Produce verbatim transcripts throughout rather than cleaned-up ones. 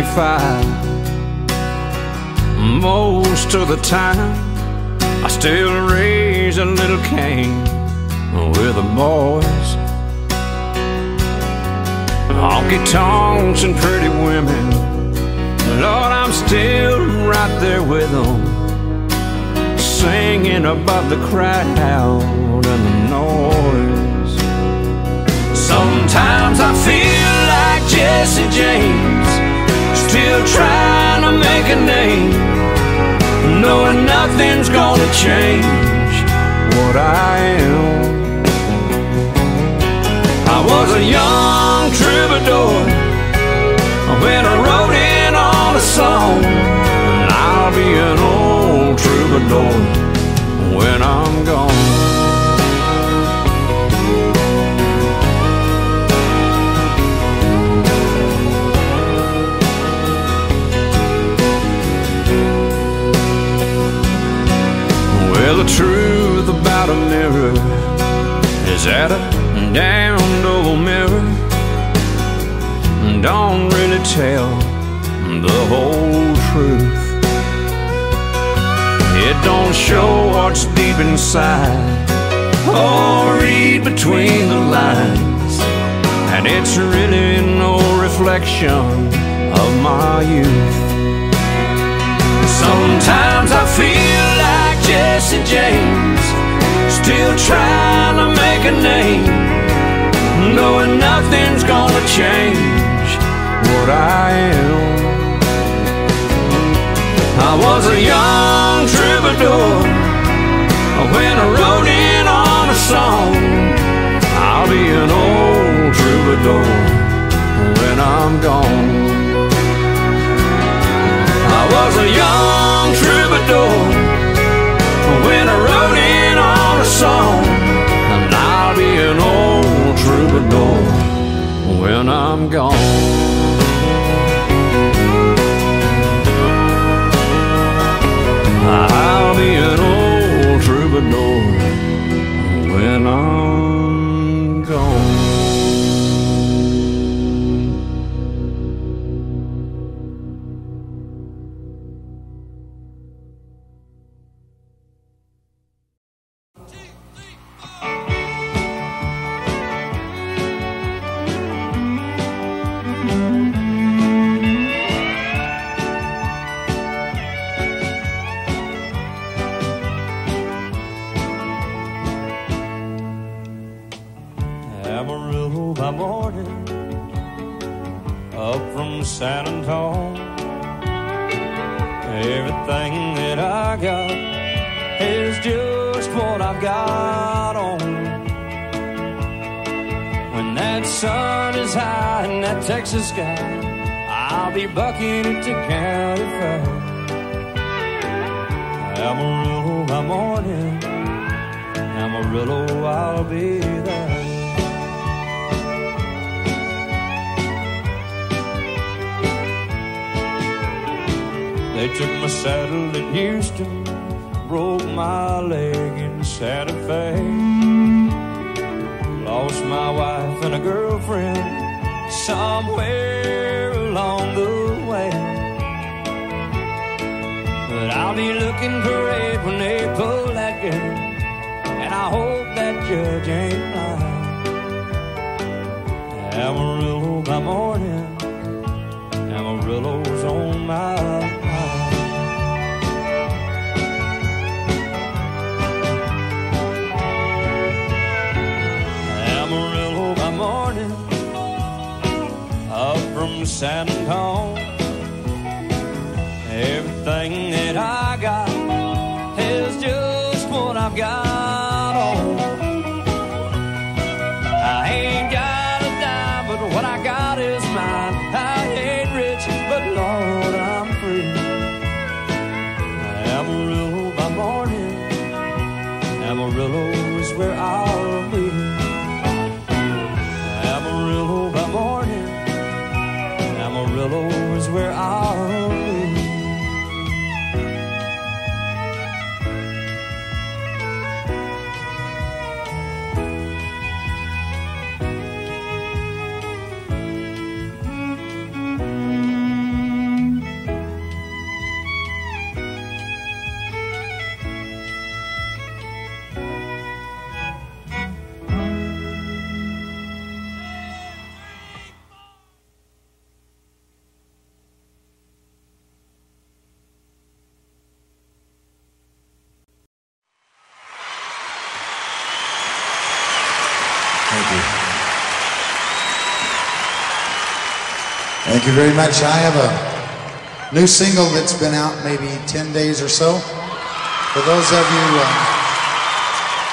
twenty-five. Most of the time I still raise a little cane with the boys, honky-tonks and pretty women. Lord, I'm still right there with them, singing above the crowd and the noise. Sometimes I feel like Jesse James, still trying to make a name, knowing nothing's gonna change what I am. I was a young troubadour when I wrote in on a song, and I'll be an old troubadour when I'm gone. Well, the truth about a mirror is that a damned old mirror don't really tell the whole truth. It don't show what's deep inside or read between the lines, and it's really no reflection of my youth. Sometimes I feel like Jesse James, still trying to make a name, knowing nothing's gonna change what I am. I was a young troubadour when I wrote in on a song, I'll be an old troubadour when I'm gone. I was a young troubadour when I wrote in on a song, and I'll be an old troubadour when I'm gone. I'll be an old troubadour when I'm gone. Thank you very much. I have a new single that's been out maybe ten days or so. For those of you uh,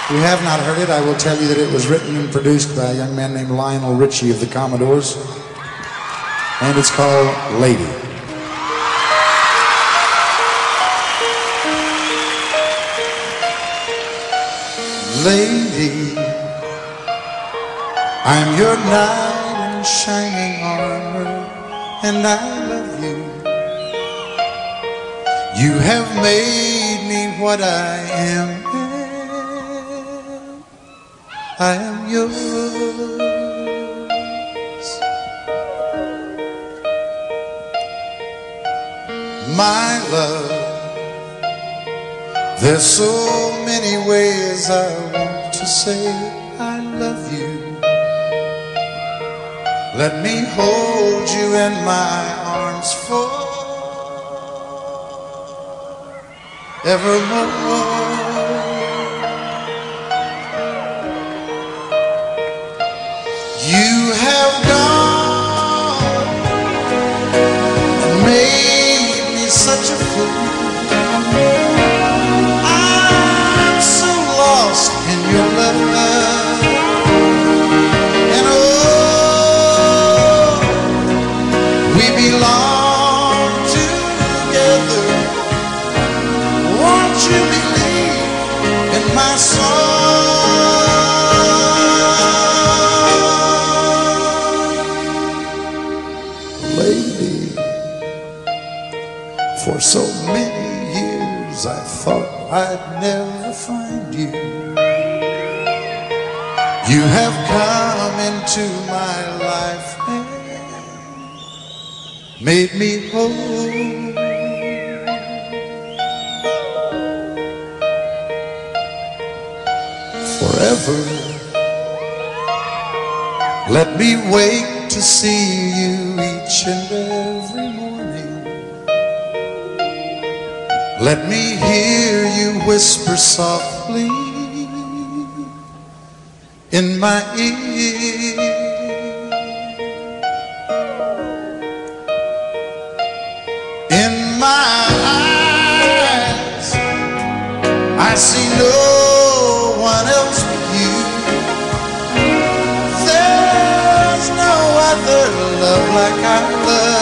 who have not heard it, I will tell you that it was written and produced by a young man named Lionel Richie of the Commodores. And it's called Lady. Lady, I'm your knight in shining armor, and I love you. You have made me what I am. I am yours. My love, there's so many ways I want to say I love you. Let me hold you in my arms forevermore. You have gone, made me such a fool. For so many years I thought I'd never find you. You have come into my life and made me whole. Forever, let me wake to see you each and every morning. Let me hear you whisper softly in my ear. In my eyes, I see no one else but you. There's no other love like I love.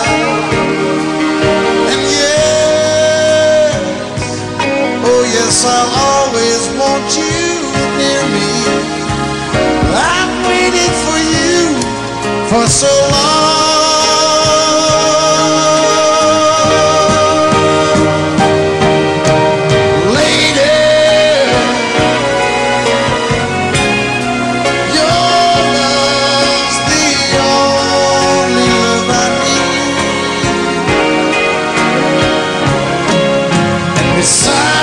I'll always want you near me. I've waited for you for so long. Lady, your love's the only love I need. And besides,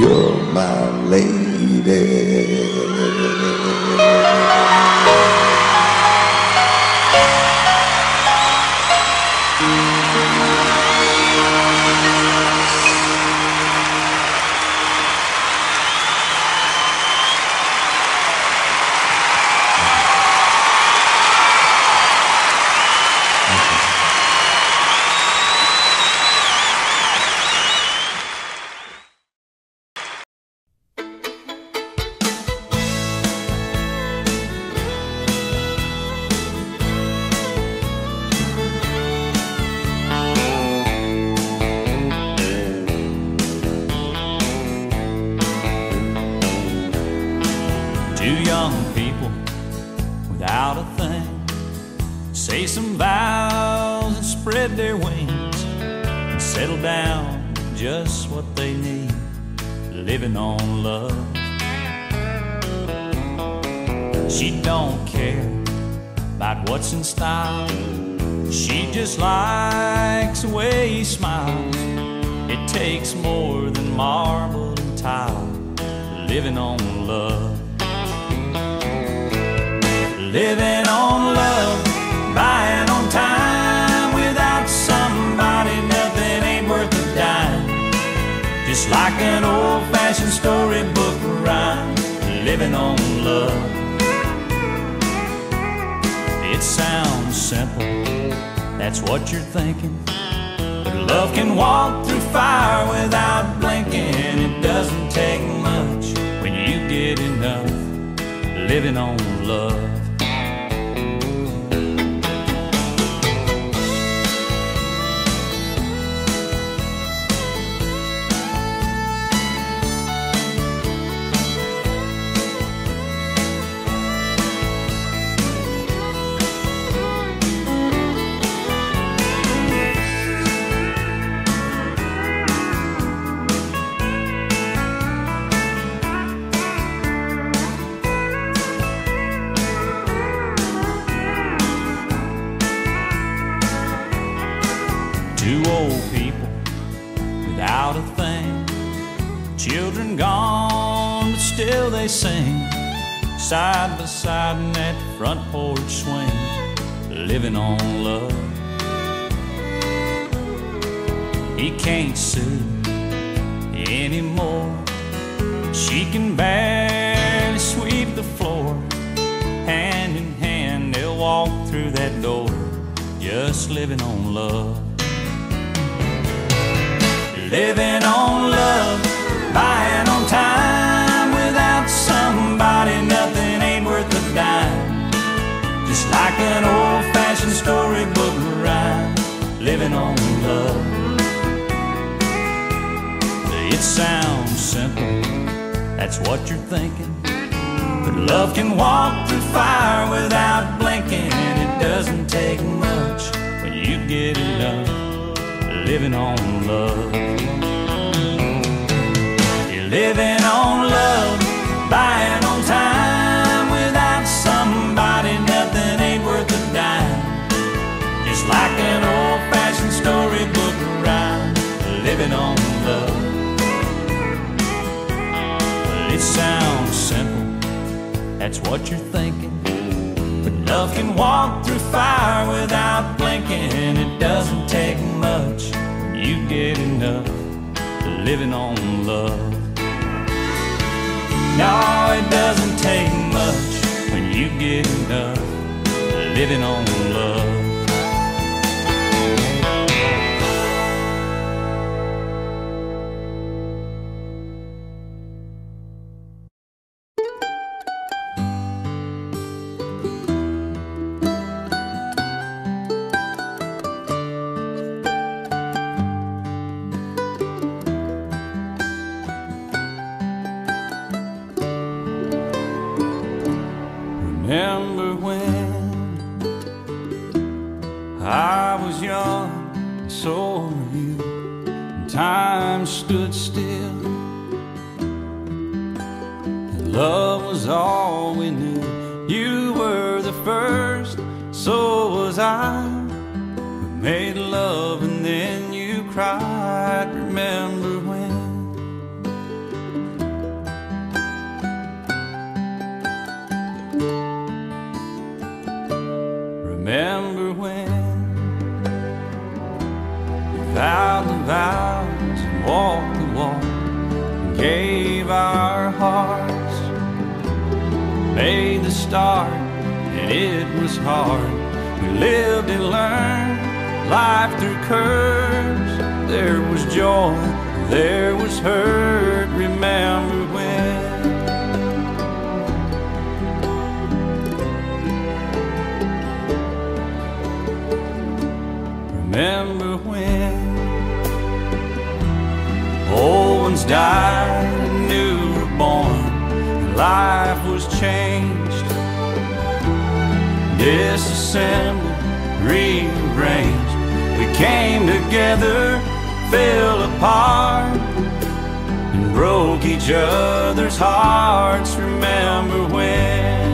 you're my lady. She don't care about what's in style. She just likes the way he smiles. It takes more than marble and tile, living on love. Living on love, buying on time. Without somebody, nothing ain't worth a dime. Just like an old-fashioned storybook rhyme, living on love. It sounds simple, that's what you're thinking, but love can walk through fire without blinking. It doesn't take much when you get enough, living on love. Two old people without a thing, children gone, but still they sing, side by side in that front porch swing, living on love. He can't sue anymore. She can barely sweep the floor. Hand in hand they'll walk through that door, just living on love. Living on love, buying on time. Without somebody, nothing ain't worth a dime. Just like an old-fashioned storybook rhyme, living on love. It sounds simple, that's what you're thinking, but love can walk through fire without blinking. It doesn't take much when you get enough, living on love. You're living on love, buying on time. Without somebody, nothing ain't worth a dime. Just like an old-fashioned storybook rhyme, living on love. Well, it sounds simple, that's what you're thinking, but love can walk through fire without blinking. It doesn't take much, you get enough, living on love. No, it doesn't take much when you get enough, living on love. Each other's hearts, remember when.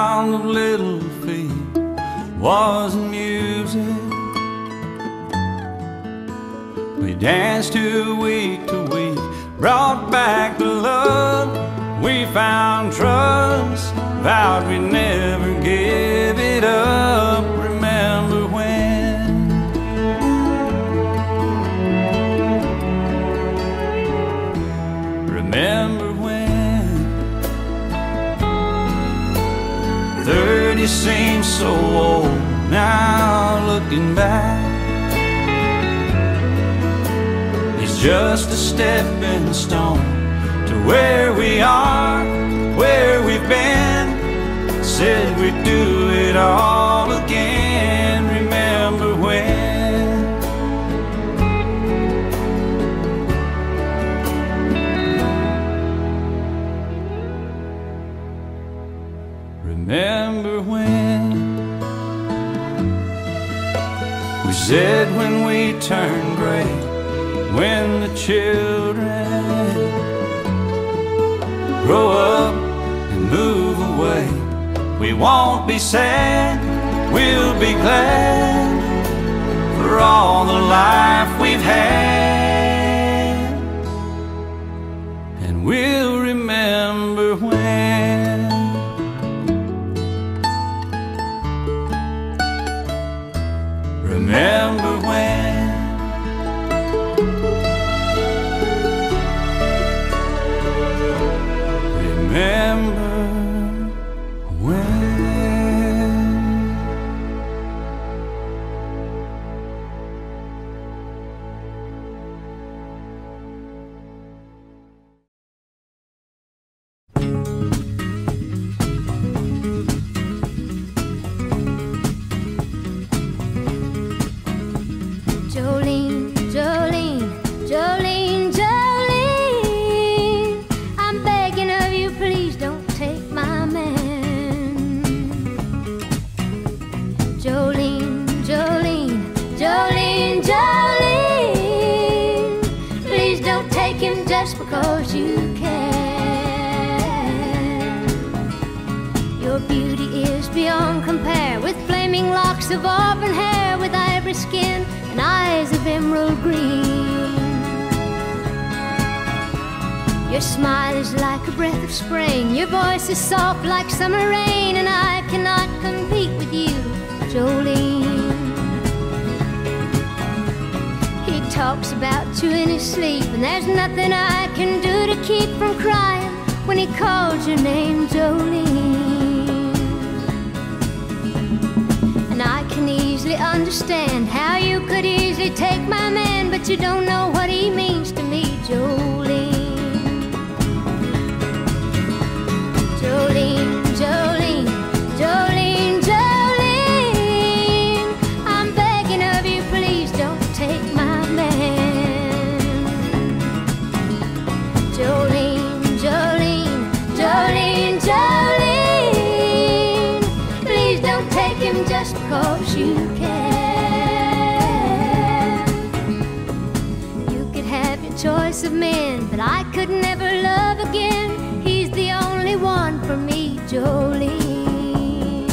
sound of little feet was music. We danced to week to week, brought back the love. We found trust, vowed we'd never give it up. Remember when? Remember when? Thirty seems so old now, looking back. Just a stepping stone to where we are, where we've been. Said we'd do it all again. Remember when? Remember when? We said when we turned gray, when the children grow up and move away, we won't be sad, we'll be glad for all the life we've had. And we'll remember when. Remember when. Remember when. Jolene, Jolene, Jolene. Because you can. Your beauty is beyond compare, with flaming locks of auburn hair, with ivory skin and eyes of emerald green. Your smile is like a breath of spring, your voice is soft like summer rain, and I cannot compete with you, Jolene. Talks about you in his sleep, and there's nothing I can do to keep from crying when he calls your name, Jolene. And I can easily understand how you could easily take my man, but you don't know what he means to me, Jolene. Jolene, Jolene, Jolene, Jolene, I'm begging of you, please don't take my. Jolene, Jolene, Jolene, Jolene, please don't take him just because you can. You could have your choice of men, but I could never love again. He's the only one for me, Jolene.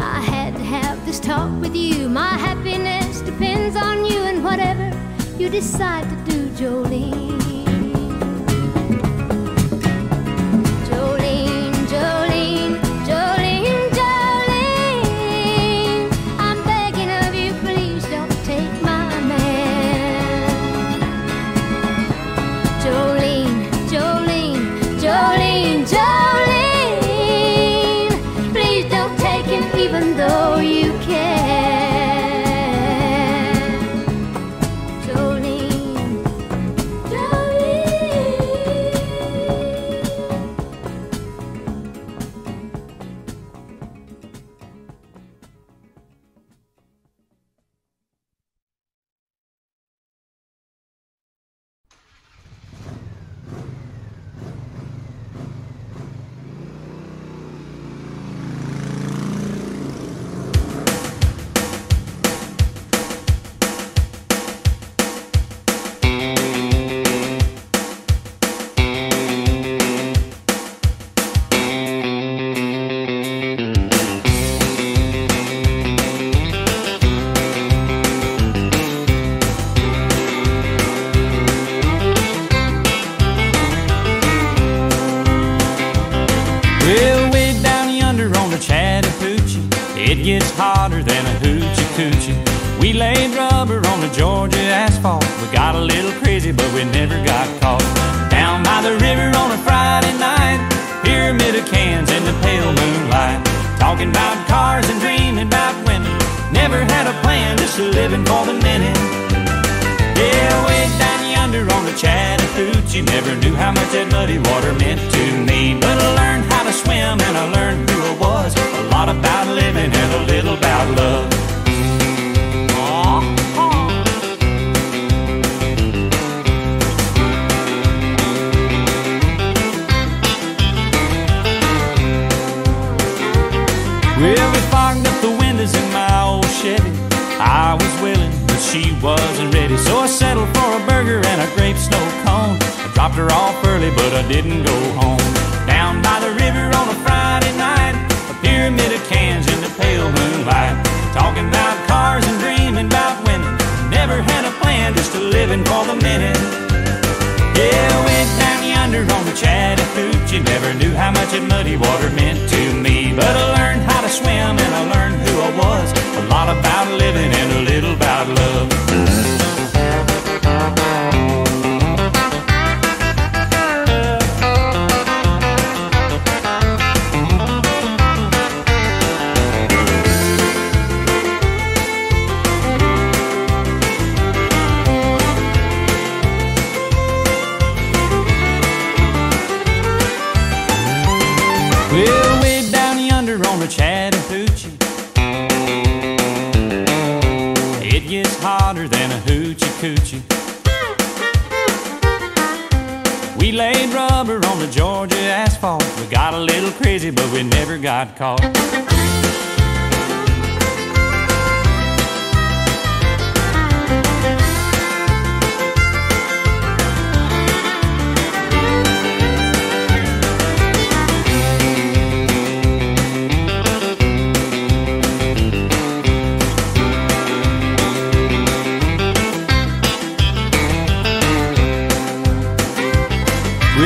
I had to have this talk with you. My happiness depends on you, and whatever you decide to do, Jolene. Jolene, Jolene, Jolene, Jolene, I'm begging of you, please don't take my man. Jolene, Jolene, Jolene, Jolene, please don't take him even though you can. Yeah. It gets hotter than a hoochie coochie. We laid rubber on the Georgia asphalt. We got a little crazy, but we never got caught. Down by the river on a Friday night, pyramid of cans in the pale moonlight, talking about cars and dreaming about women. Never had a plan, just living for the minute. Yeah, way down yonder on the Chattahoochee, never knew how much that muddy water meant to me. But I learned how to swim and I learned who I was. A lot about living and a little about love. Well, we fogged up the windows in my old Chevy. I was willing, but she wasn't ready, so I settled for a burger and a grape snow cone. I dropped her off early, but I didn't go home. Down by the river on a Friday night, a pyramid of cans in the pale moonlight, talking about cars and dreaming about women. Never had a plan, just a living for the minute. Yeah, I went down yonder on the Chattahoochee, never knew how much that muddy water meant to me. But I learned how to swim and I learned who I was. A lot about living and a little about love. Well, way down yonder on the Chattahoochee, it gets hotter than a hoochie coochie. We laid rubber on the Georgia asphalt. We got a little crazy, but we never got caught.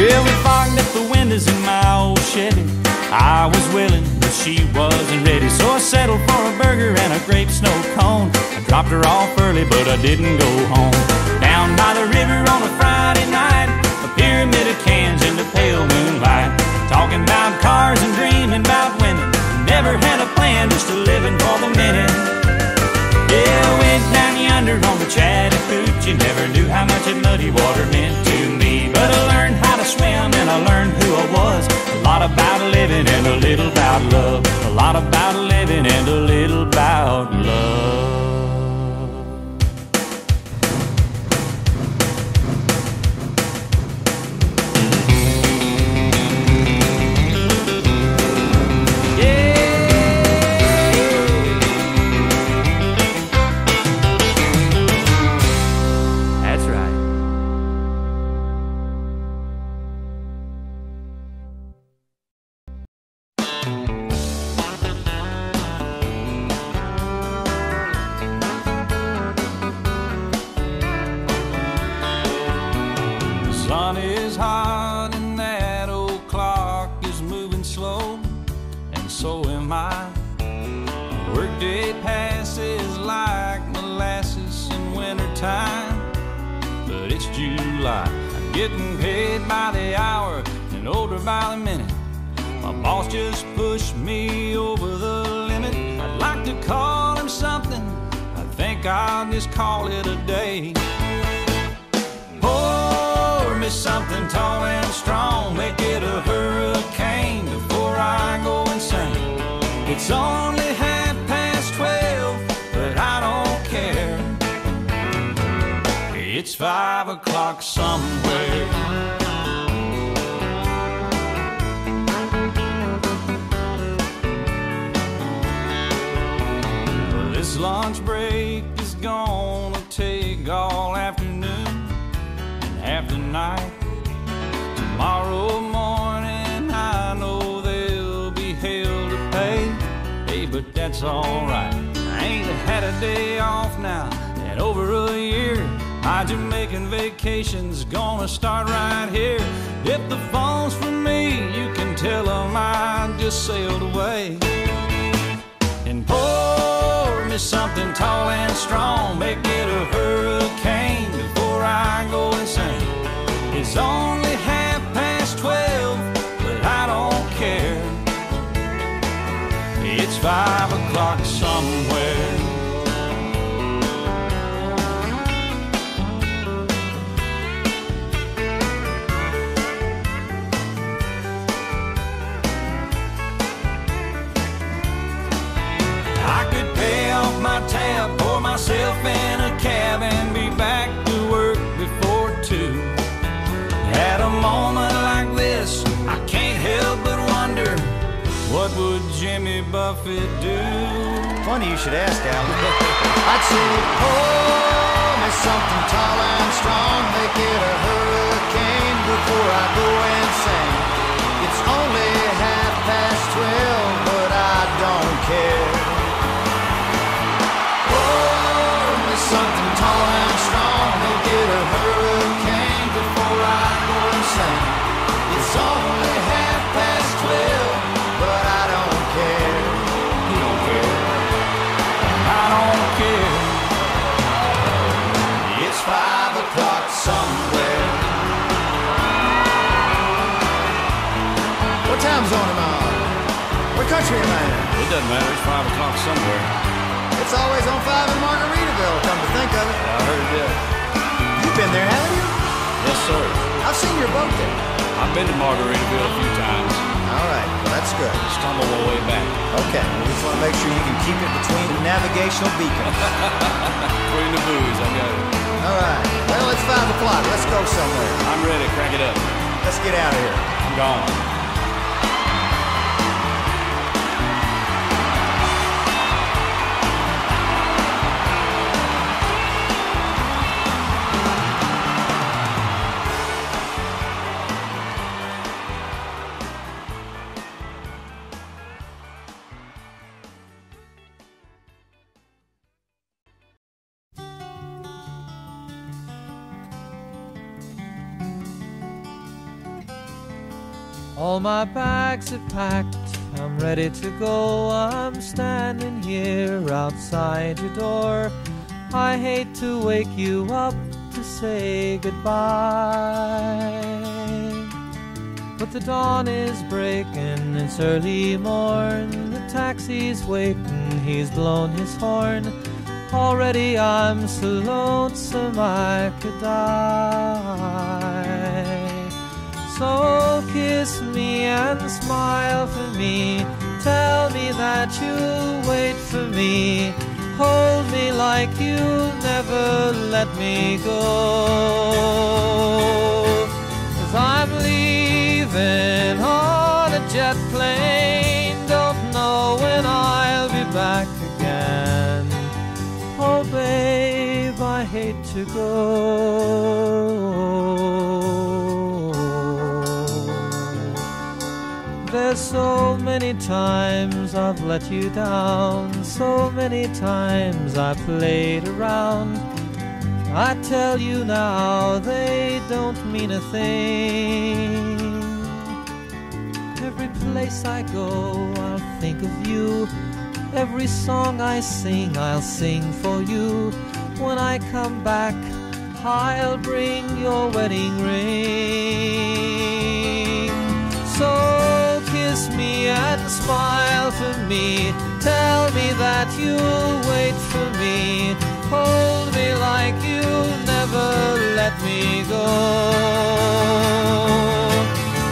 Well, we fogged up the windows in my old Chevy. I was willing, but she wasn't ready, so I settled for a burger and a grape snow cone. I dropped her off early, but I didn't go home. Down by the river on a Friday night, a pyramid of cans in the pale moonlight, talking about cars and dreaming about women. Never had a plan, just a living for the minute. Yeah, I went down yonder on the Chattahoochee, never knew how much that muddy water meant to me. But I learned how to swim and I learned who I was. A lot about living and a little about love. A lot about living and a little about love. Sailed away and strong, make it a hurricane before I go insane. It's only half past twelve, but I don't care. It's five o'clock somewhere. Tab, pour myself in a cab and be back to work before two. At a moment like this, I can't help but wonder, what would Jimmy Buffett do? Funny you should ask, Alan. I'd say, pull me something tall and strong, make it a hurricane before I go insane. It's only half past twelve, but I don't care. Something tall and strong, we'll get a hurricane before I go insane. It's only half past twelve, but I don't care. You don't care. I don't care. It's five o'clock somewhere. What time zone am I on? What country am I in? It doesn't matter, it's five o'clock somewhere. It's always on five in Margaritaville, come to think of it. Yeah, I heard it. You've been there, haven't you? Yes, sir. I've seen your boat there. I've been to Margaritaville a few times. All right, well, that's good. Stumble all the way back. Okay, we just want to make sure you can keep it between the navigational beacons. Between the buoys, I got it. All right, well, it's five o'clock. Let's go somewhere. I'm ready. Crank it up. Let's get out of here. I'm gone. All my bags are packed, I'm ready to go. I'm standing here outside your door. I hate to wake you up to say goodbye, but the dawn is breaking, it's early morn. The taxi's waiting, he's blown his horn. Already I'm so lonesome I could die. So kiss me and smile for me, tell me that you'll wait for me, hold me like you'll never let me go. 'Cause I'm leaving on a jet plane, don't know when I'll be back again. Oh babe, I hate to go. There's so many times I've let you down, so many times I played around. I tell you now, they don't mean a thing. Every place I go, I'll think of you. Every song I sing, I'll sing for you. When I come back, I'll bring your wedding ring. So kiss me and smile for me, tell me that you'll wait for me, hold me like you'll never let me go.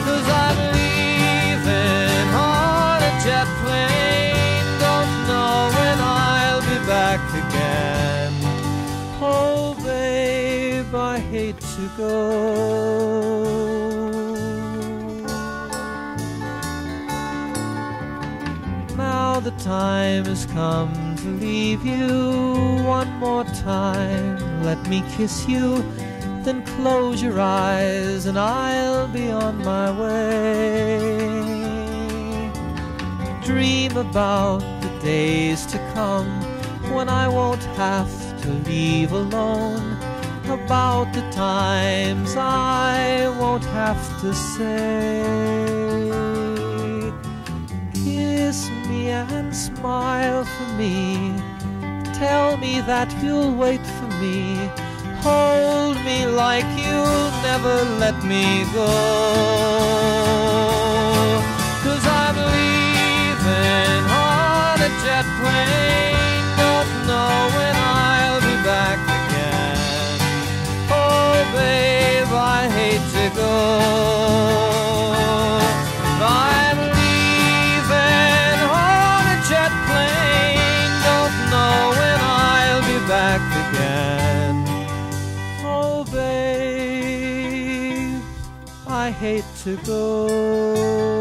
'Cause I'm leaving on a jet plane, don't know when I'll be back again. Oh babe, I hate to go. Now the time has come to leave you. One more time, let me kiss you. Then close your eyes and I'll be on my way. Dream about the days to come, when I won't have to leave alone. About the times I won't have to say, kiss me and smile for me, Tell me that you'll wait for me. Hold me like you'll never let me go. 'Cause I'm leaving on a jet plane. Don't know when I'll be back again. Oh, babe, I hate to go. I hate to go.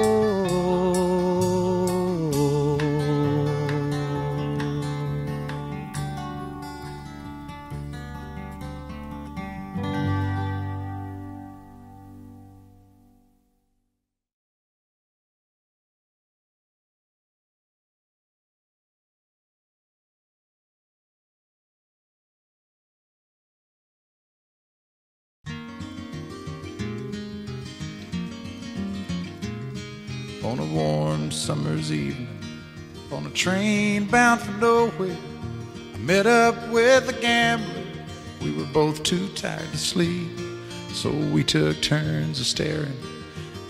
On a warm summer's evening, on a train bound for nowhere, I met up with a gambler. We were both too tired to sleep, so we took turns of staring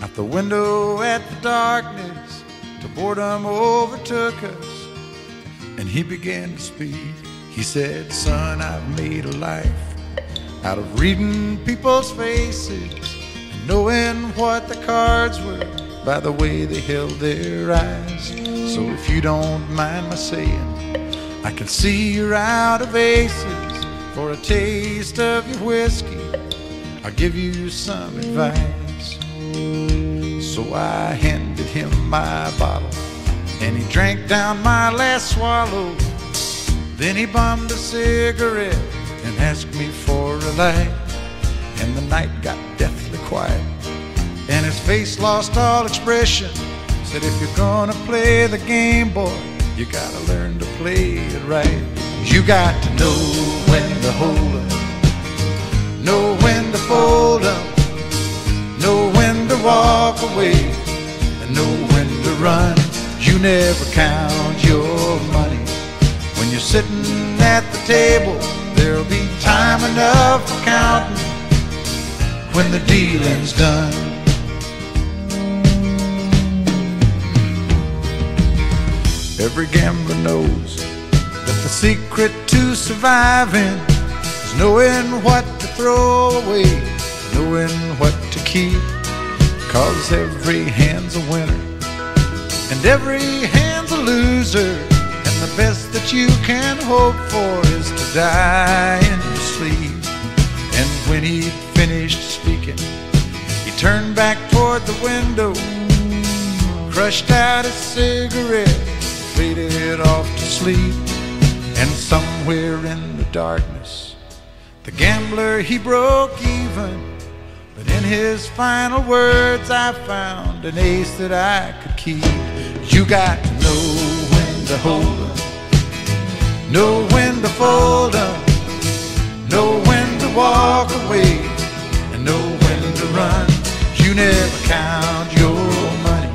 out the window at the darkness till boredom overtook us. And he began to speak. He said, "Son, I've made a life out of reading people's faces and knowing what the cards were by the way they held their eyes. So if you don't mind my saying, I can see you're out of aces. For a taste of your whiskey, I'll give you some advice." So I handed him my bottle, and he drank down my last swallow. Then he bummed a cigarette and asked me for a light. And the night got deathly quiet, and his face lost all expression. Said, "If you're gonna play the game, boy, you gotta learn to play it right. You got to know when to hold 'em, know when to fold 'em, know when to walk away, and know when to run. You never count your money when you're sitting at the table. There'll be time enough for counting when the dealing's done." Every gambler knows that the secret to surviving is knowing what to throw away, knowing what to keep. 'Cause every hand's a winner and every hand's a loser, and the best that you can hope for is to die in your sleep. And when he finished speaking, he turned back toward the window, crushed out a cigarette, faded off to sleep. And somewhere in the darkness, the gambler, he broke even. But in his final words, I found an ace that I could keep. You got to know when to hold 'em, know when to fold 'em, know when to walk away, and know when to run. You never count your money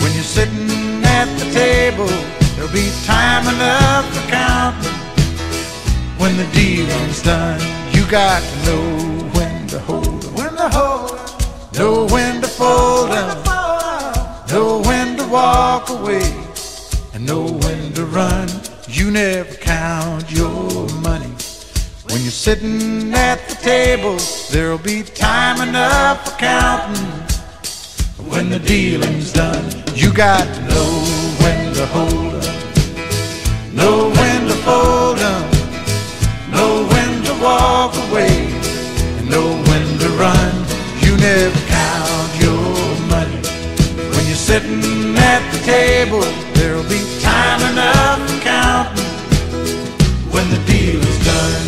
when you're sitting at the table. There'll be time enough for counting when the dealing's done. You got to know when to hold 'em, when to hold 'em, know when to fold 'em, know when to walk away, and know when to run. You never count your money when you're sitting at the table. There'll be time enough for counting when the dealing's done. You got to know when to hold 'em, know when to fold 'em, know when to walk away, and know when to run. You never count your money when you're sitting at the table. There'll be time enough for counting when the deal is done.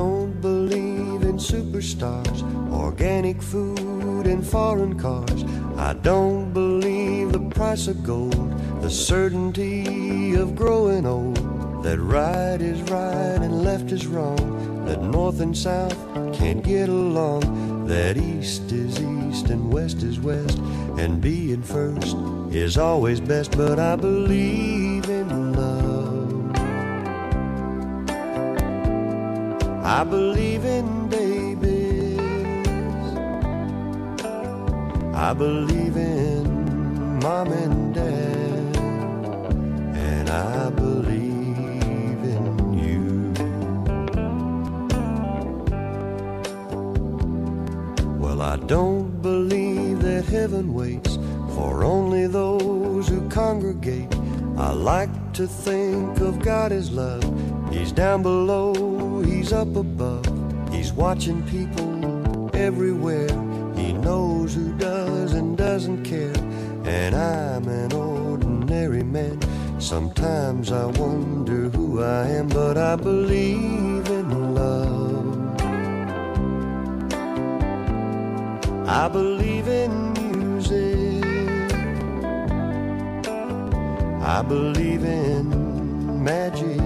Don't believe in superstars, organic food and foreign cars. I don't believe the price of gold, the certainty of growing old, that right is right and left is wrong, that north and south can't get along, that east is east and west is west, and being first is always best. But I believe in love, I believe in babies, I believe in mom and dad, and I believe I don't believe that heaven waits for only those who congregate. I like to think of God as love. He's down below, he's up above. He's watching people everywhere. He knows who does and doesn't care. And I'm an ordinary man. Sometimes I wonder who I am, but I believe in love. I believe in music, I believe in magic,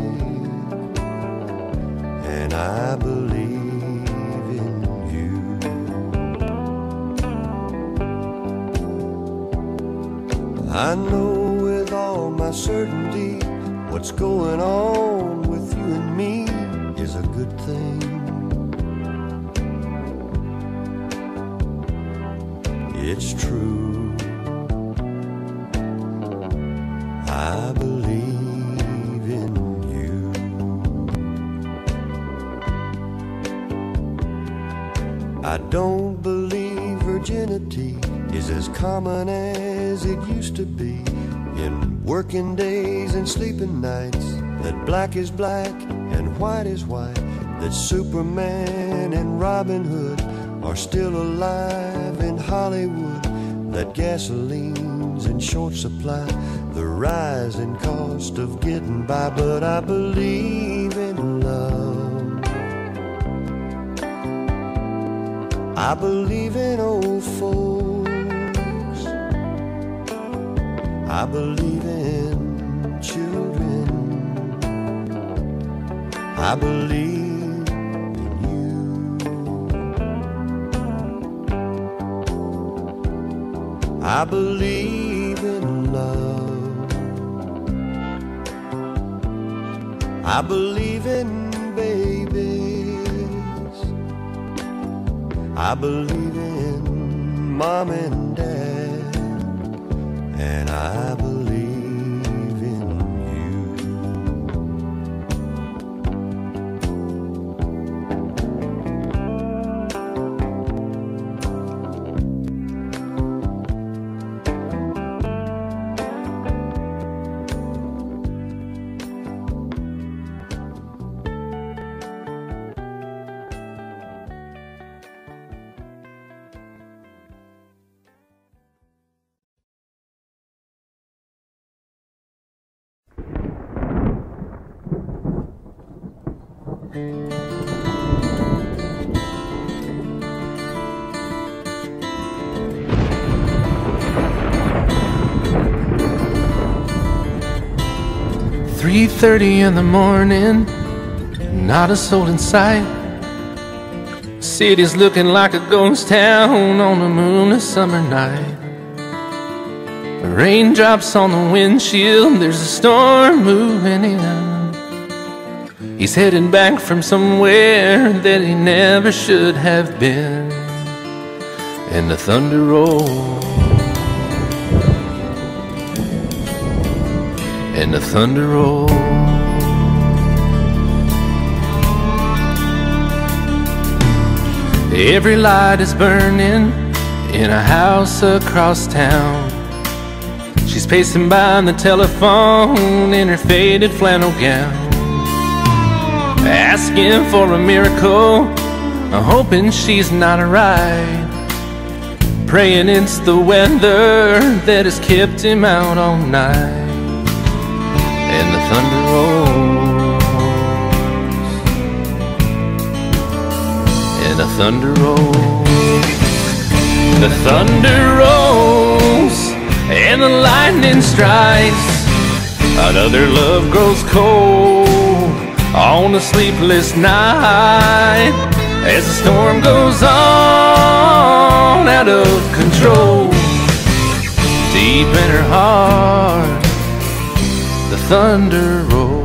and I believe in you. I know with all my certainty what's going on with you and me is a good thing. It's true, I believe in you. I don't believe virginity is as common as it used to be. In working days and sleeping nights, that black is black and white is white, that Superman and Robin Hood are still alive in Hollywood, that gasoline's in short supply, the rising cost of getting by. But I believe in love, I believe in old folks, I believe in children, I believe. I believe in love, I believe in babies, I believe in mom and dad, and I believe in three thirty in the morning, not a soul in sight. City's looking like a ghost town on a moonless summer night. Raindrops on the windshield, there's a storm moving in. He's heading back from somewhere that he never should have been. And the thunder rolls, and the thunder rolls. Every light is burning in a house across town. She's pacing by the telephone in her faded flannel gown, asking for a miracle, hoping she's not alright, praying it's the weather that has kept him out all night. And the thunder rolls, thunder rolls. The thunder rolls and the lightning strikes. Another love grows cold on a sleepless night. As the storm goes on out of control, deep in her heart the thunder rolls.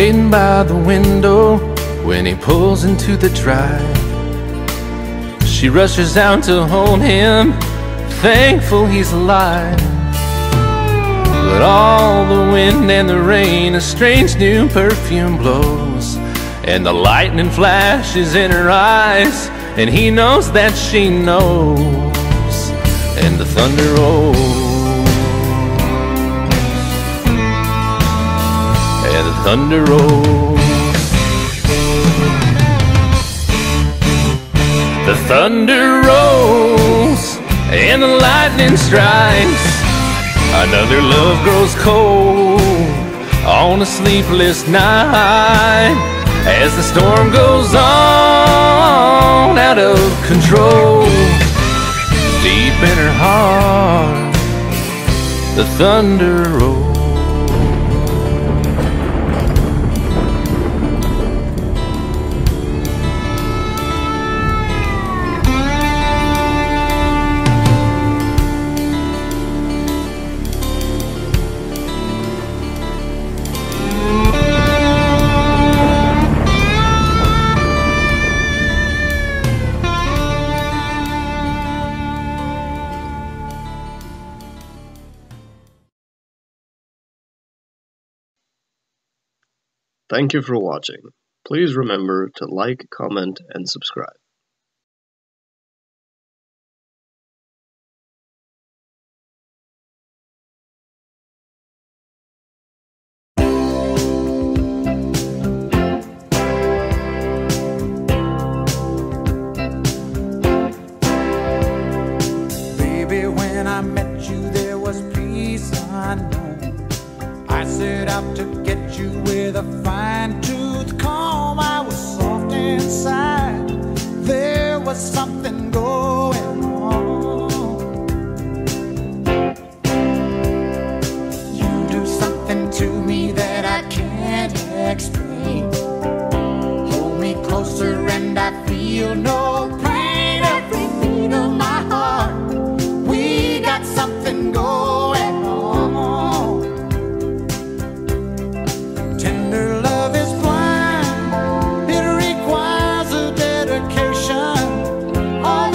Waiting by the window when he pulls into the drive. She rushes out to hold him, thankful he's alive. But all the wind and the rain, a strange new perfume blows, and the lightning flashes in her eyes, and he knows that she knows. And the thunder rolls. And the thunder rolls. The thunder rolls and the lightning strikes. Another love grows cold on a sleepless night. As the storm goes on out of control, deep in her heart the thunder rolls. Thank you for watching. Please remember to like, comment, and subscribe. Baby, when I met you, there was peace unknown. I set out to get you with a fine-tooth comb. I was soft inside. There was something going on. You do something to me that I can't explain. Hold me closer and I feel no pain. Every beat of my heart, we got something going on. All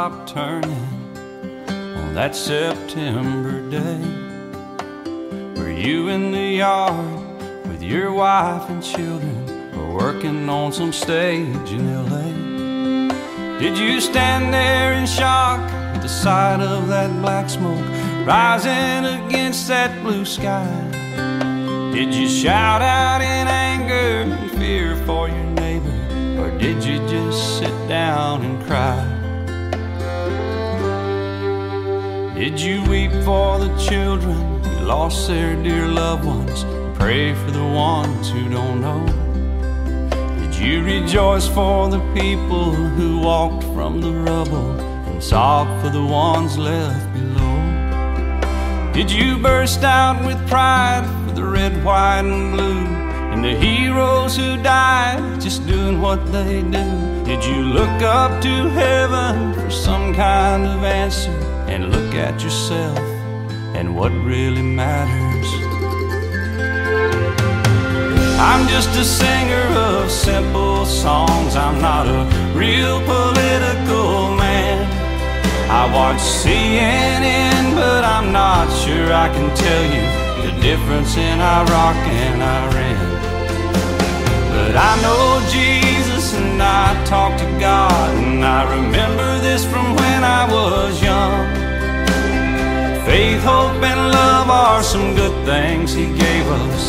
stop turning on that September day. Were you in the yard with your wife and children, or working on some stage in L A? Did you stand there in shock at the sight of that black smoke rising against that blue sky? Did you shout out in anger and fear for your neighbor, or did you just sit down and cry? Did you weep for the children who lost their dear loved ones, and pray for the ones who don't know? Did you rejoice for the people who walked from the rubble, and sob for the ones left below? Did you burst out with pride for the red, white, and blue, and the heroes who died just doing what they do? Did you look up to heaven for some kind of answer, and look at yourself and what really matters? I'm just a singer of simple songs. I'm not a real political man. I watch C N N, but I'm not sure I can tell you the difference in Iraq and Iran. But I know Jesus and I talk to God, and I remember this from when I was young. Faith, hope, and love are some good things He gave us,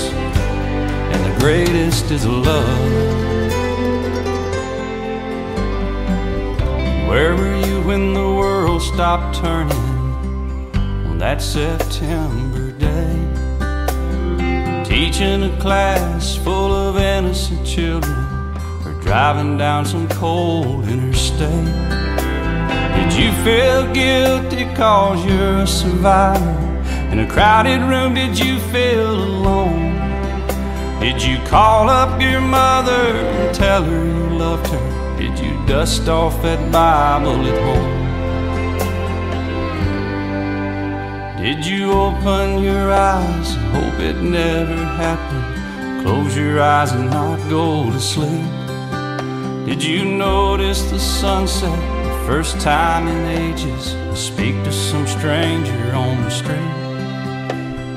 and the greatest is love. Where were you when the world stopped turning on that September day? Teaching a class full of innocent children, or driving down some cold interstate? Did you feel guilty 'cause you're a survivor? In a crowded room, did you feel alone? Did you call up your mother and tell her you loved her? Did you dust off that Bible at home? Did you open your eyes and hope it never happened? Close your eyes and not go to sleep? Did you notice the sunset the first time in ages, and speak to some stranger on the street?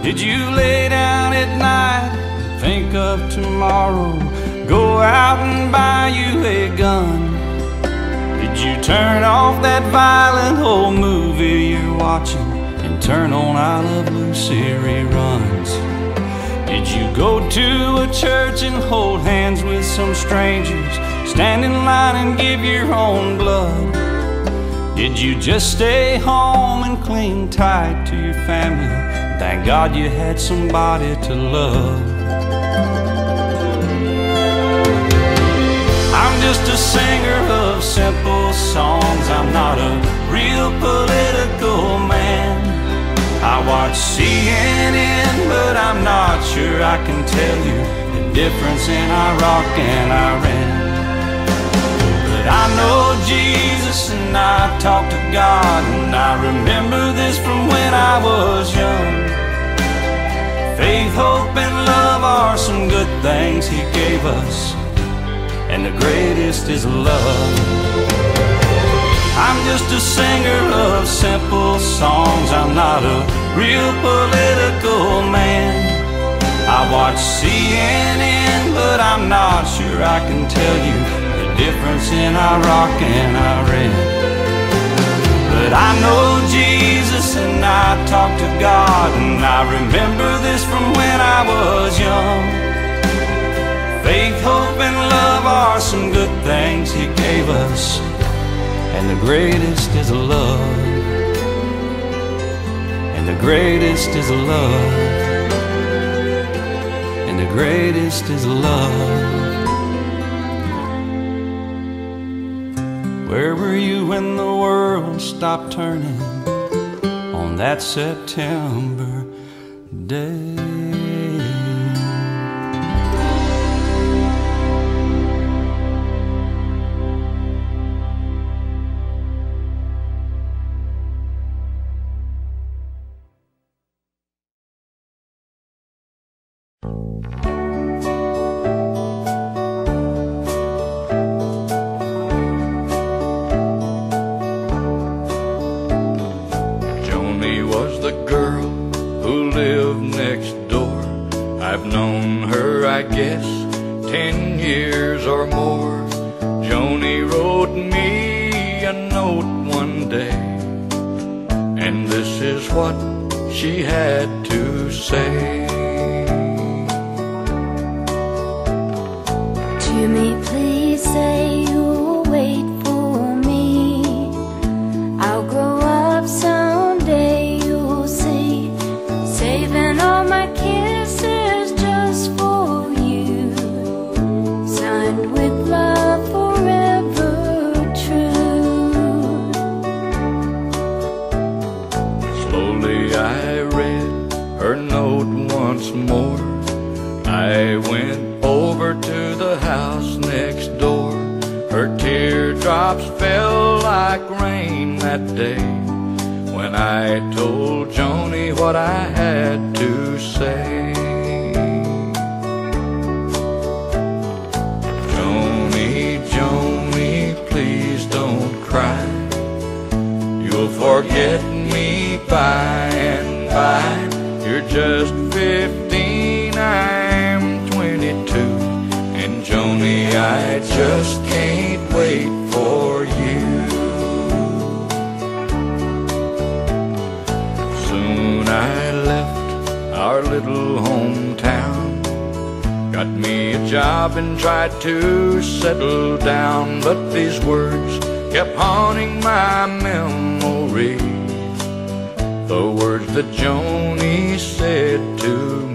Did you lay down at night and think of tomorrow, go out and buy you a gun? Did you turn off that violent old movie you're watching, and turn on I Love Lucy reruns? Did you go to a church and hold hands with some strangers, stand in line and give your own blood? Did you just stay home and cling tight to your family? Thank God you had somebody to love. I'm just a singer of simple songs. I'm not a real political man. I watch C N N, but I'm not sure I can tell you the difference in Iraq and Iran. But I know Jesus and I talk to God, and I remember this from when I was young. Faith, hope, and love are some good things He gave us, and the greatest is love. I'm just a singer of simple songs. I'm not a real political man. I watch C N N, but I'm not sure I can tell you the difference in Iraq and Iran. But I know Jesus and I talk to God, and I remember this from when I was young. Faith, hope, and love are some good things He gave us, and the greatest is love. And the greatest is love. And the greatest is love. Where were you when the world stopped turning on that September day? the girl who lived next door. I've known her, I guess, ten years or more. Joni wrote me a note one day, and this is what she had to say. Jimmy, please say you'll wait for me. I'll grow up someday, you'll see. Saving all my kisses just for you. Signed with love, forever true. Slowly I read her note once more. I went over to the house next door. Her teardrops fell like rain that day when I told Joni what I had to say. Joni, Joni, please don't cry. You'll forget me by and by. You're just fifteen, I'm twenty-two. Joni, I just can't wait for you. Soon I left our little hometown, got me a job and tried to settle down, but these words kept haunting my memory, the words that Joni said to me.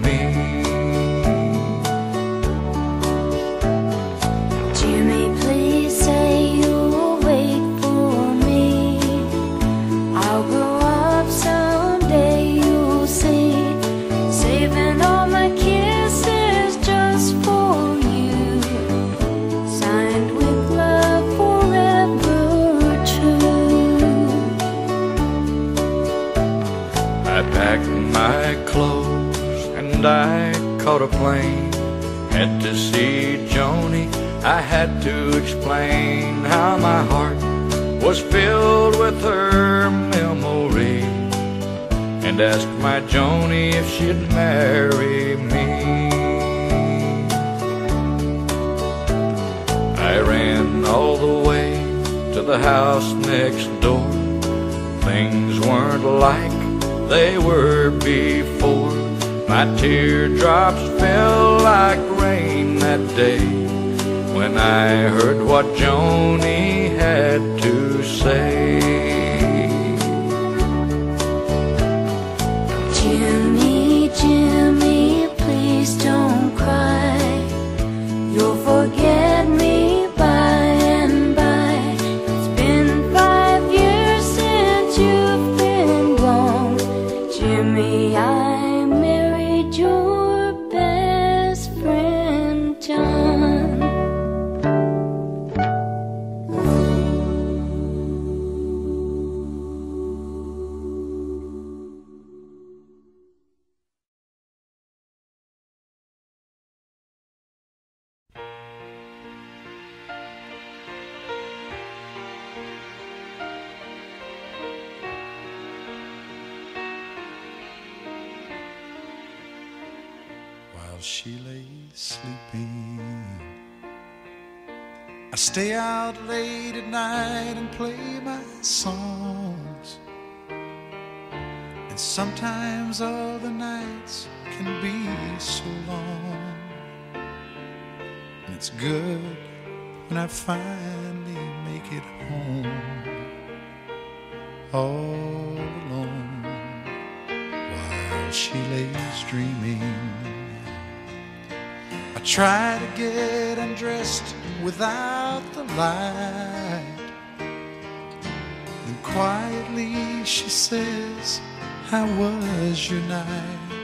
And I caught a plane, had to see Joni. I had to explain how my heart was filled with her memory, and asked my Joni if she'd marry me. I ran all the way to the house next door. Things weren't like they were before. My teardrops fell like rain that day when I heard what Joni had to say. Jimmy, Jimmy, please don't cry. You'll forget me by and by. It's been five years since you've been gone. Jimmy, I your best friend John. She lay sleeping. I stay out late at night and play my songs, and sometimes other nights can be so long. And it's good when I finally make it home, all alone, while she lays dreaming. I try to get undressed without the light, then quietly she says, how was your night?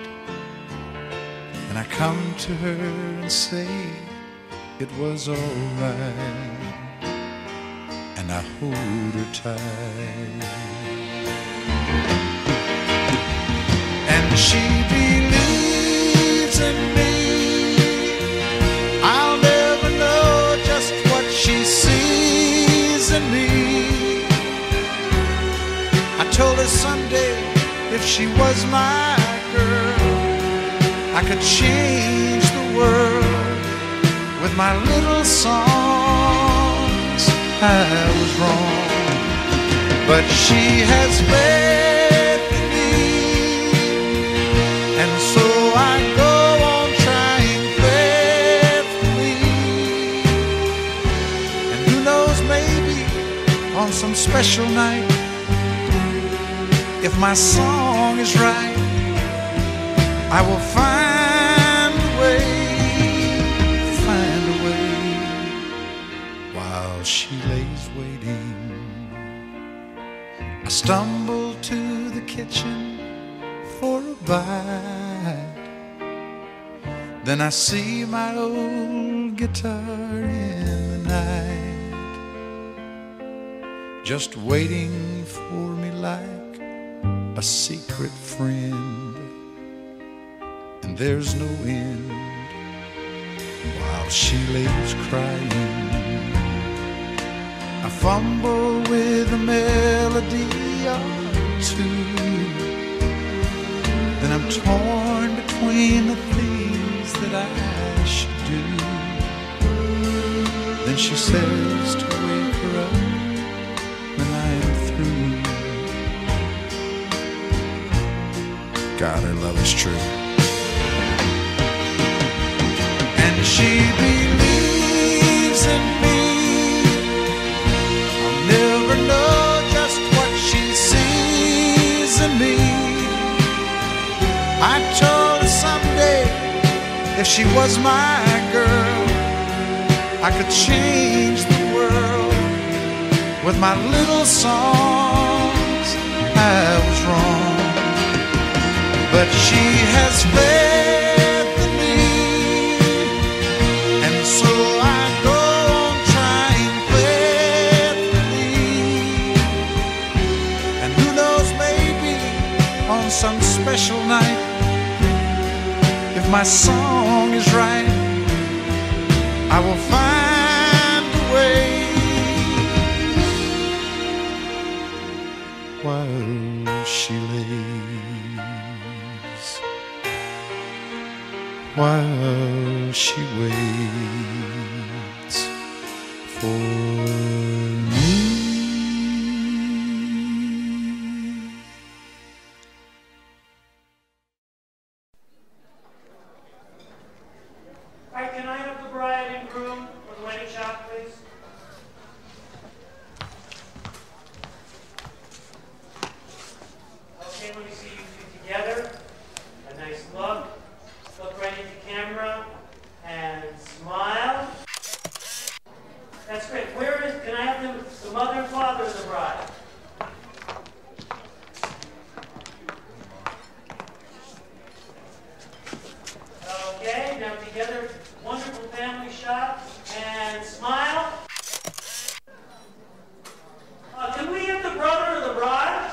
And I come to her and say, it was alright, and I hold her tight. And she believes in me. I'll never know just what she sees in me. I told her someday if she was my girl, I could change the world with my little songs. I was wrong, but she has faith in me, and so I go on trying faithfully. And who knows, maybe on some special night, if my song is right, I will find a way, find a way. While she lays waiting, I stumble to the kitchen for a bite. Then I see my old guitar in the night, just waiting for me like a secret friend, and there's no end. While she lays crying, I fumble with a melody or two. Then I'm torn between the things that I should do. Then she says to wake her up when I am through. God, her love is true. And she believes in me. I'll never know just what she sees in me. I told her someday, if she was my girl, I could change the world with my little songs. I was wrong, but she has faith in me, and so I go on trying faithfully. And who knows, maybe on some special night, if my song is right, I will find a way. While she lays, while she waits for me. All right, can I have the bride and groom for the wedding shot, please? Okay, let me see you two together. A nice look. Look right into camera and smile. That's great. Where is, can I have the, the mother and father of the bride? Okay, now together, wonderful family shot and smile. Uh, can we have the brother of the bride?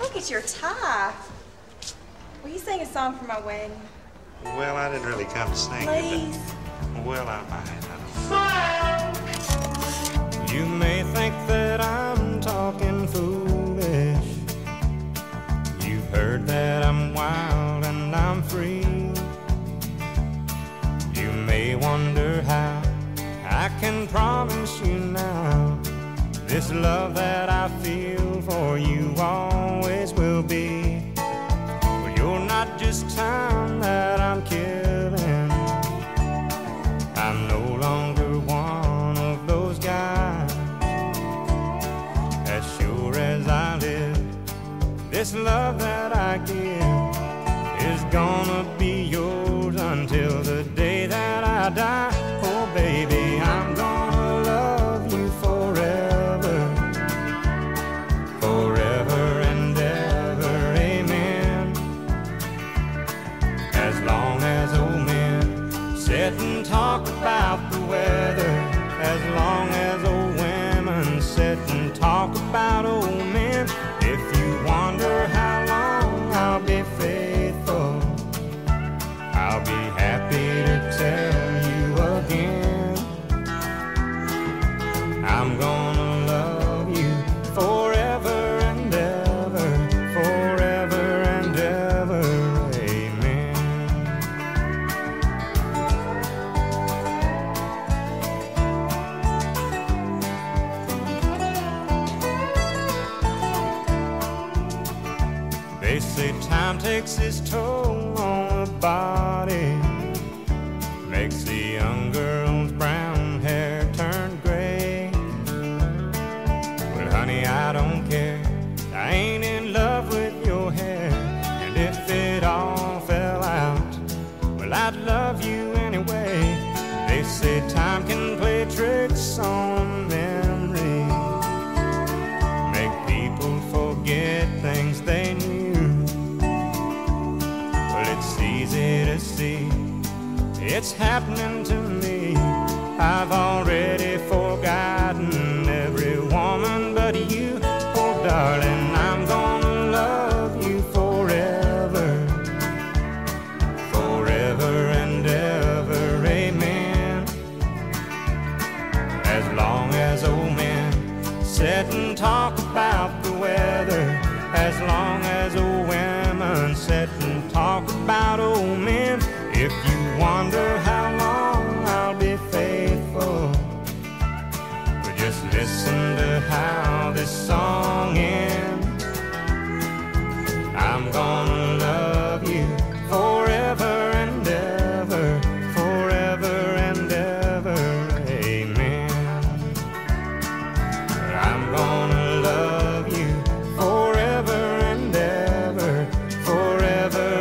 Look at your tie. Will you sing a song for my wedding? Well, I didn't really come to sing. Please. It, well, I might. I don't know. Smile! You may think that I'm talking foolish. You've heard that I'm wild and I'm free. You may wonder how I can promise you now, this love that I feel for you always will be. Well, you're not just time that I'm killing. I'm no longer one of those guys. As sure as I live, this love that I give is gonna be yours until the day that I die. Oh, baby, I'm gonna talk about the weather, as long as old women sit and talk about old men. If you wonder how long I'll be faithful, I'll be happy to tell you. They say time takes its toll on the body, makes the young girl's brown hair turn gray. Well, honey, I don't care, I ain't in love with your hair. And if it all fell out, well, I'd love you anyway. They say time can play tricks on memory, make people forget things they knew. To see, it's happening to me. I've already forgotten every woman but you. Oh, darling, I'm gonna love you forever, forever and ever, amen. As long as old men sit and talk about the weather, as long as old women sit and talk about old men. If you wonder how long I'll be faithful, but just listen to how this song ends. I'm gonna love you forever and ever, forever and ever, amen. I'm gonna love you forever and ever, forever and ever.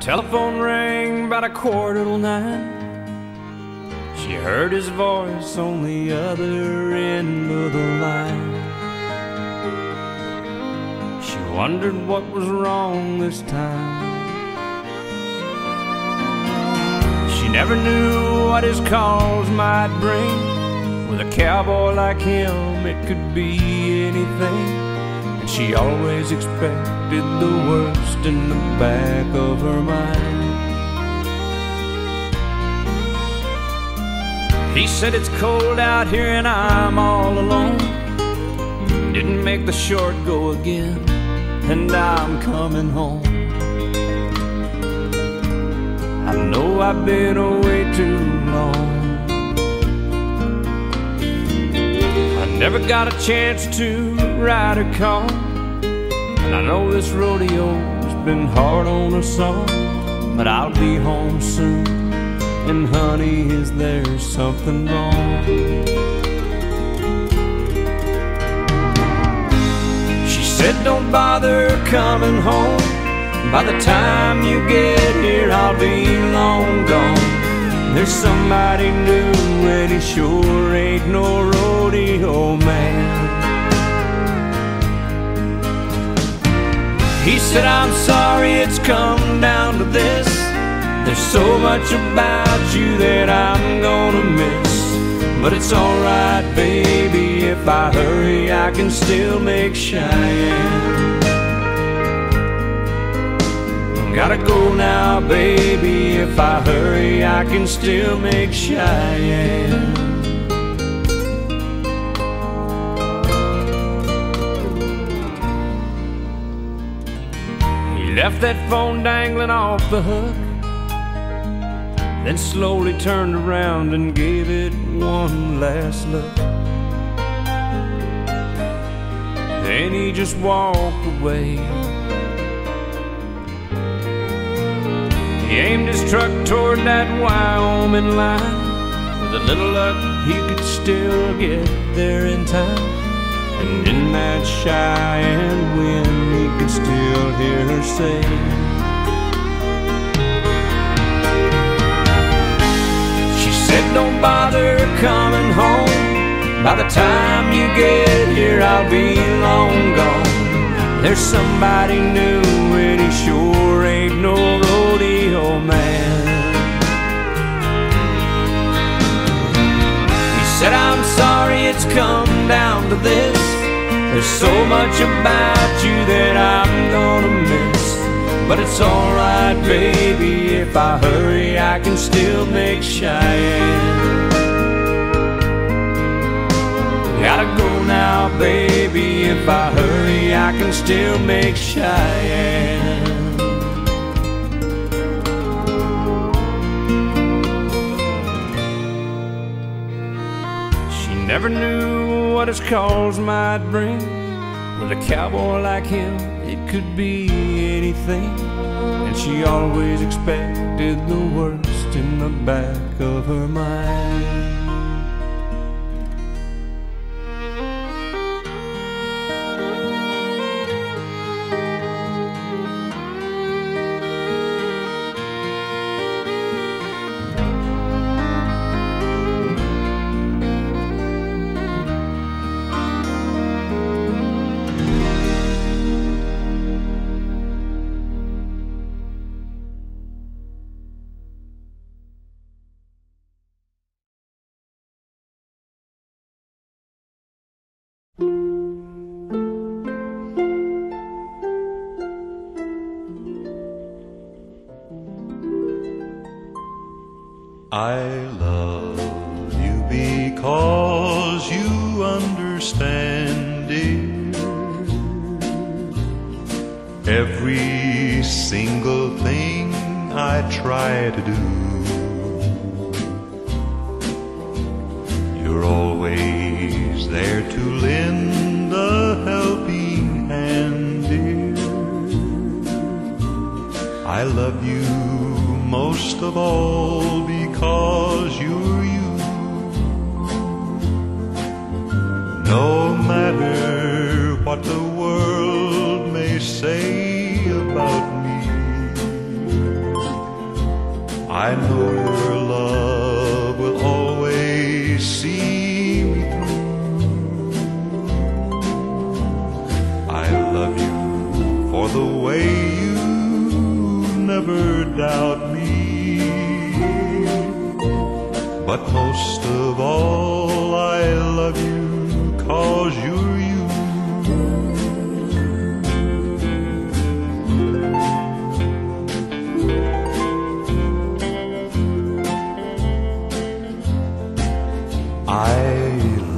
Telephone rang about a quarter till nine. She heard his voice on the other end of the line. She wondered what was wrong this time. She never knew what his calls might bring. With a cowboy like him, it could be anything. She always expected the worst in the back of her mind. He said it's cold out here and I'm all alone. Didn't make the short go again, and I'm coming home. I know I've been away too long. Never got a chance to ride or call, and I know this rodeo's been hard on us all. But I'll be home soon, and honey, is there something wrong? She said, don't bother coming home. By the time you get here, I'll be long gone. There's somebody new and he sure ain't no rodeo man. He said, I'm sorry it's come down to this. There's so much about you that I'm gonna miss. But it's alright, baby, if I hurry I can still make Cheyenne. Gotta go now, baby, if I hurry I can still make Cheyenne. He left that phone dangling off the hook, then slowly turned around and gave it one last look. Then he just walked away. He aimed his truck toward that Wyoming line. With a little luck, he could still get there in time. And in that Cheyenne wind, he could still hear her say, she said, don't bother coming home. By the time you get here, I'll be long gone. There's somebody new and he sure ain't no roadie man. He said, I'm sorry it's come down to this. There's so much about you that I'm gonna But it's alright, baby, if I hurry, I can still make Cheyenne. Gotta go now, baby, if I hurry, I can still make Cheyenne. She never knew what his calls might bring. With a cowboy like him, it could be anything. And she always expected the worst in the back of her mind. I love you because you understand, dear. Every single thing I try to do, you're always there to lend a helping hand, dear. I love you most of all because Cause you're you. No matter what the world may say about me, I know your love will always see me through. I love you for the way you never doubt me. But most of all, I love you 'cause you're you. I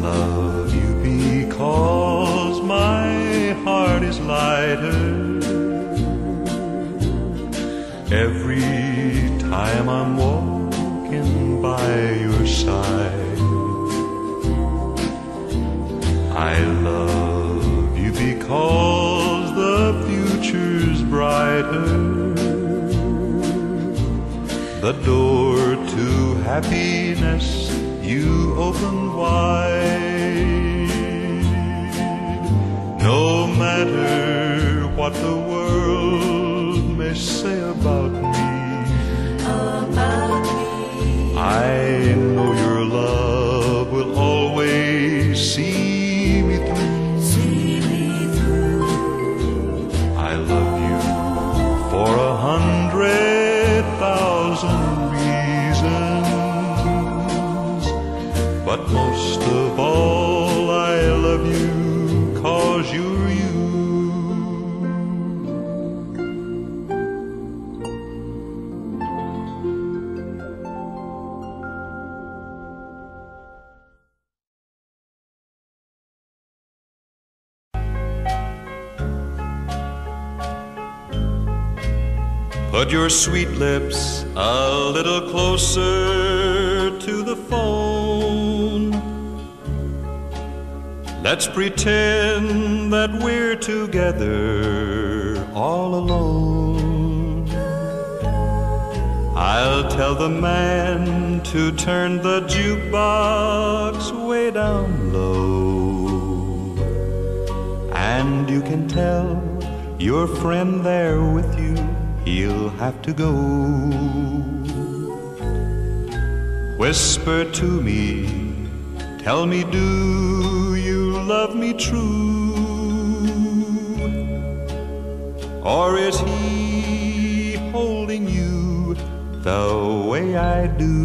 love you because my heart is lighter every time I'm walking by your side. I love you because the future's brighter. The door to happiness you open wide. No matter what the world may say about me, about me, I know your love will always see me through. See me through. I love you for a hundred thousand reasons, but most of all, I love you 'cause you're you. Put your sweet lips a little closer to the phone. Let's pretend that we're together all alone. I'll tell the man to turn the jukebox way down low. And you can tell your friend there with you he'll have to go. Whisper to me, tell me, do you love me true? Or is he holding you the way I do?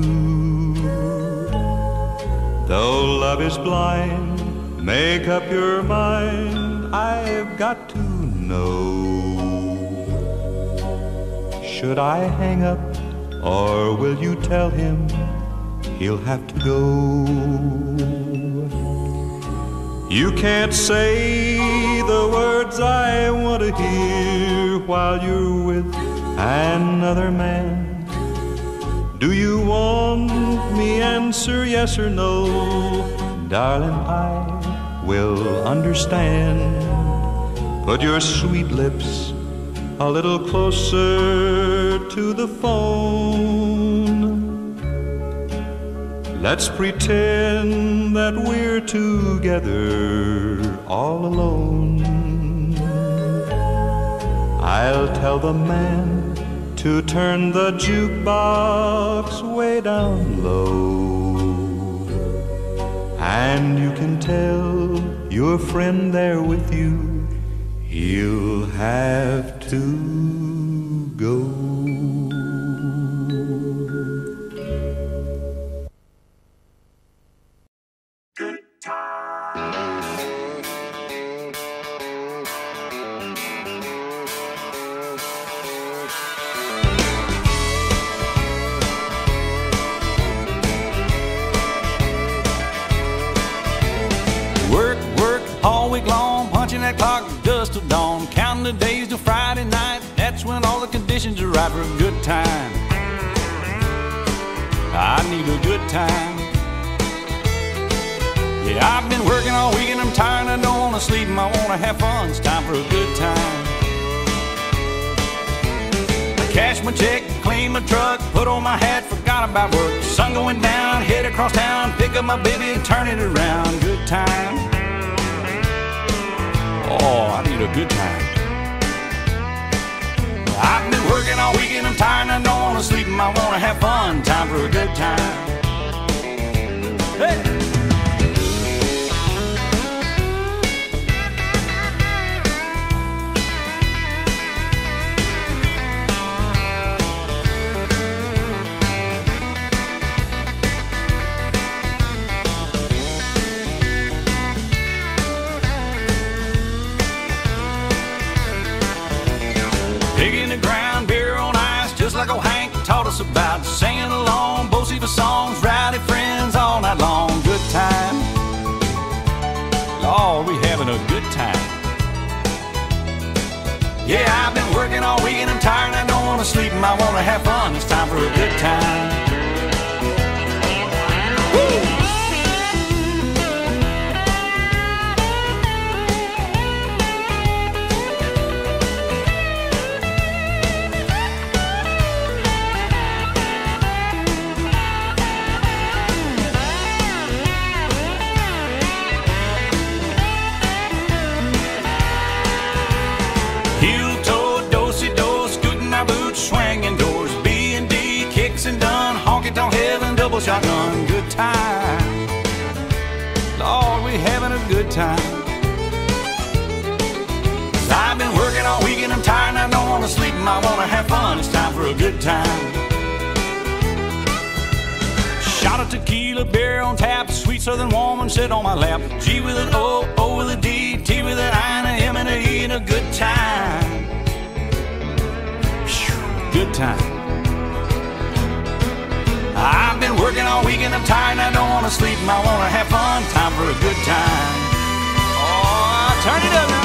Though love is blind, make up your mind, I've got to know. Should I hang up, or will you tell him he'll have to go? You can't say the words I want to hear while you're with another man. Do you want me answer yes or no? Darling, I will understand. Put your sweet lips a little closer to the phone. Let's pretend that we're together all alone. I'll tell the man to turn the jukebox way down low. And you can tell your friend there with you you'll have to go. Good time. Work, work all week long, punching that clock till dawn, counting the days till Friday night. That's when all the conditions are right for a good time. I need a good time. Yeah, I've been working all week and I'm tired. I don't want to sleep and I want to have fun. It's time for a good time. I cashed my check, cleaned my truck, put on my hat, forgot about work. Sun going down, head across town, pick up my baby and turn it around. Good time. Oh, I need a good time. I've been working all week and I'm tired and I don't want to sleep and I want to have fun. Time for a good time. Hey! About singing along, Bo-Siva songs, rowdy friends all night long. Good time. Oh, we having a good time. Yeah, I've been working all week and I'm tired and I don't want to sleep and I want to have fun. It's time for a good time. Shotgun, good time. Lord, we having a good time. I've been working all week and I'm tired and I don't want to sleep and I want to have fun. It's time for a good time. Shot a tequila, beer on tap, sweet southern woman sit on my lap. G with an O, O with a D, T with an I and a M and a E and a good time. Good time. I've been working all week and I'm tired and I don't want to sleep and I want to have fun. Time for a good time. Oh, turn it up now.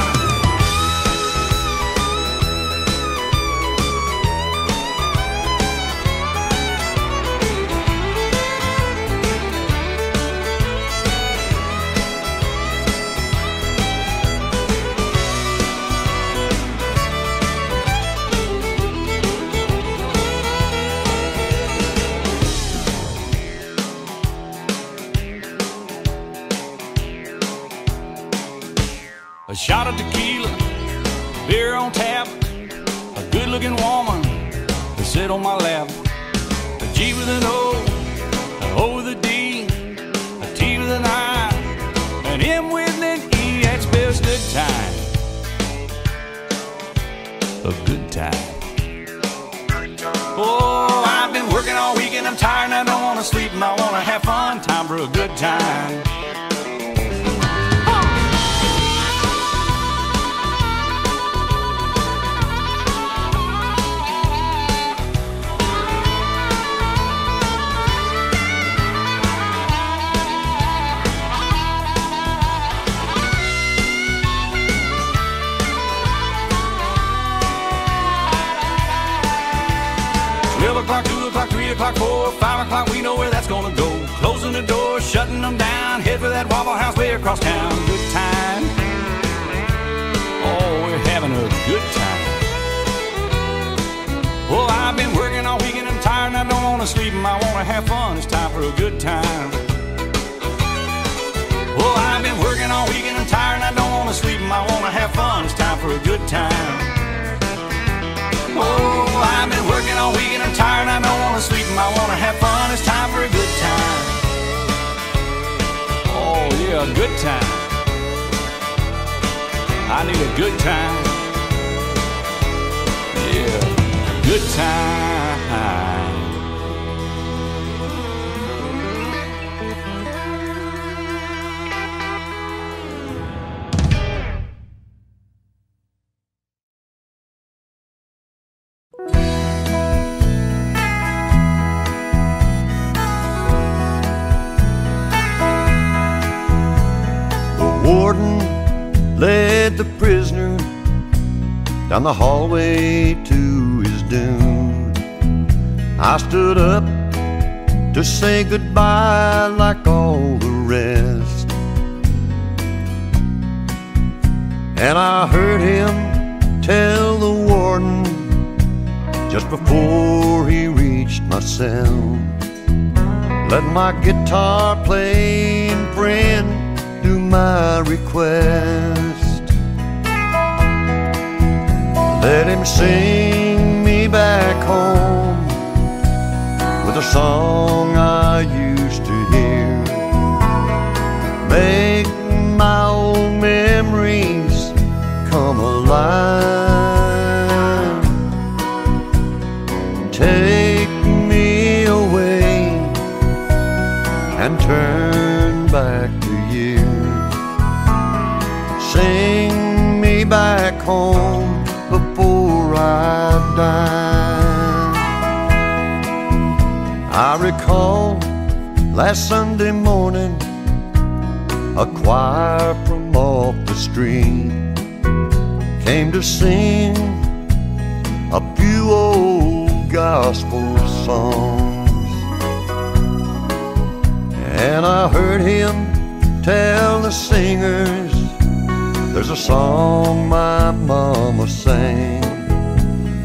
A shot of tequila, beer on tap, a good-looking woman to sit on my lap. A G with an O, an O with a D, a T with an I, an M with an E. That's best good time. A good time. Oh, I've been working all week and I'm tired and I don't want to sleep and I want to have fun. Time for a good time. o'clock, four, five o'clock, we know where that's gonna go. Closing the door, shutting them down, head for that Waffle House way across town. Good time. Oh, we're having a good time. Well, I've been working all weekend, I'm tired and I don't wanna sleep, and I wanna have fun, it's time for a good time. Well, I've been working all weekend, I'm tired and I don't wanna sleep, and I wanna have fun, it's time for a good time. Oh, I've been working all week and I'm tired, I don't want to sleep and I want to have fun, it's time for a good time. Oh yeah, a good time. I need a good time. Yeah, good time. Led the prisoner down the hallway to his doom. I stood up to say goodbye like all the rest, and I heard him tell the warden just before he reached my cell, let my guitar playing friend do my request. Let him sing me back home with a song I used to hear. Make my old memories come alive. Take me away and turn back. Sing me back home before I die. I recall last Sunday morning, a choir from off the street came to sing a few old gospel songs, and I heard him tell the singers there's a song my mama sang.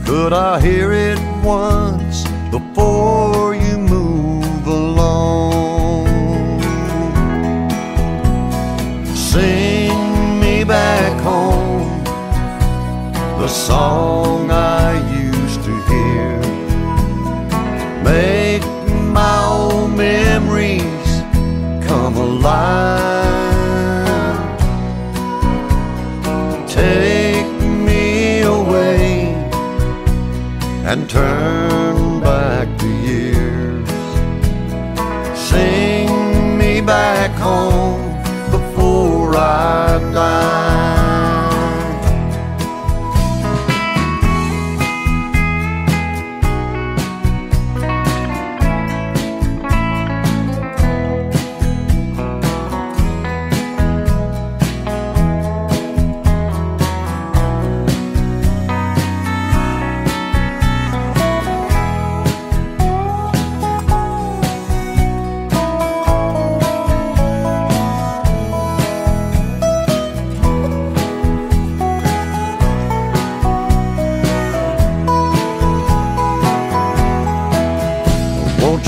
Could I hear it once before you move along? Sing me back home the song I used to hear. Make my old memories come alive. Take me away and turn back the years. Sing me back home before I die.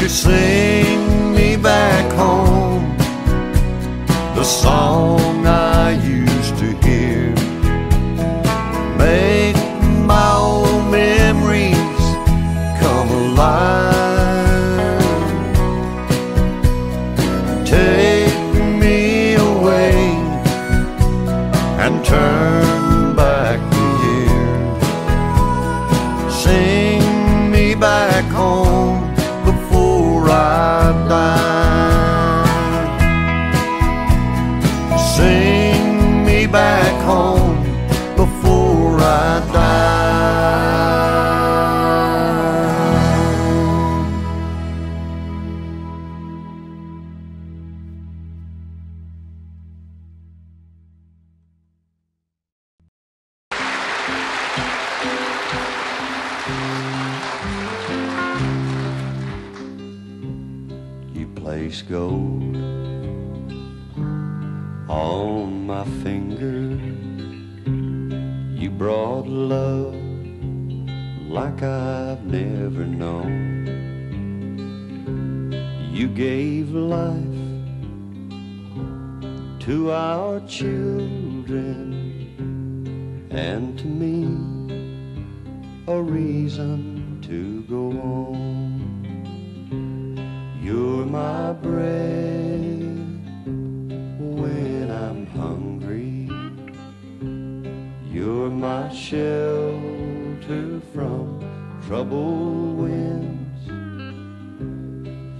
Sing me back home the song I used to hear. Make my old memories come alive. Take me away and turn back the years. Sing me back home die. Sing me back home before I die. ice gold on my finger. You brought love like I've never known. You gave life to our children and to me, a reason to go on. You're my bread when I'm hungry. You're my shelter from troubled winds.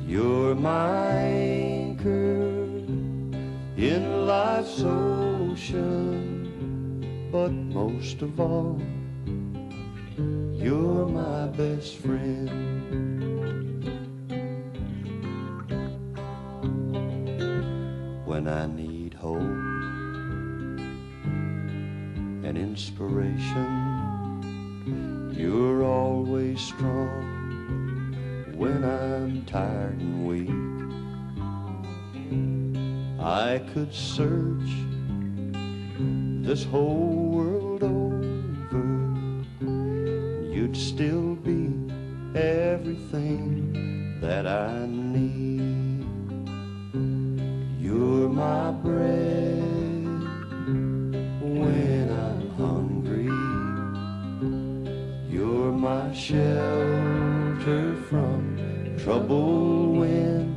You're my anchor in life's ocean, but most of all, you're my best friend. When I need hope and inspiration, you're always strong when I'm tired and weak. I could search this whole world over, you'd still be everything that I need. You're my bread when I'm hungry. You're my shelter from troubled winds.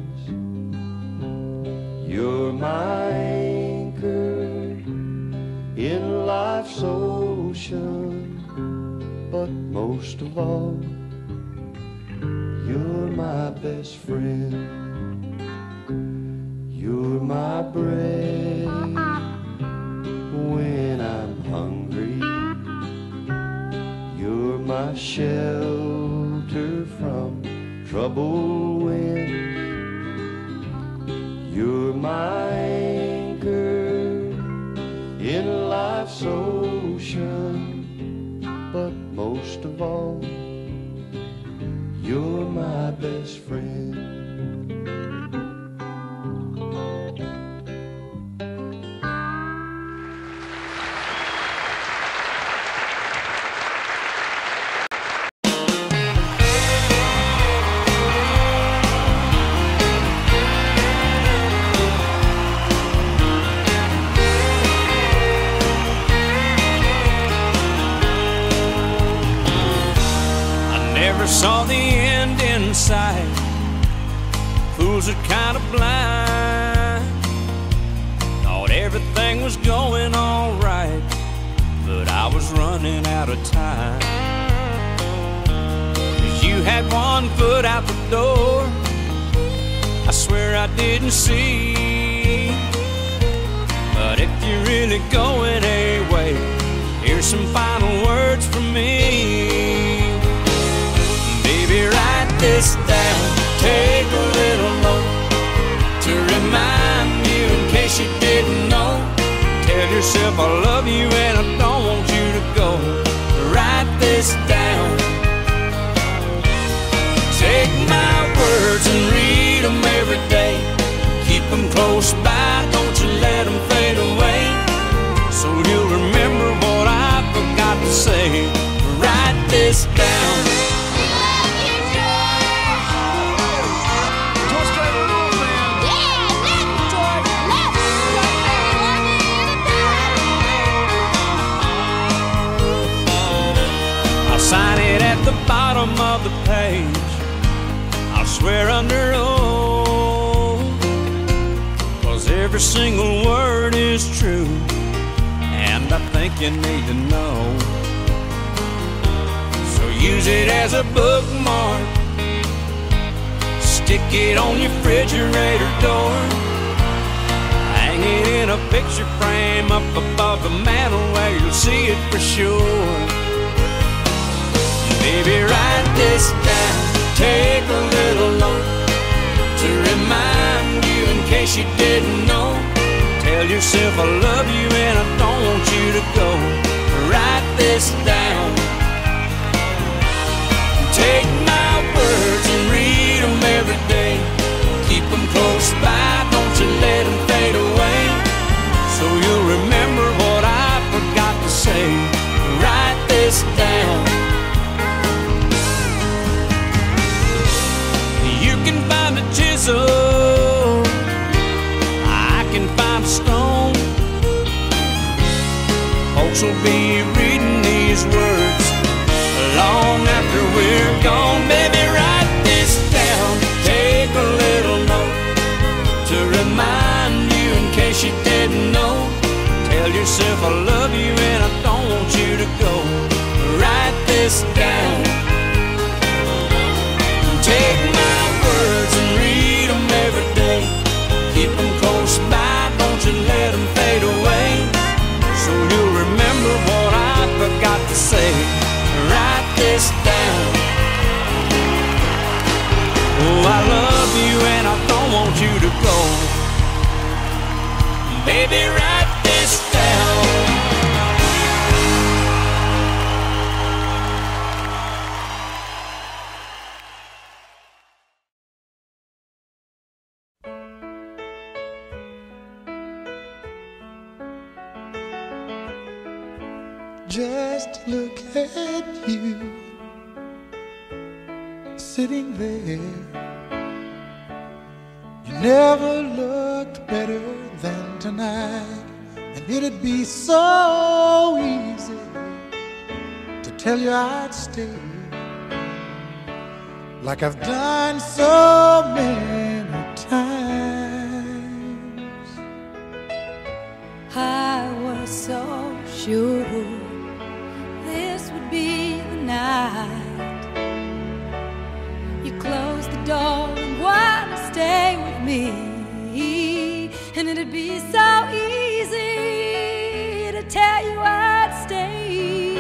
You're my anchor in life's ocean, but most of all, you're my best friend. You're my bread when I'm hungry. You're my shelter from troubled winds. You're my anchor in life's ocean, but most of all, you're my best friend. Saw the end in sight. Fools are kind of blind. Thought everything was going all right, but I was running out of time. You had one foot out the door, I swear I didn't see. But if you're really going away, here's some final words from me. Write this down, take a little note to remind you in case you didn't know. Tell yourself I love you and I don't want you to go. Write this down, take my words and read them every day. Keep them close by, don't you let them fade away, so you'll remember what I forgot to say. Write this down. Sign it at the bottom of the page, I'll swear under oath, cause every single word is true, and I think you need to know. So use it as a bookmark, stick it on your refrigerator door, hang it in a picture frame up above the mantel where you'll see it for sure. Baby, write this down, take a little note to remind you in case you didn't know. Tell yourself I love you and I don't want you to go. Write this down, take my words and read them every day. Keep them close folks will be reading these words long after we're gone. Baby, write this down, take a little note to remind you in case you didn't know. Tell yourself I love you and I don't want you to go. Write this down, take my words and read them every day. Keep them close by, don't you let them fade away. So you'll remember what I forgot to say. Write this down. Oh, I love you and I don't want you to go. Baby, write this down. Just look at you, sitting there. You never looked better than tonight. And it'd be so easy to tell you I'd stay, like I've done so many times. I was so sure be the night you close the door and want to stay with me, and it'd be so easy to tell you I'd stay,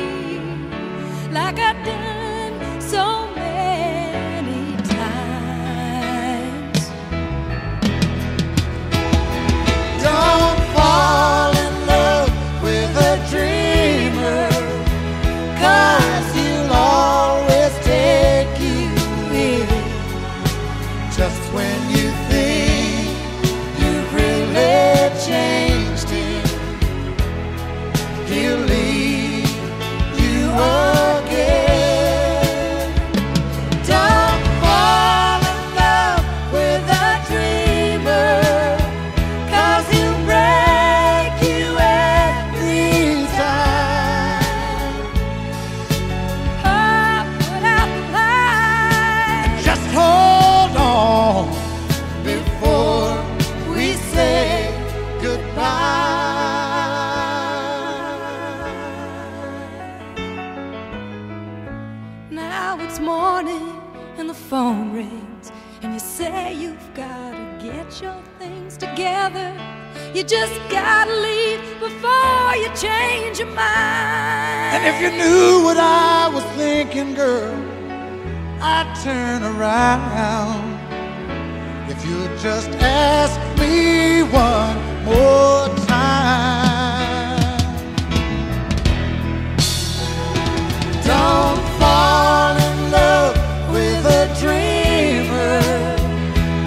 like I've done so many times. Don't fall in love with a dream, 'cause you'll always take you in just when you think you've really changed him. He'll leave you again. Don't fall in love with a dreamer, 'cause he'll break you every time. Phone rings and you say you've got to get your things together. You just gotta leave before you change your mind. And if you knew what I was thinking, girl, I'd turn around if you'd just ask me one more time. Don't fall in love with a dreamer,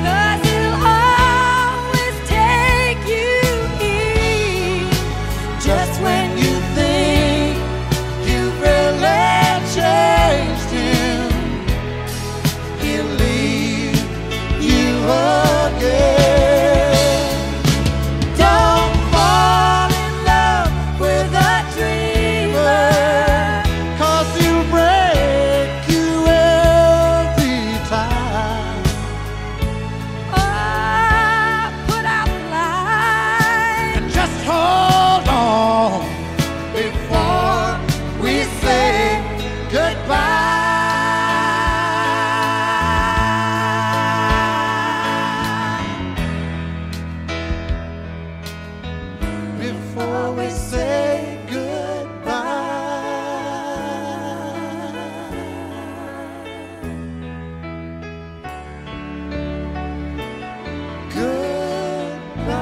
'cause he'll always take you in just when you think you've really changed him. He'll leave you again. Don't fall in love with a dreamer, 'cause he'll break you every time. Oh, put out the light. And just hold on before we say goodbye. Before we say goodbye. Goodbye.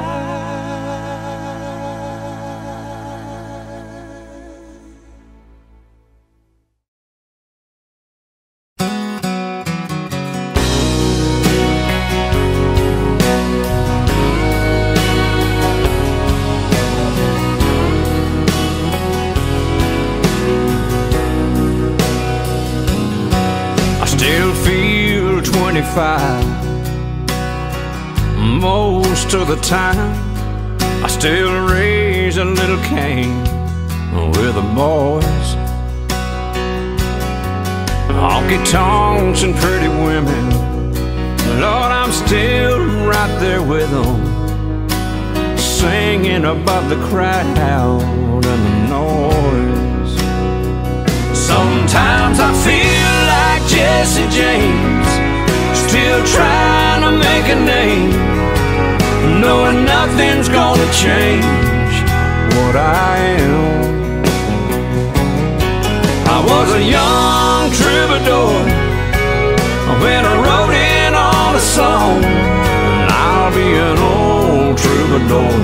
I still feel twenty-five most of the time. I still raise a little cane with the boys, honky-tonks and pretty women. Lord, I'm still right there with them, singing above the crowd and the noise. Sometimes I feel like Jesse James, still trying to make a name, knowing nothing's gonna change what I am. I was a young troubadour when I wrote in on a song, and I'll be an old troubadour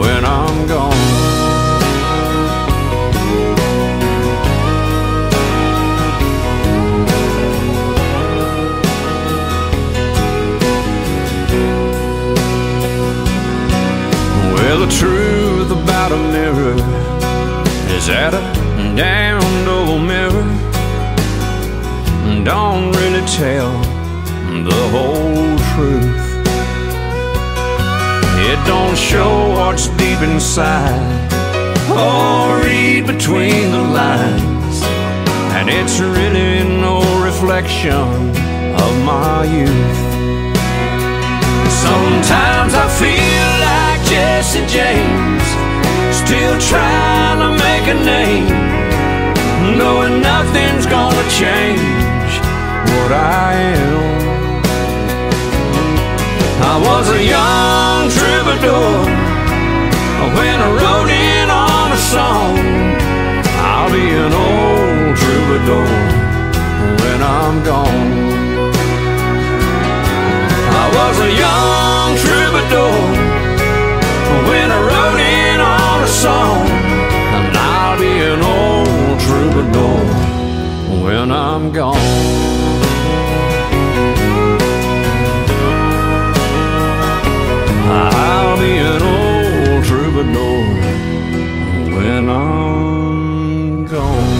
when I'm gone. The truth about a mirror is that a damned old mirror don't really tell the whole truth. It don't show what's deep inside or read between the lines, and it's really no reflection of my youth. Sometimes I feel like Jesse James, still trying to make a name, knowing nothing's gonna change what I am. I was a young troubadour when I wrote in on a song, I'll be an old troubadour when I'm gone. I was a young troubadour when I wrote in on a song, and I'll be an old troubadour when I'm gone. I'll be an old troubadour when I'm gone.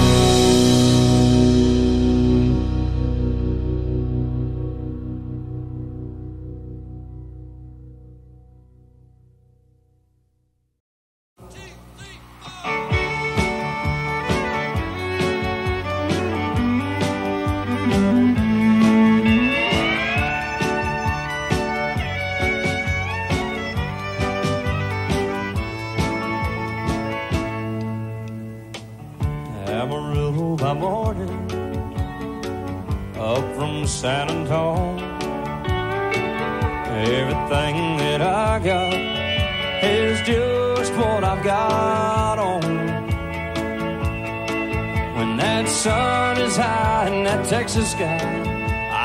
Texas sky,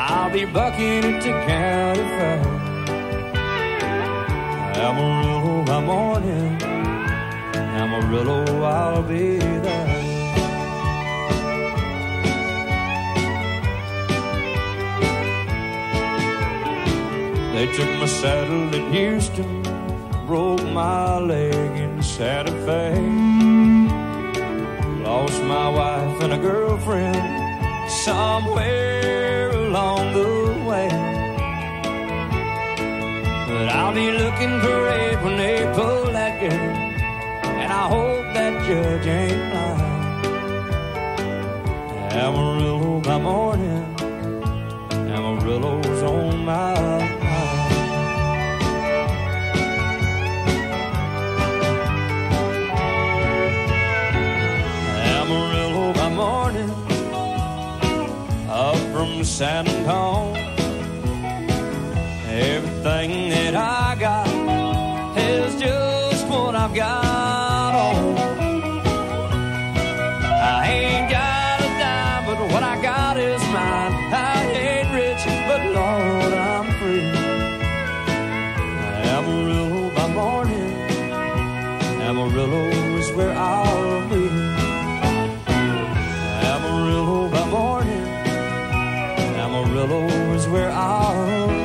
I'll be bucking it to county fair. Amarillo by morning, Amarillo I'll be there. They took my saddle in Houston, broke my leg in Santa Fe, lost my wife and a girlfriend somewhere along the way. But I'll be looking great when they pull that girl, and I hope that judge ain't lying. Amarillo by morning, Amarillo's on my mind. Amarillo by morning, from San Antonio, everything that I got is just what I've got on. I ain't got a dime, but what I got is mine. I ain't rich, but Lord, I'm free. Amarillo by morning, Amarillo is where I'll be. Amarillo by morning, Amarillo is where I'll be.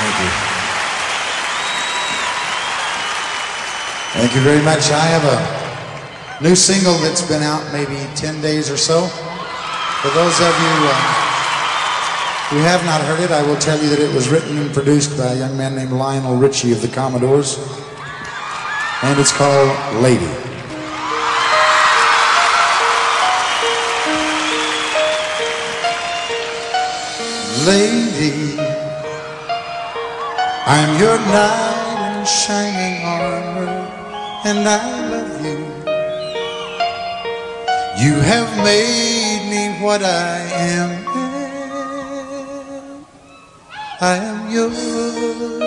Thank you. Thank you very much. I have a new single that's been out maybe ten days or so. For those of you uh, who have not heard it, I will tell you that it was written and produced by a young man named Lionel Richie of the Commodores. And it's called Lady. Lady, I'm your knight in shining armor, and I love you. You have made me what I am. I am yours.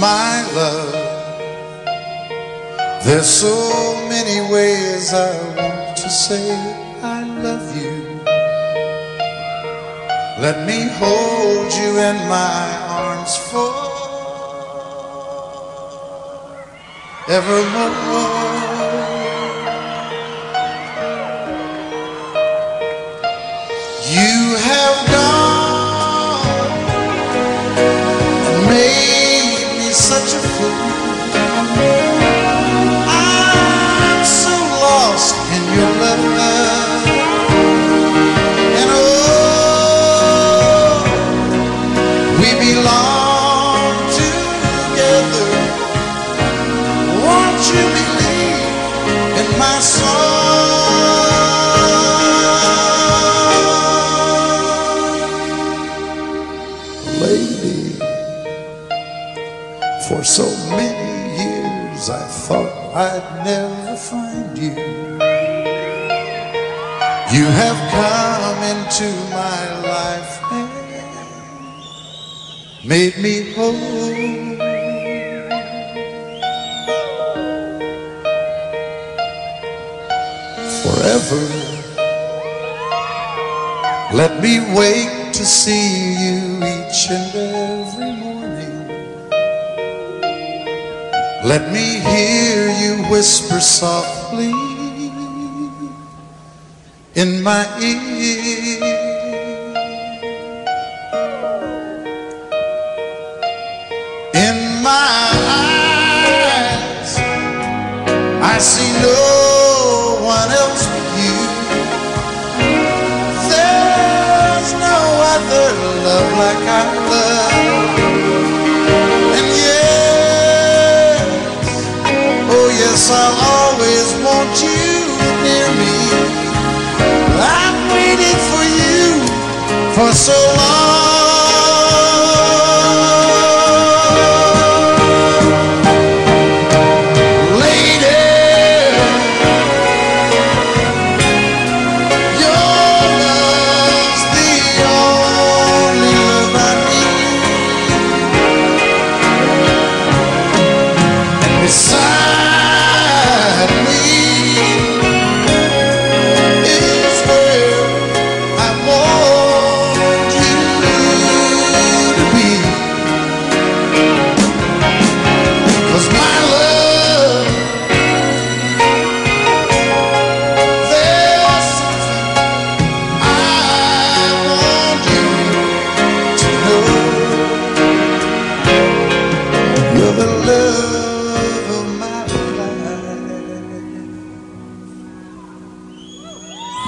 My love, there's so many ways I want to say I love you. Let me hold you in my arms forevermore. You have done amazing. Such a fool, I'm so lost in your love, and oh, we belong together. Won't you believe in my song, lady? For so many years I thought I'd never find you. You have come into my life and made me whole. Forever, let me wake to see you each and every morning. Let me hear you whisper softly in my ear. In my eyes, I see no one else but you. There's no other love like I love. Yes, I'll always want you near me. I've waited for you for so long. Lady, your love's the only love I need. And besides,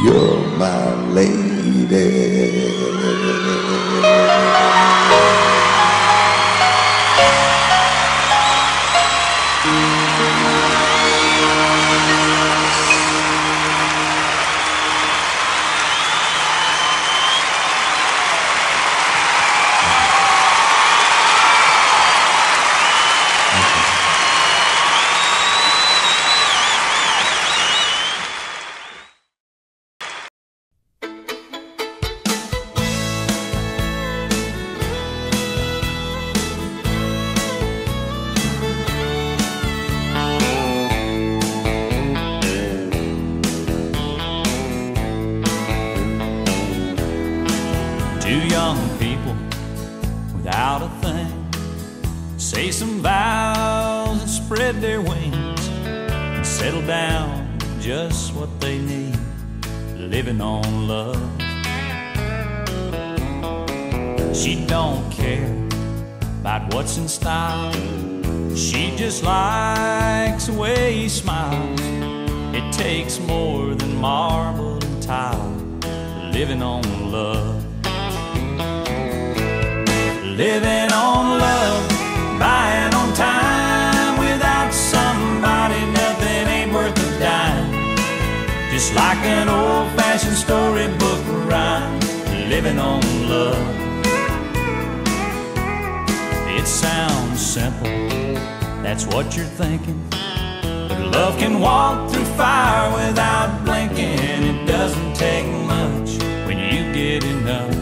you're my lady. living on love. She don't care about what's in style. She just likes the way he smiles. It takes more than marble and tile, living on love. Living on love, buying on time. Without somebody, nothing ain't worth a dime. Just like an old-fashioned storybook rhyme, living on love. It sounds simple, that's what you're thinking, but love can walk through fire without blinking. It doesn't take much when you get enough,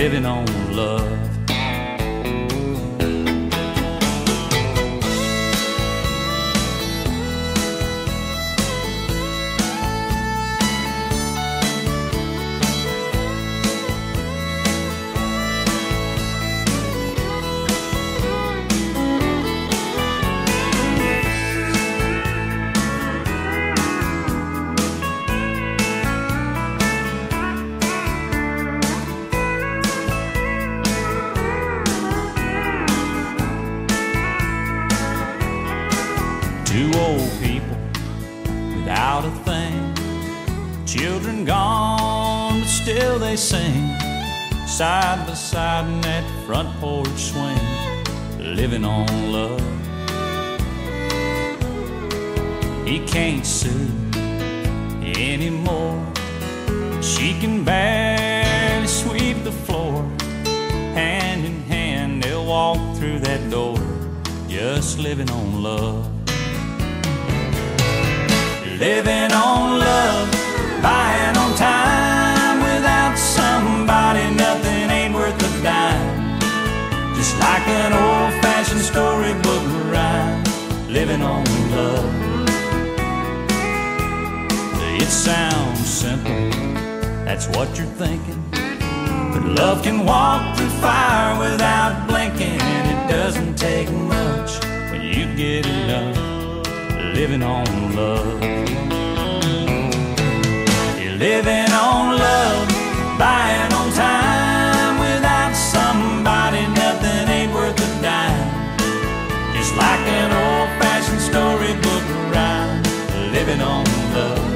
living on love. Two old people without a thing, children gone, but still they sing, side by side in that front porch swing, living on love. He can't sue anymore, she can barely sweep the floor. Hand in hand they'll walk through that door, just living on love. Living on love, buying on time. Without somebody, nothing ain't worth a dime. Just like an old-fashioned storybook rhyme, living on love. It sounds simple, that's what you're thinking, but love can walk through fire without blinking. It doesn't take much when you get enough, living on love. You're living on love, buying on time. Without somebody, nothing ain't worth a dime. Just like an old-fashioned storybook rhyme, living on love.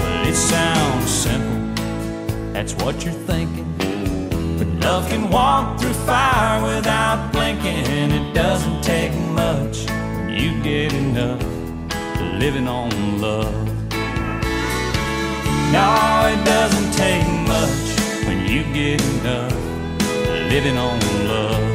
Well, it sounds simple, that's what you're thinking, but love can walk through fire without blinking. It doesn't take much, you get enough, living on love. No, it doesn't take much when you get enough, living on love.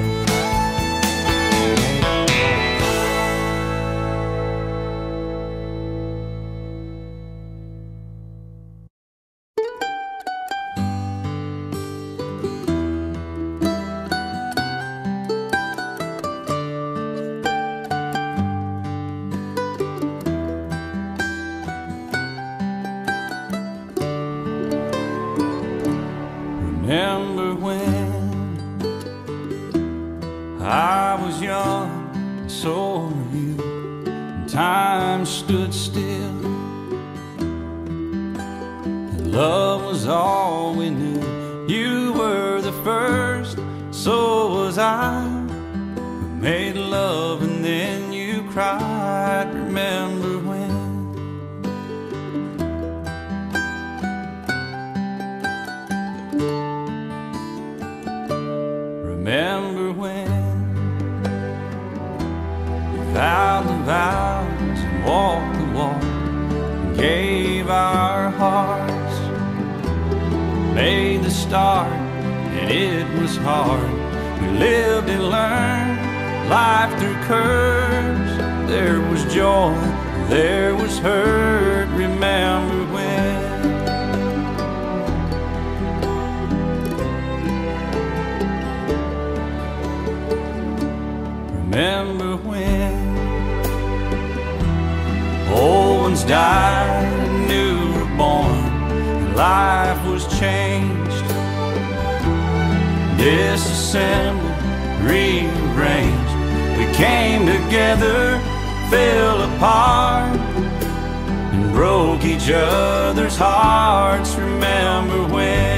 broke each other's hearts. Remember when?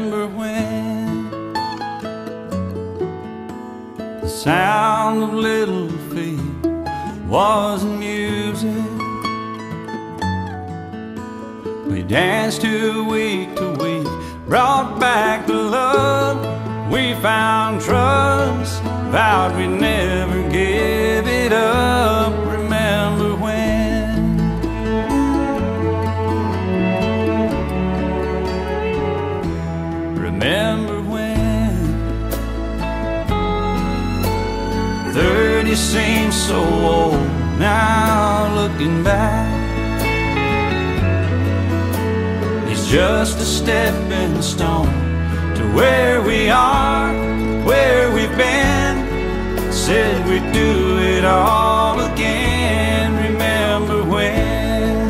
Remember when the sound of little feet was music? We danced to week to week, brought back the love. We found trust, vowed we'd never give it up. Remember when? Remember when? Thirty seems so old now, looking back. It's just a stepping stone to where we are, where we've been. Said we'd do it all again. Remember when?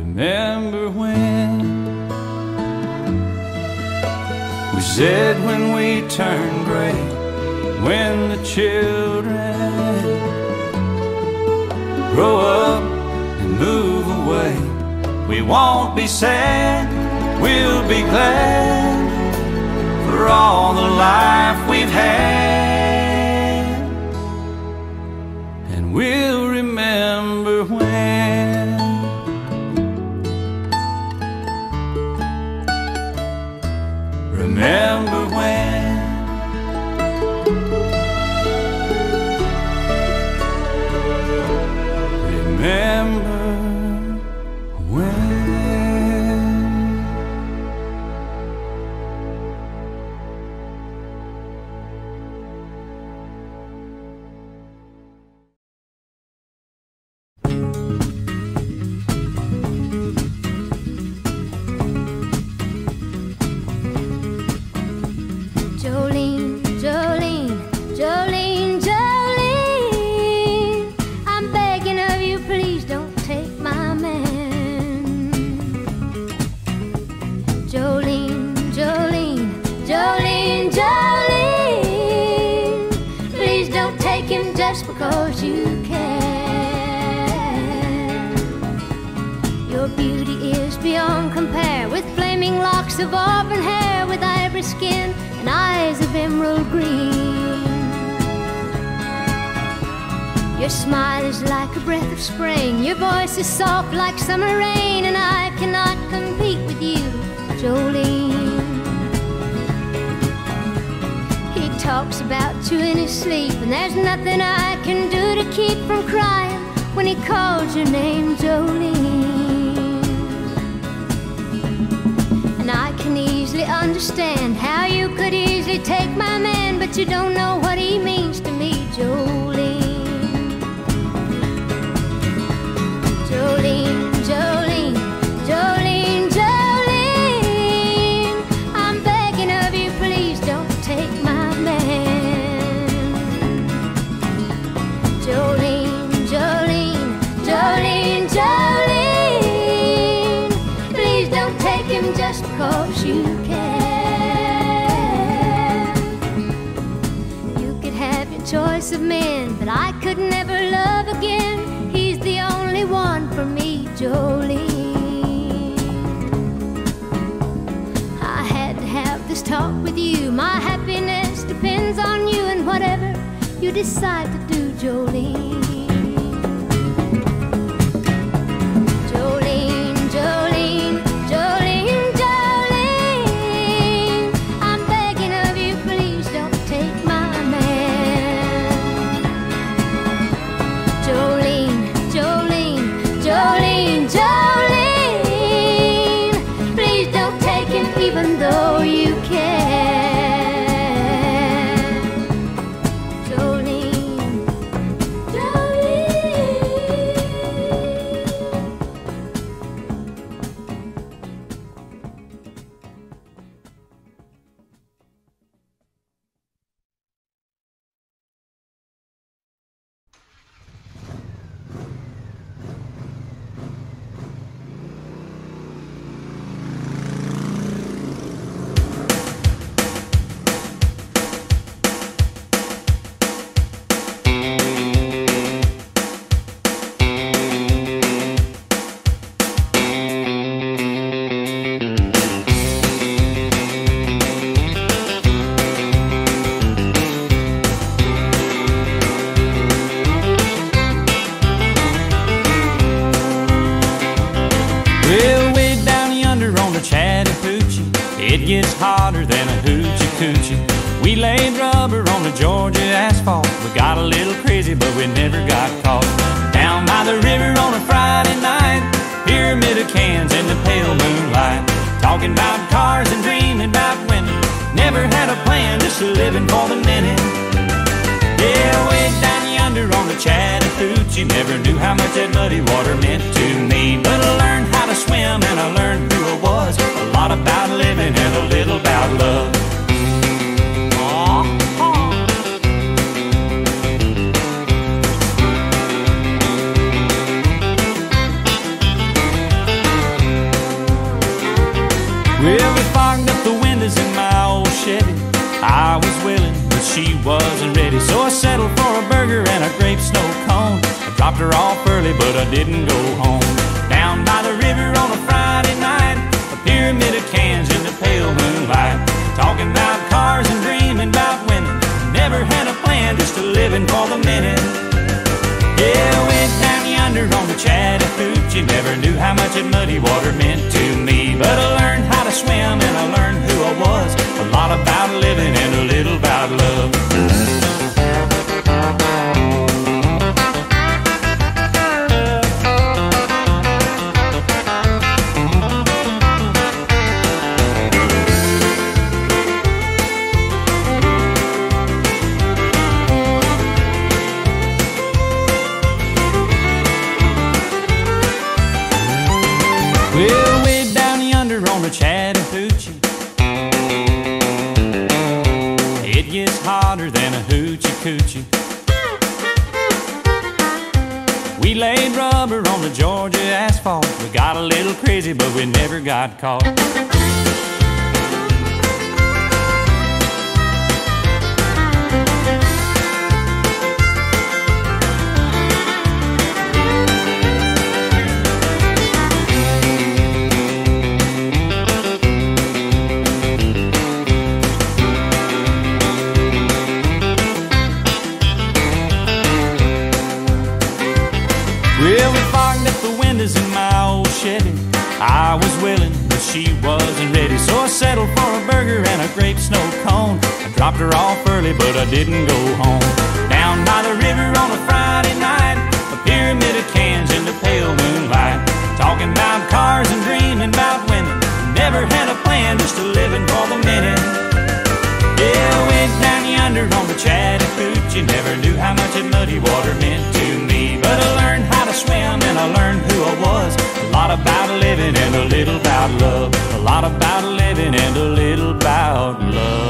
Remember when we said when we turned gray, when the children grow up and move away, we won't be sad, we'll be glad for all the life we've had, and we'll remember when. Remember when? Remember of auburn hair with ivory skin and eyes of emerald green. Your smile is like a breath of spring, your voice is soft like summer rain, and I cannot compete with you, Jolene. He talks about you in his sleep, and there's nothing I can do to keep from crying when he calls your name, Jolene. I can easily understand how you could easily take my man, but you don't know what he means to me, Jolene. Jolene, Jolene, Jolene, Jolene, I'm begging of you, please don't take my man. Jolene, Jolene, Jolene, Jolene, please don't take him just cause you can. You could have your choice of men, but I could never love again. He's the only one for me, Jolene. I had to have this talk with you. My happiness depends on you, and whatever you decide to do, Jolene. Jolene, Well, way down yonder on the Chattahoochee, it gets hotter than a hoochie-coochie. We laid rubber on the Georgia asphalt. We got a little crazy, but we never got caught. Down by the river on a Friday night, pyramid of cans in the pale moonlight. Talking about cars and dreaming about women. Never had a plan, just living for the minute. Yeah, way down yonder on the Chattahoochee, never knew how much that muddy water meant to me. But I learned how to swim and I learned who I was. A lot about living and a little about love. Well, we fogged up the windows in my old Chevy. I was willing, but she wasn't ready. So I settled for a burger and a grape snow cone. I dropped her off early, but I didn't go home. Down by the river on a Friday night, a pyramid of cans in the pale moonlight. Talking about cars and dreaming about women. Never had a plan, just a living for the minute. Yeah, I went down yonder on the Chattahoochee. Never knew how much that muddy water meant to me. But I learned how to swim and I learned who I was. A lot about living and a little about love. Well, way down yonder on the Chattahoochee, it gets hotter than a hoochie-coochie. We laid rubber on the Georgia asphalt. We got a little crazy, but we never got caught. Well, we fogged up the windows in my old Chevy. I was willing, but she wasn't ready. So I settled for a burger and a grape snow cone. I dropped her off early, but I didn't go home. Down by the river on a Friday night, a pyramid of cans in the pale moonlight. Talking about cars and dreaming about women. Never had a plan, just a living for the minute. Yeah, I went down yonder on the Chattahoochee. Never knew how much that muddy water meant to me. But I learned how to swim and I learned who I was. A lot about living and a little about love. A lot about living and a little about love.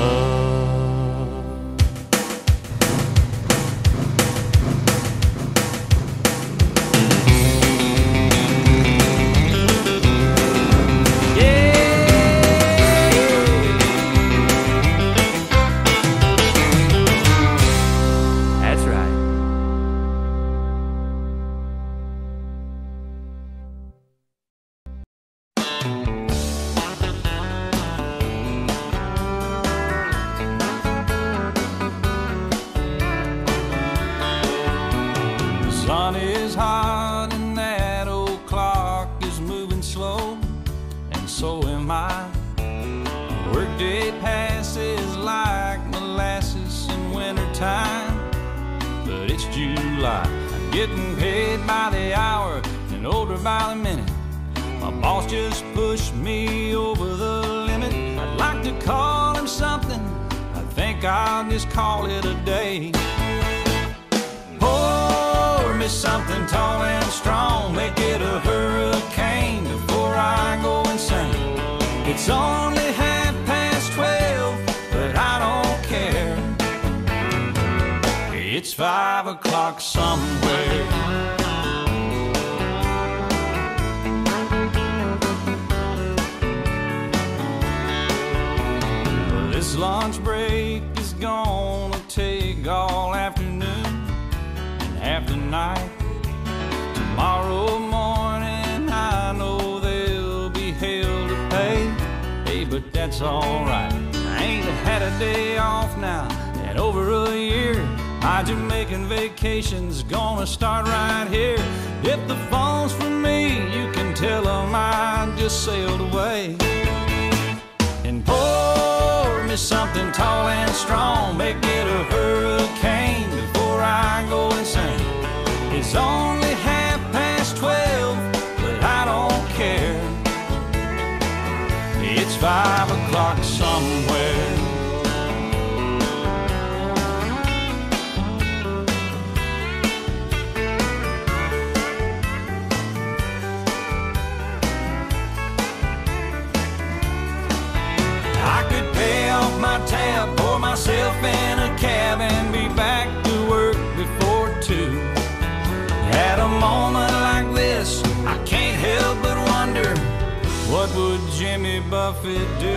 Vacation's gonna start right here. If the phone's for me, you can tell 'em I just sailed away. And pour me something tall and strong, make it a hurricane before I go insane. It's only half past twelve, but I don't care. It's five o'clock somewhere. Tab, pour myself in a cab and be back to work before two. At a moment like this, I can't help but wonder, what would Jimmy Buffett do?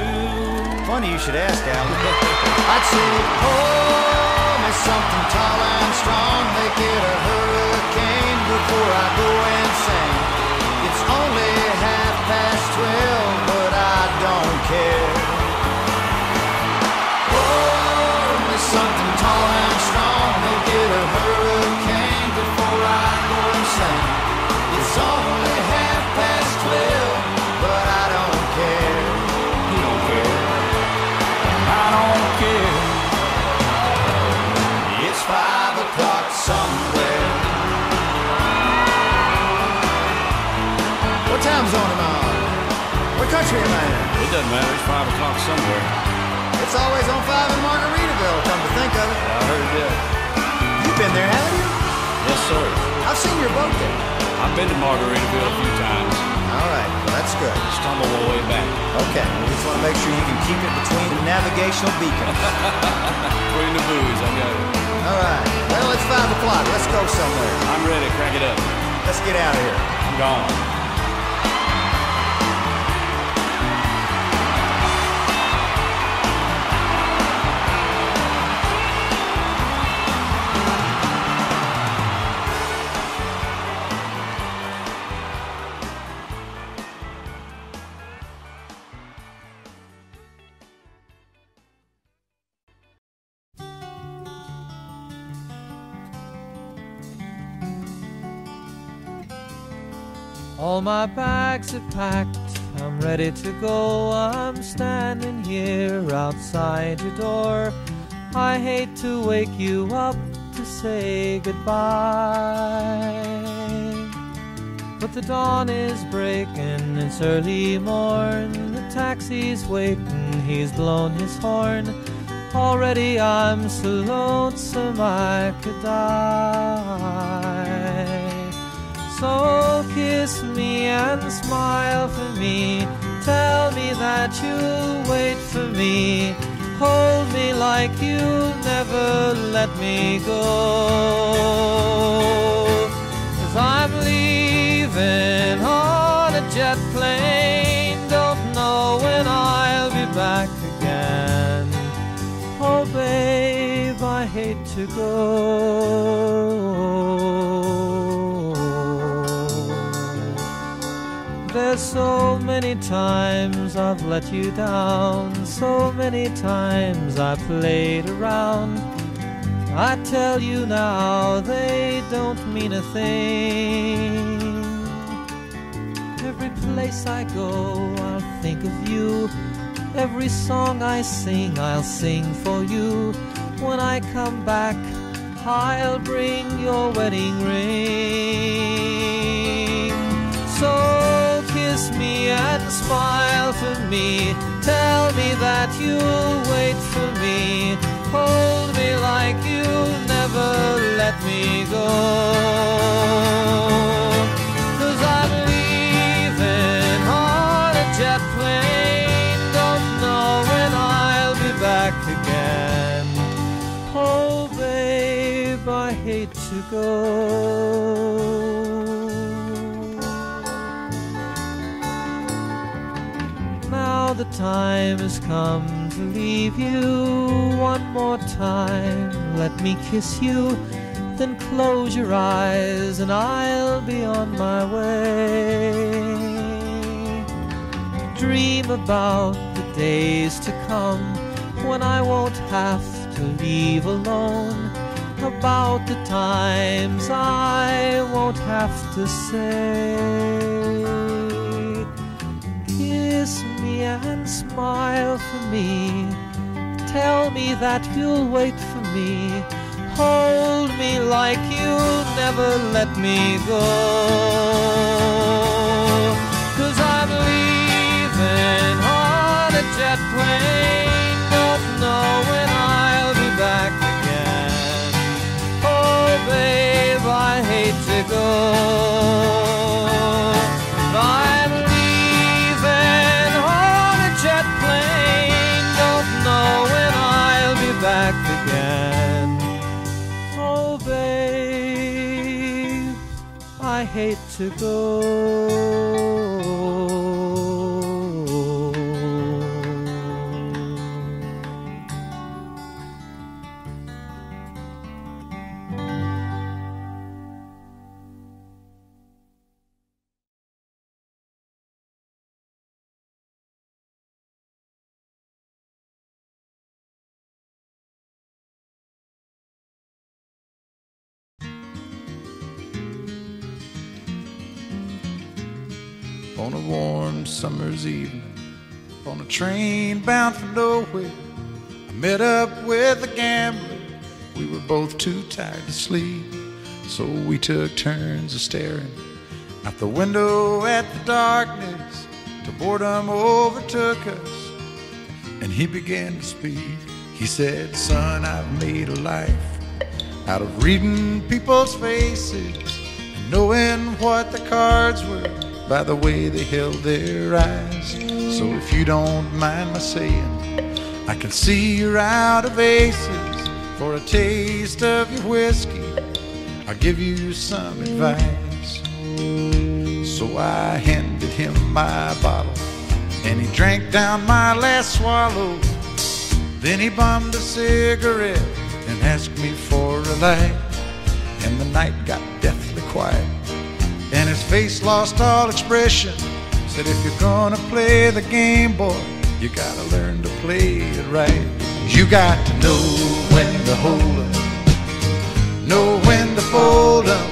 Funny you should ask, Alan. I'd say, pour me something tall and strong, make it a hurricane before I go insane. It's only half past twelve, but I don't care. Something tall and strong, make it a hurricane before I go insane. It's only half past twelve, but I don't care. You don't care. I don't care. It's five o'clock somewhere. What time zone am I on? What country am I in? It doesn't matter, it's five o'clock somewhere. It's always on five in Margaritaville, come to think of it. I heard that. You've been there, haven't you? Yes, sir. I've seen your boat there. I've been to Margaritaville a few times. All right, well, that's good. Stumble all the way back. Okay, we just want to make sure you can keep it between the navigational beacons. Between the buoys, I got it. All right, well, it's five o'clock. Let's go somewhere. I'm ready. Crank it up. Let's get out of here. I'm gone. All my bags are packed, I'm ready to go. I'm standing here outside your door. I hate to wake you up to say goodbye, but the dawn is breaking, it's early morn. The taxi's waiting, he's blown his horn. Already I'm so lonesome I could die. So kiss me and smile for me, tell me that you'll wait for me, hold me like you'll never let me go. 'Cause I'm leaving on a jet plane, don't know when I'll be back again. Oh babe, I hate to go. There's so many times I've let you down, so many times I played around. I tell you now, they don't mean a thing. Every place I go, I'll think of you. Every song I sing, I'll sing for you. When I come back, I'll bring your wedding ring. So kiss me and smile for me, tell me that you'll wait for me, hold me like you'll never let me go. 'Cause I'm leaving on a jet plane, don't know when I'll be back again. Oh babe, I hate to go. Now the time has come to leave you. One more time, let me kiss you, then close your eyes and I'll be on my way. Dream about the days to come, when I won't have to leave alone, about the times I won't have to say for me. Tell me that you'll wait for me. Hold me like you'll never let me go. 'Cause I'm leaving on a jet plane. Don't know when I'll be back again. Oh babe, I hate to go. I hate to go. On a warm summer's evening, on a train bound for nowhere, I met up with a gambler. We were both too tired to sleep, so we took turns of staring out the window at the darkness till boredom overtook us. And he began to speak. He said, son, I've made a life out of reading people's faces and knowing what the cards were by the way they held their eyes. So if you don't mind my saying, I can see you're out of aces. For a taste of your whiskey, I'll give you some advice. So I handed him my bottle, and he drank down my last swallow. Then he bummed a cigarette and asked me for a light. And the night got deathly quiet, and his face lost all expression. Said, if you're gonna play the game, boy, you gotta learn to play it right. You got to know when to hold 'em, know when to fold 'em,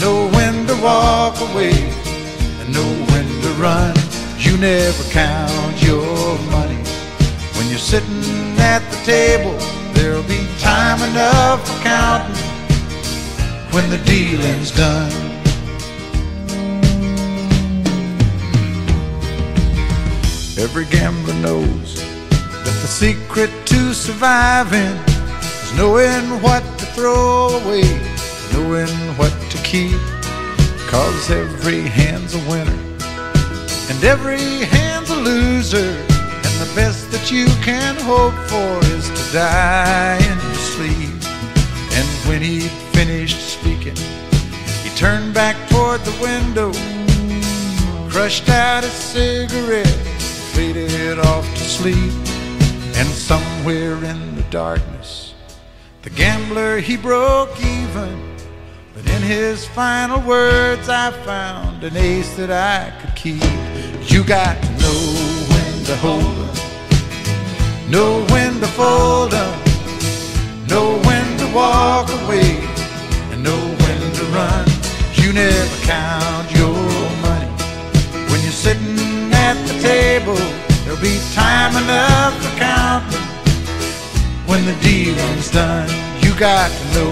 know when to walk away, and know when to run. You never count your money when you're sitting at the table. There'll be time enough for counting when the dealing's done. Every gambler knows that the secret to surviving is knowing what to throw away, knowing what to keep. 'Cause every hand's a winner and every hand's a loser, and the best that you can hope for is to die in your sleep. And when he finished speaking, he turned back toward the window, crushed out a cigarette, faded off to sleep. And somewhere in the darkness, the gambler, he broke even. But in his final words, I found an ace that I could keep. You got to know when to hold 'em, know when to fold 'em, know when to walk away, and know when to run. You never count your money when you're sitting at the table. There'll be time enough for counting when the dealing's done. You got to know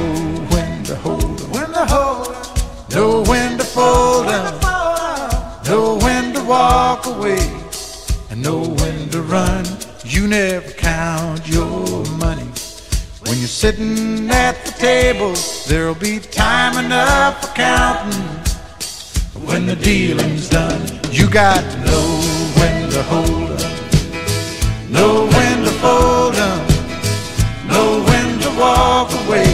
when to hold 'em, when to hold 'em, know when to fold 'em, know when to walk away, and know when to run. You never count your money when you're sitting at the table. There'll be time enough for counting when the dealing's done. You got to know when to hold 'em, know when to fold 'em, know when to walk away,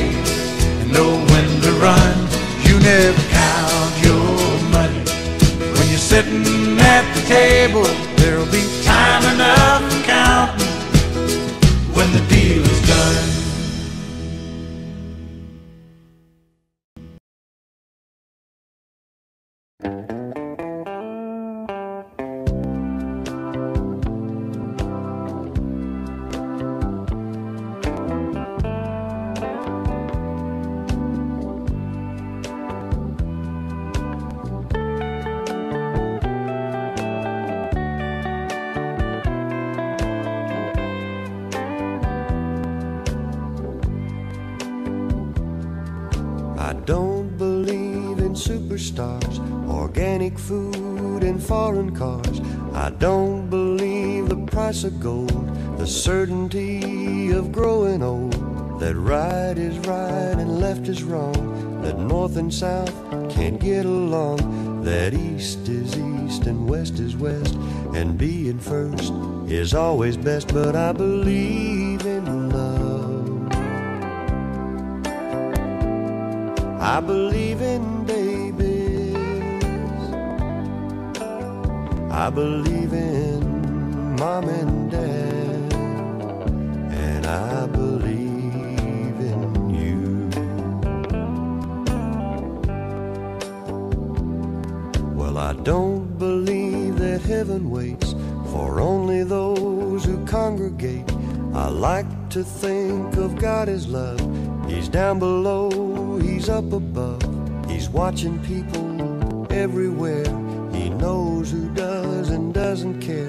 and know when to run. You never count your money when you're sitting at the table. There'll be time enough for counting when the deal is done. superstars, organic food and foreign cars. I don't believe the price of gold, the certainty of growing old, that right is right and left is wrong, that north and south can't get along, that east is east and west is west, and being first is always best. But I believe in love, I believe in babies, I believe in mom and dad, and I believe in you. Well, I don't believe that heaven waits for only those who congregate. I like to think of God as love. He's down below, he's up above, he's watching people everywhere. He knows who does and doesn't care.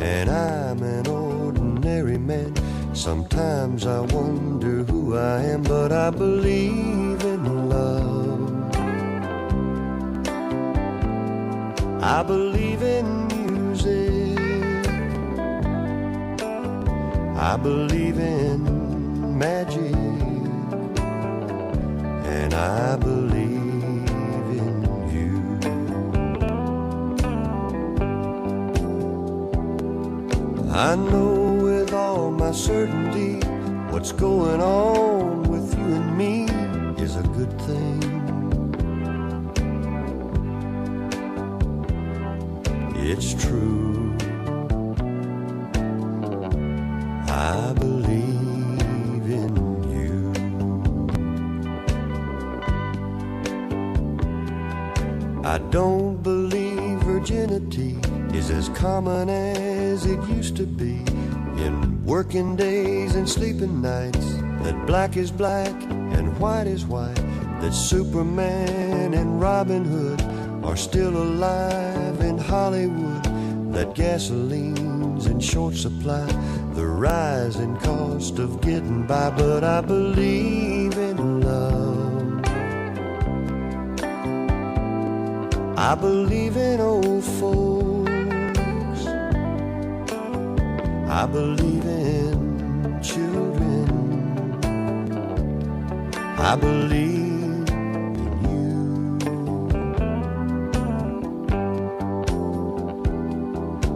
And I'm an ordinary man. Sometimes I wonder who I am, but I believe in love. I believe in music. I believe in magic, and I believe in you. I know with all my certainty what's going on with you and me is a good thing. It's true. I believe in you. I don't believe virginity is as common as it used to be. In working days and sleeping nights, that black is black and white is white, that Superman and Robin Hood are still alive in Hollywood, that gasoline's in short supply, the rising cost of getting by. But I believe in love, I believe in old folks, I believe in children, I believe.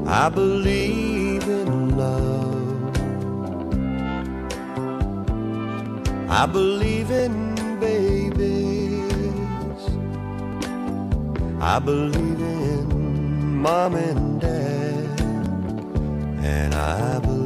I believe in love. I believe in babies. I believe in mom and dad, and I believe in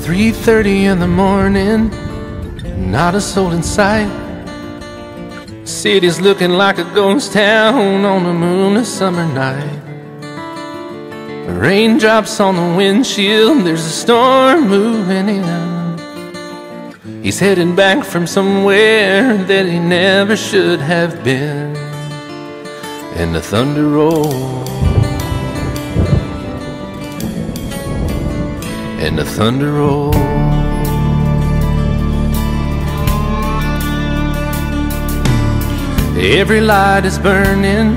three thirty in the morning, not a soul in sight. City's looking like a ghost town on a moonless summer night. Raindrops on the windshield, there's a storm moving in. He's heading back from somewhere that he never should have been. And the thunder rolls, and the thunder rolls. Every light is burning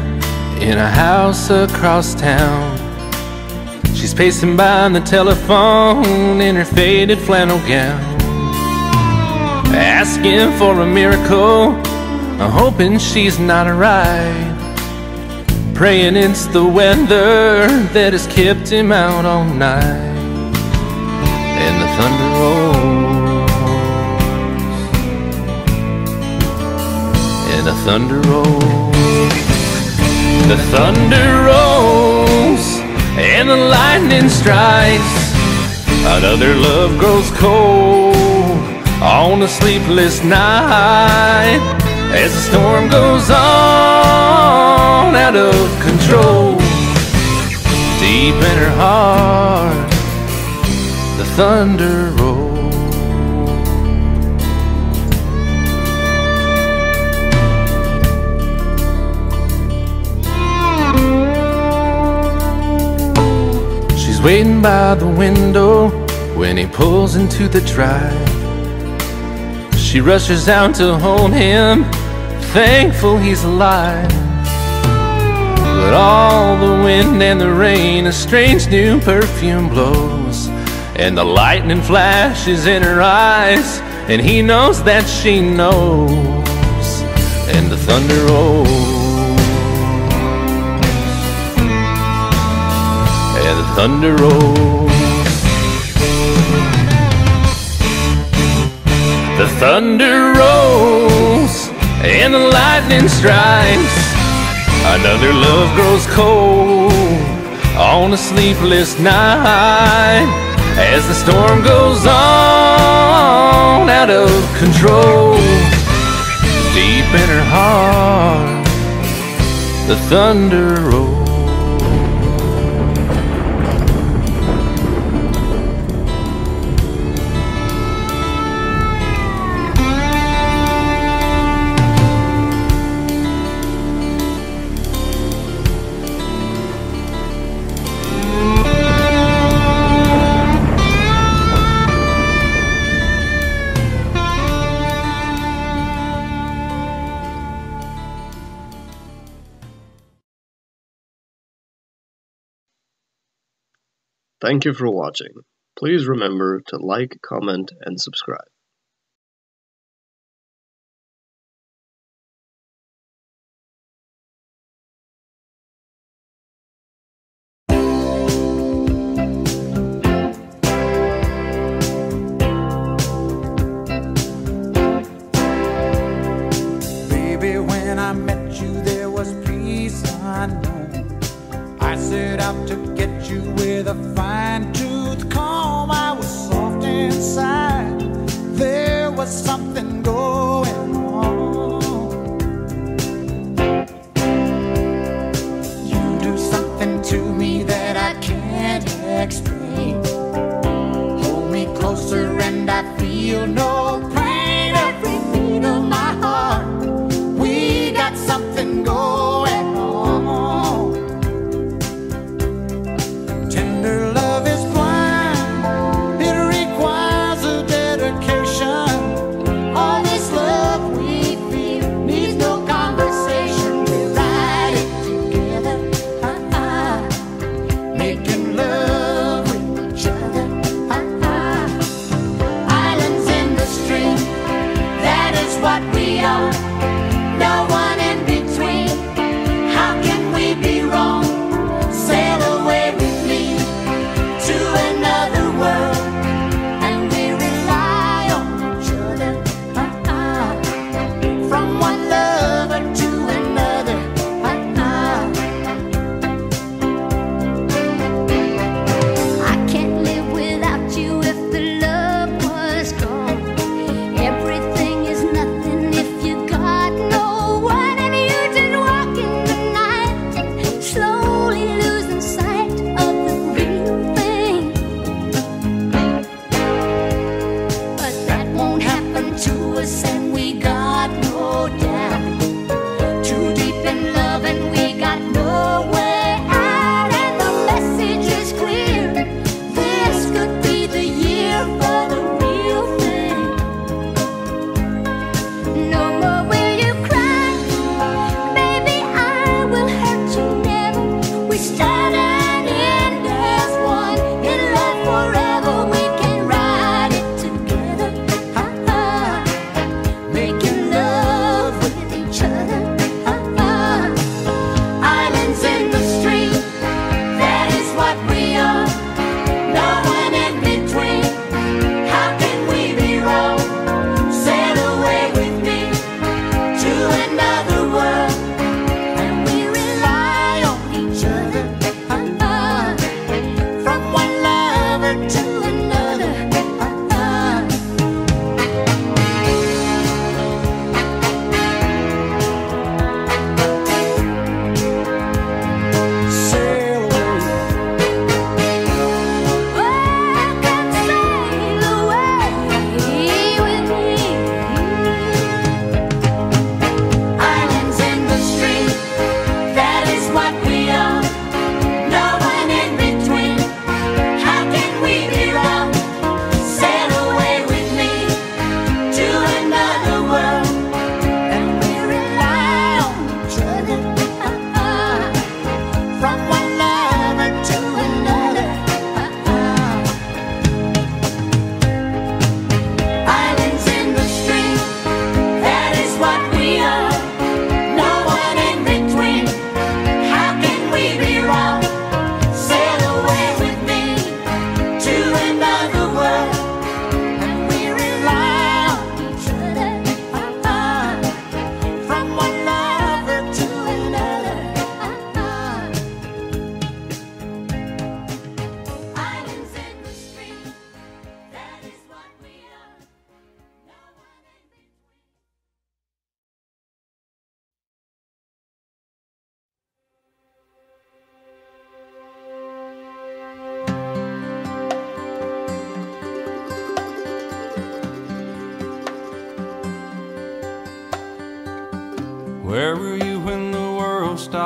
in a house across town. She's pacing by on the telephone in her faded flannel gown, asking for a miracle, hoping she's not alright, praying it's the weather that has kept him out all night. And the thunder rolls, and the thunder rolls. The thunder rolls and the lightning strikes. Another love grows cold on a sleepless night. As the storm goes on out of control, deep in her heart the thunder rolls. Waiting by the window when he pulls into the drive. She rushes out to hold him, thankful he's alive. But all the wind and the rain, a strange new perfume blows, and the lightning flashes in her eyes, and he knows that she knows. And the thunder rolls. The thunder rolls. The thunder rolls and the lightning strikes. Another love grows cold on a sleepless night. As the storm goes on out of control, deep in her heart the thunder rolls. Thank you for watching. Please remember to like, comment, and subscribe. Baby, when I met you, there was peace unknown. I set out to get you with a fine-tooth comb. I was soft inside. There was something going on. You do something to me that I can't explain. Hold me closer and I feel no pain. Every beat of my heart, we got something going on. Islands in the street.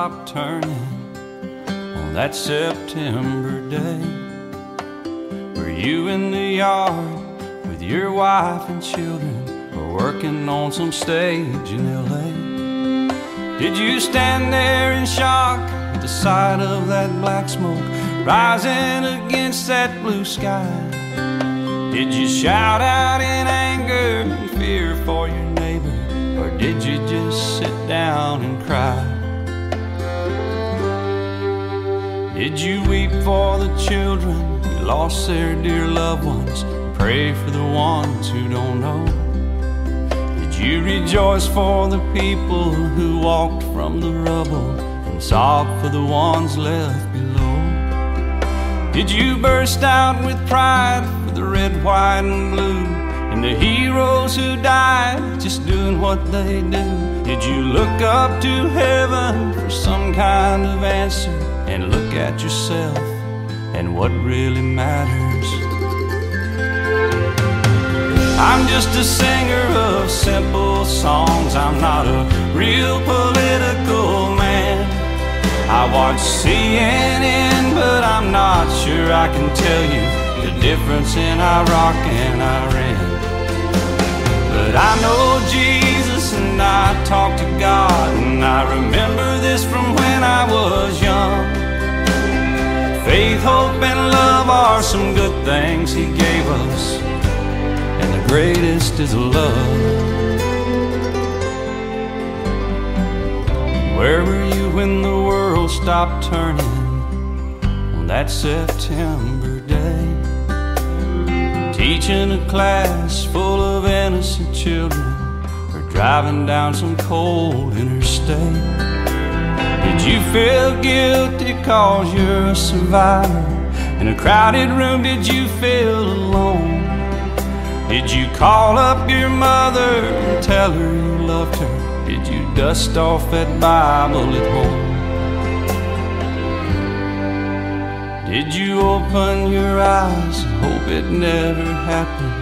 stop turning on that September day. Were you in the yard with your wife and children, or working on some stage in L A? Did you stand there in shock at the sight of that black smoke rising against that blue sky? Did you shout out in anger and fear for your neighbor, or did you just sit down and cry? Did you weep for the children who lost their dear loved ones, pray for the ones who don't know? Did you rejoice for the people who walked from the rubble and sob for the ones left below? Did you burst out with pride for the red, white, and blue, and the heroes who died just doing what they do? Did you look up to heaven for some kind of answer and look at yourself and what really matters? I'm just a singer of simple songs. I'm not a real political man. I watch C N N, but I'm not sure I can tell you the difference in Iraq and Iran. But I know Jesus and I talk to God, and I remember this from when I was young. Faith, hope, and love are some good things He gave us, and the greatest is love. Where were you when the world stopped turning on that September day? Teaching a class full of innocent children, or driving down some cold interstate? Did you feel guilty 'cause you're a survivor? In a crowded room, did you feel alone? Did you call up your mother and tell her you loved her? Did you dust off that Bible at home? Did you open your eyes and hope it never happened?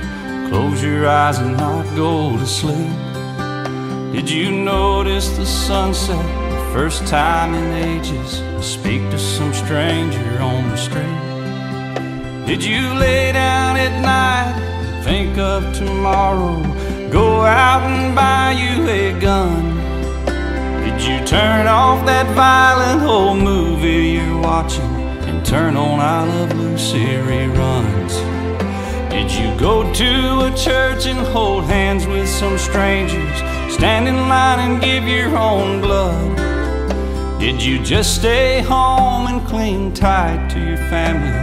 Close your eyes and not go to sleep? Did you notice the sunset the first time in ages and speak to some stranger on the street? Did you lay down at night and think of tomorrow, go out and buy you a gun? Did you turn off that violent old movie you're watching and turn on I Love Lucy reruns? Did you go to a church and hold hands with some strangers, stand in line and give your own blood? Did you just stay home and cling tight to your family?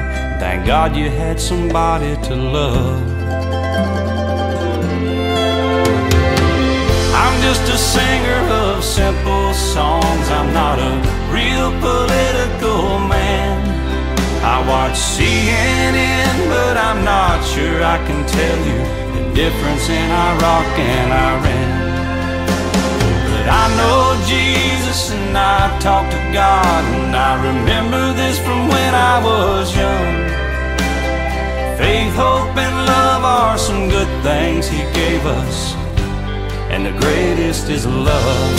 Thank God you had somebody to love. I'm just a singer of simple songs. I'm not a real political man. I watch C N N, but I'm not sure I can tell you the difference in Iraq and Iran. But I know Jesus and I talk to God, and I remember this from when I was young. Faith, hope, and love are some good things He gave us, and the greatest is love.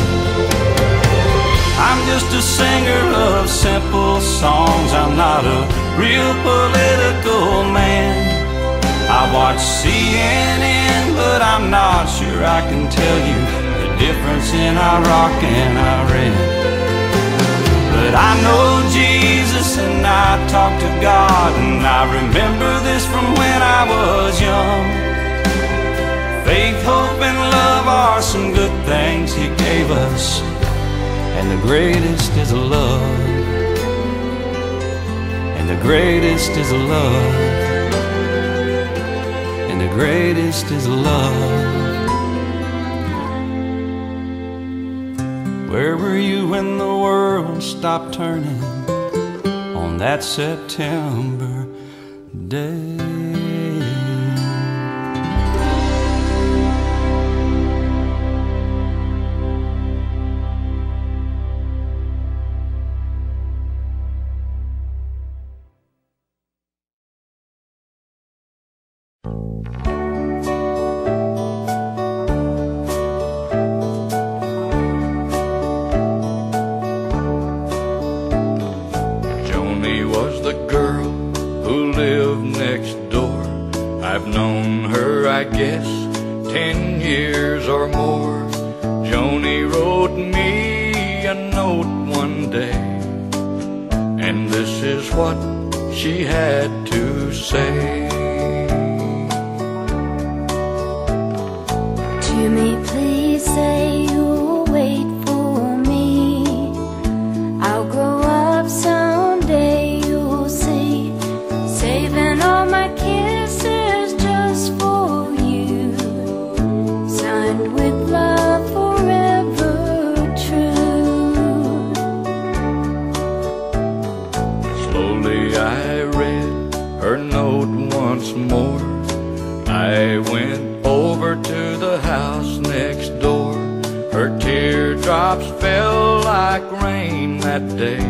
I'm just a singer of simple songs. I'm not a real political man. I watch C N N, but I'm not sure I can tell you the difference in Iraq and Iran. But I know Jesus and I talk to God, and I remember this from when I was young. Faith, hope, and love are some good things He gave us, and the greatest is love. And the greatest is love. And the greatest is love. Where were you when the world stopped turning on that September day? I've known her, I guess, ten years or more. Joni wrote me a note one day, and this is what she had to say. To me, please say you'll wait for me. I'll grow up someday, you'll see. Saving all my kisses just for you. Signed with love, forever true. Slowly I read her note once more. I went over to the house next door. Her teardrops fell like rain that day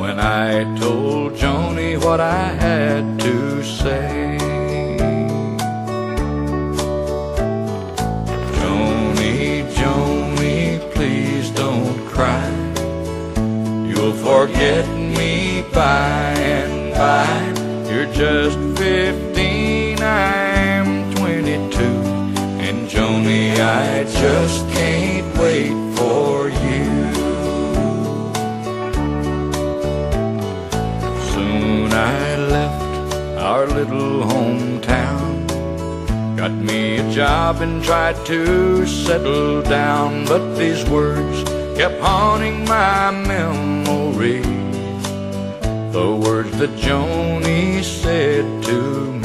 when I told Joni what I had to say. Joni, Joni, please don't cry. You'll forget me by and by. You're just fifteen, I'm twenty-two. And Joni, I just can't wait for you. Soon I left our little hometown, got me a job and tried to settle down, but these words kept haunting my memory, the words that Joni said to me.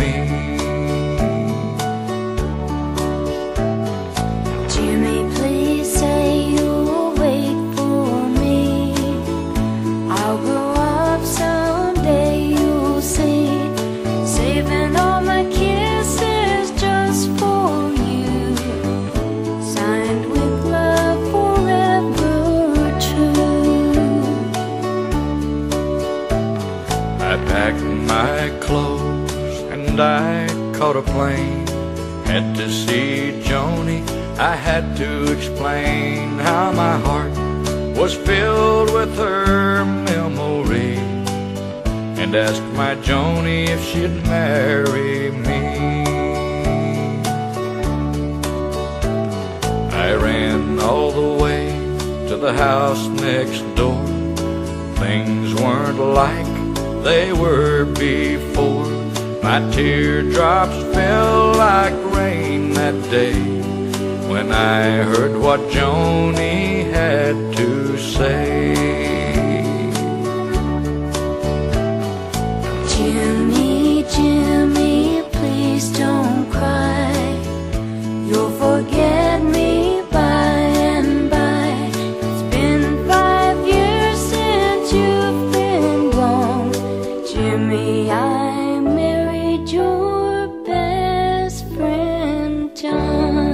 I closed and I caught a plane. Had to see Joni, I had to explain how my heart was filled with her memory, and asked my Joni if she'd marry me. I ran all the way to the house next door. Things weren't like they were before. My teardrops fell like rain that day when I heard what Joni had to say. Jimmy, Jimmy, please don't cry. You'll forget me by and by. It's been five years since you've Jimmy, I married your best friend, John.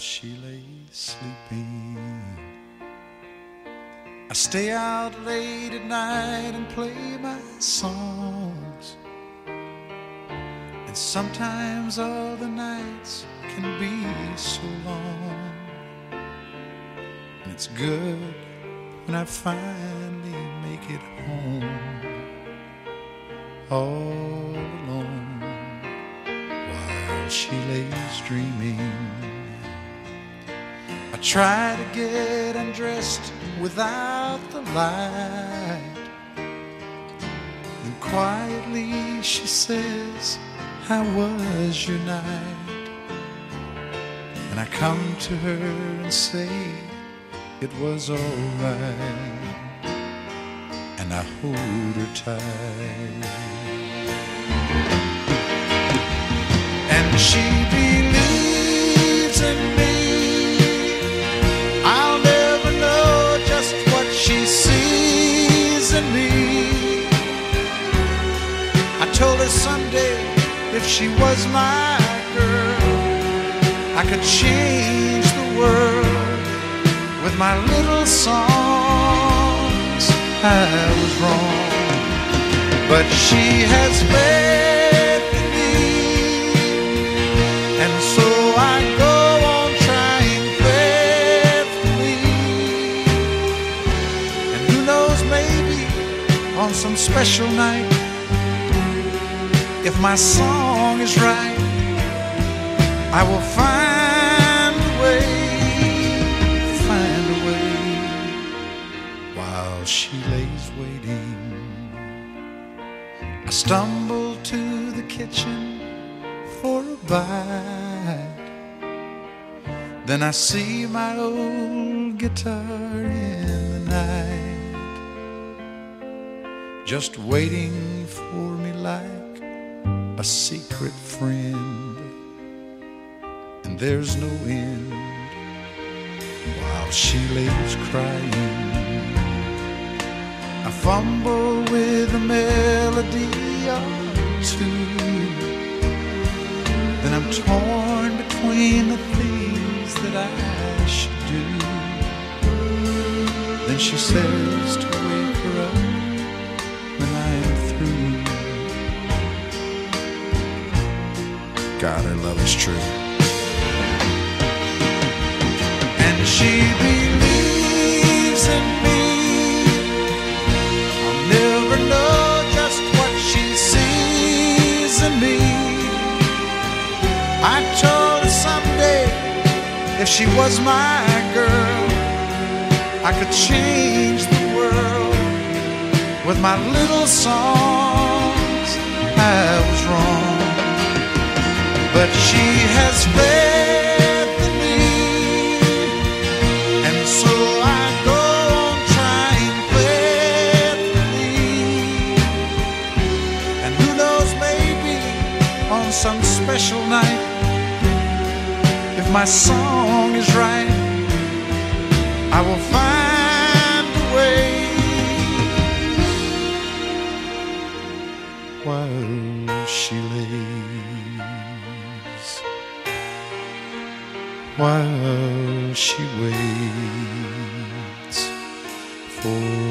She lay sleeping. I stay out late at night and play my songs, and sometimes other nights can be so long. And it's good when I finally make it home, all alone, while she lays dreaming. I try to get undressed without the light, and quietly she says, how was your night? And I come to her and say, it was alright, and I hold her tight. And she believes in me. I'll never know just what she sees in me. I told her someday if she was my girl, I could change the world with my little songs. I was wrong, but she has faith in me, and so I go on trying faithfully. And who knows, maybe on some special night, if my song is right, I will find a way, find a way. While she lays waiting, I stumble to the kitchen for a bite. Then I see my old guitar in the night, just waiting for me like a secret friend. And there's no end while she lays crying. I fumble with a melody or two, then I'm torn between the things that I should do. Then she says to wake her up when I am through. God, her love is true. She believes in me. I'll never know just what she sees in me. I told her someday, if she was my girl, I could change the world with my little songs. I was wrong, but she has failed. Some special night, if my song is right, I will find a way. While she lays, while she waits for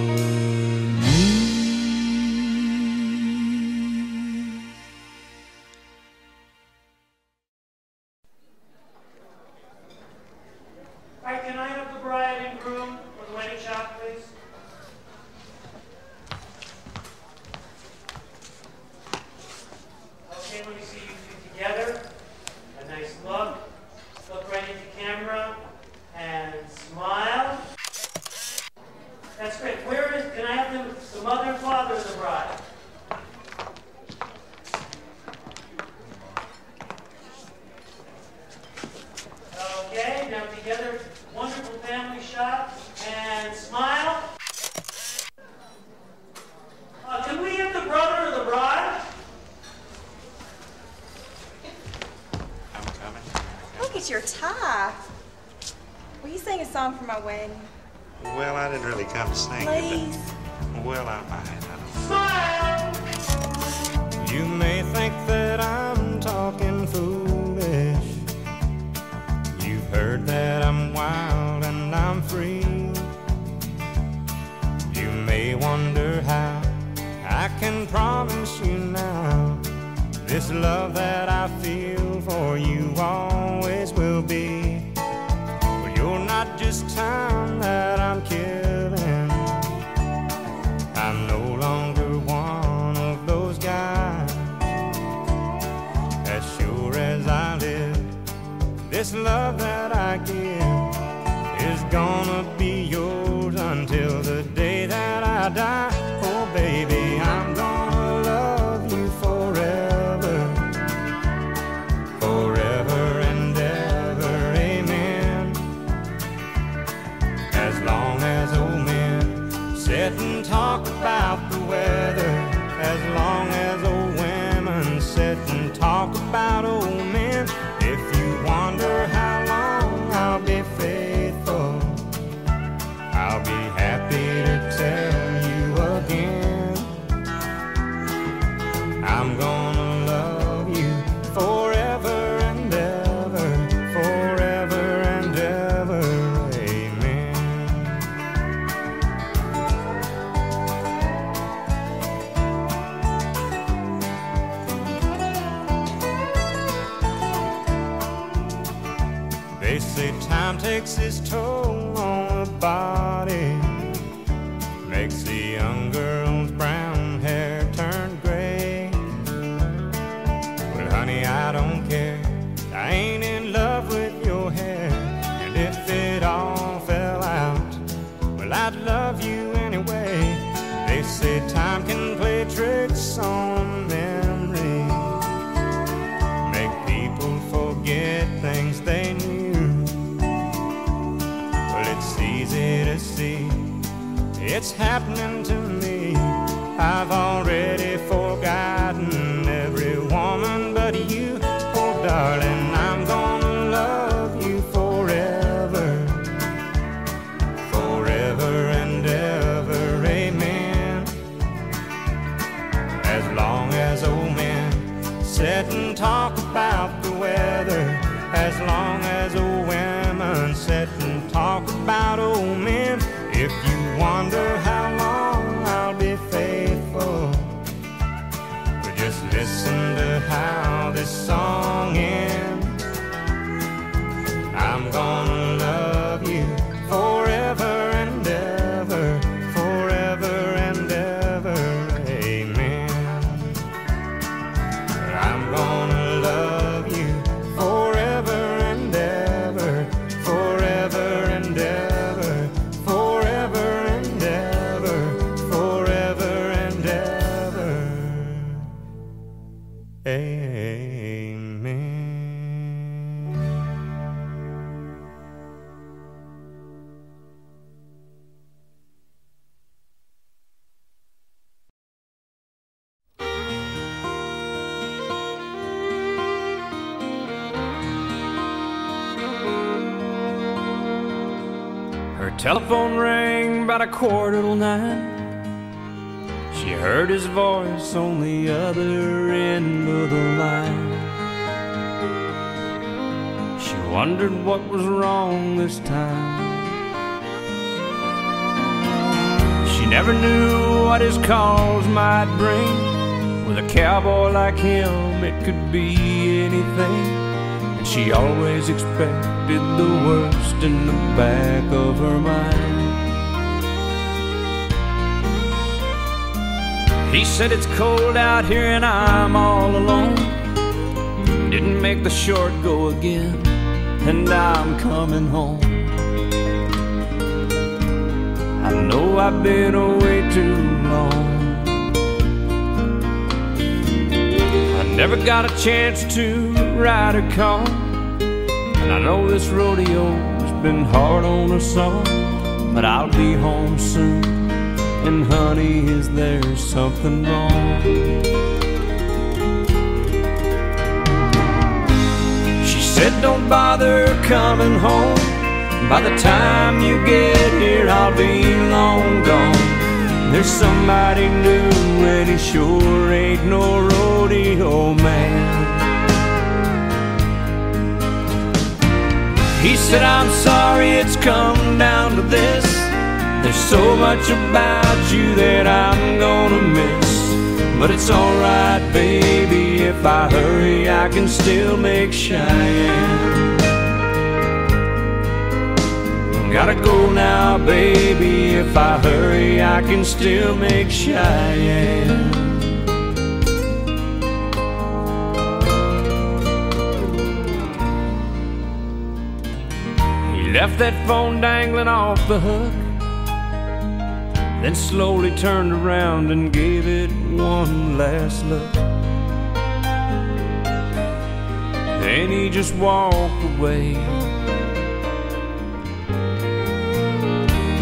I'm gonna love you forever and ever, forever. time takes its toll on the body, makes the young girl's brown hair turn gray. Well, honey, I don't care, I ain't in love with your hair, and if it all fell out, well, I'd love you anyway. They say time can play tricks on memory, make people forget things they knew. Well, it's easy to see, it's happening to me. I've already forgotten every woman but you. Oh, darling, I'm gonna love you forever, forever and ever, amen. As long as old men sit and talk about the weather, as long as old women sit and talk about old men, if you wonder how long I'll be faithful, but just listen to how this song ends. I'm gonna love you forever and ever, forever and ever, amen. I'm gonna love you forever and ever, forever and ever, amen. Her telephone rang about a quarter till nine. She heard his voice on the other end of the line. She wondered what was wrong this time. She never knew what his calls might bring. With a cowboy like him, it could be anything. And she always expected the worst in the back of her mind. He said it's cold out here and I'm all alone. Didn't make the short go again, and I'm coming home. I know I've been away too long. I never got a chance to ride or call, and I know this rodeo's been hard on us all. But I'll be home soon, and honey, is there something wrong? She said, don't bother coming home. By the time you get here, I'll be long gone. There's somebody new, and he sure ain't no rodeo man. He said, I'm sorry it's come down to this. There's so much about you that I'm gonna miss. But it's alright, baby, if I hurry, I can still make Cheyenne. Gotta go now, baby, if I hurry, I can still make Cheyenne. He left that phone dangling off the hook, then slowly turned around and gave it one last look. Then he just walked away.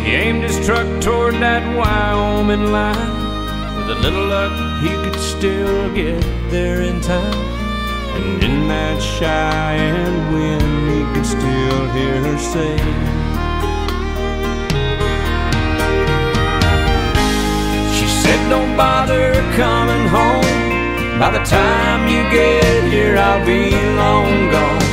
He aimed his truck toward that Wyoming line. With a little luck, he could still get there in time. And in that Cheyenne wind, he could still hear her say, don't bother coming home. By the time you get here, I'll be long gone.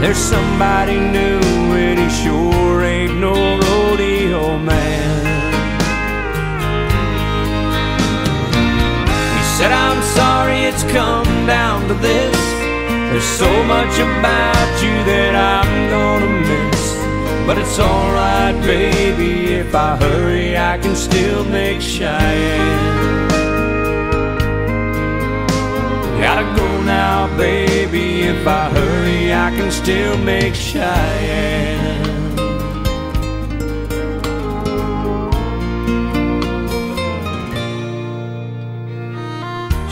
There's somebody new, and he sure ain't no rodeo man. He said, I'm sorry it's come down to this. There's so much about you that I'm gonna miss. But it's alright, baby, if I hurry, I can still make Cheyenne. Gotta go now, baby, if I hurry, I can still make Cheyenne.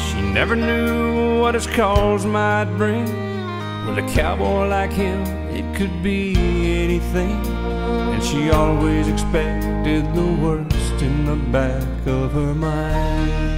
She never knew what his calls might bring. With a cowboy like him, it could be anything. And she always expected the worst in the back of her mind.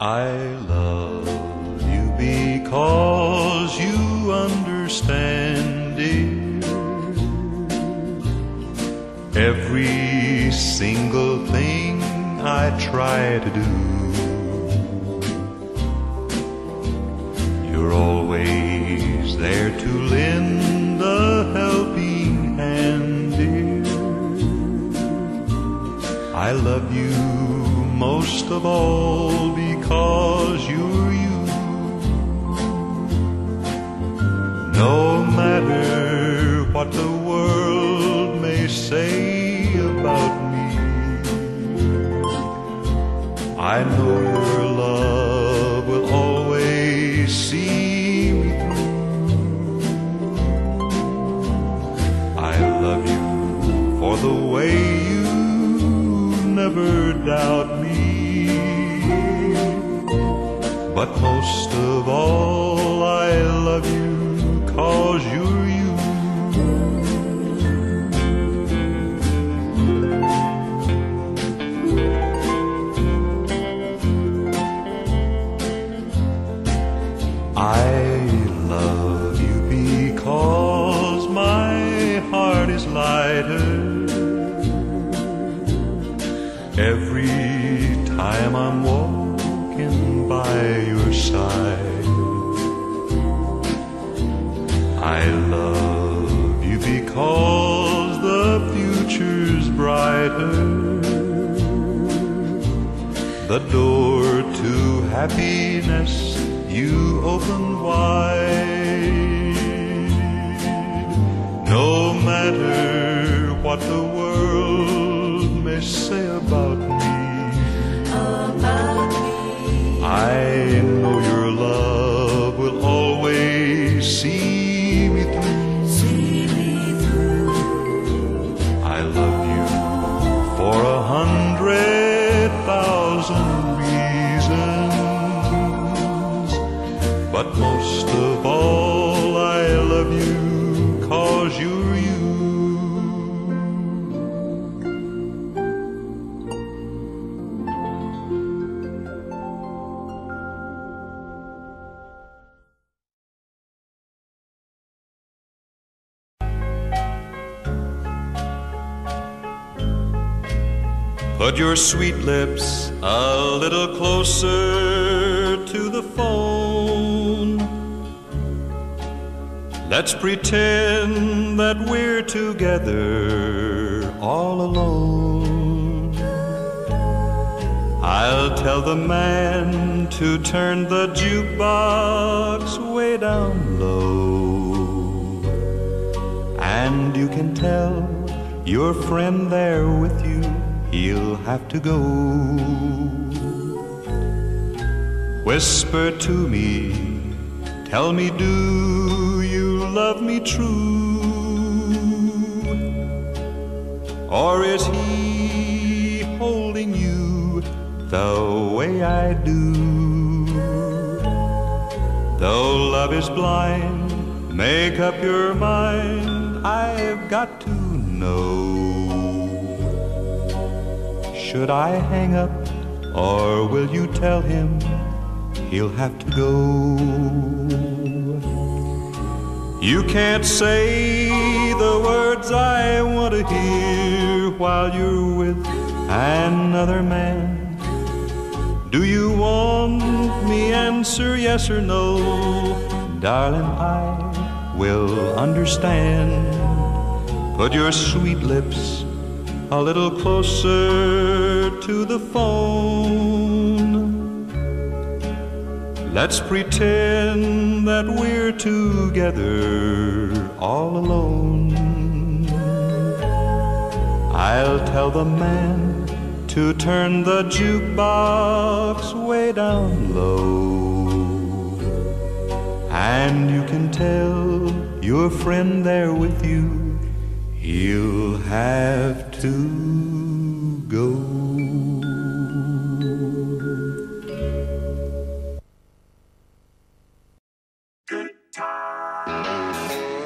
I love you because you understand, dear. Every single thing I try to do, you're always there to lend a helping hand, dear. I love you most of all because Cause you're you. No matter what the world may say about me, I know your love will always see me through. I love you for the way you never doubt me. But most of all, I love you 'cause you're you. I love you because my heart is lighter every time I'm walking by your side. I love you because the future's brighter. The door to happiness you open wide. No matter what the world may say about me, about me, I know your love will always see me through. See me through. I love you for a hundred thousand reasons, but most of all, I love you 'cause you. Put your sweet lips a little closer to the phone. Let's pretend that we're together all alone. I'll tell the man to turn the jukebox way down low. And you can tell your friend there with you he'll have to go. Whisper to me, tell me, do you love me true? Or is he holding you the way I do? Though love is blind, make up your mind, I've got to know. Should I hang up, or will you tell him he'll have to go? You can't say the words I want to hear while you're with another man. Do you want me answer yes or no? Darling, I will understand. Put your sweet lips a little closer to the phone. Let's pretend that we're together all alone. I'll tell the man to turn the jukebox way down low, and you can tell your friend there with you he'll have to go. Good time.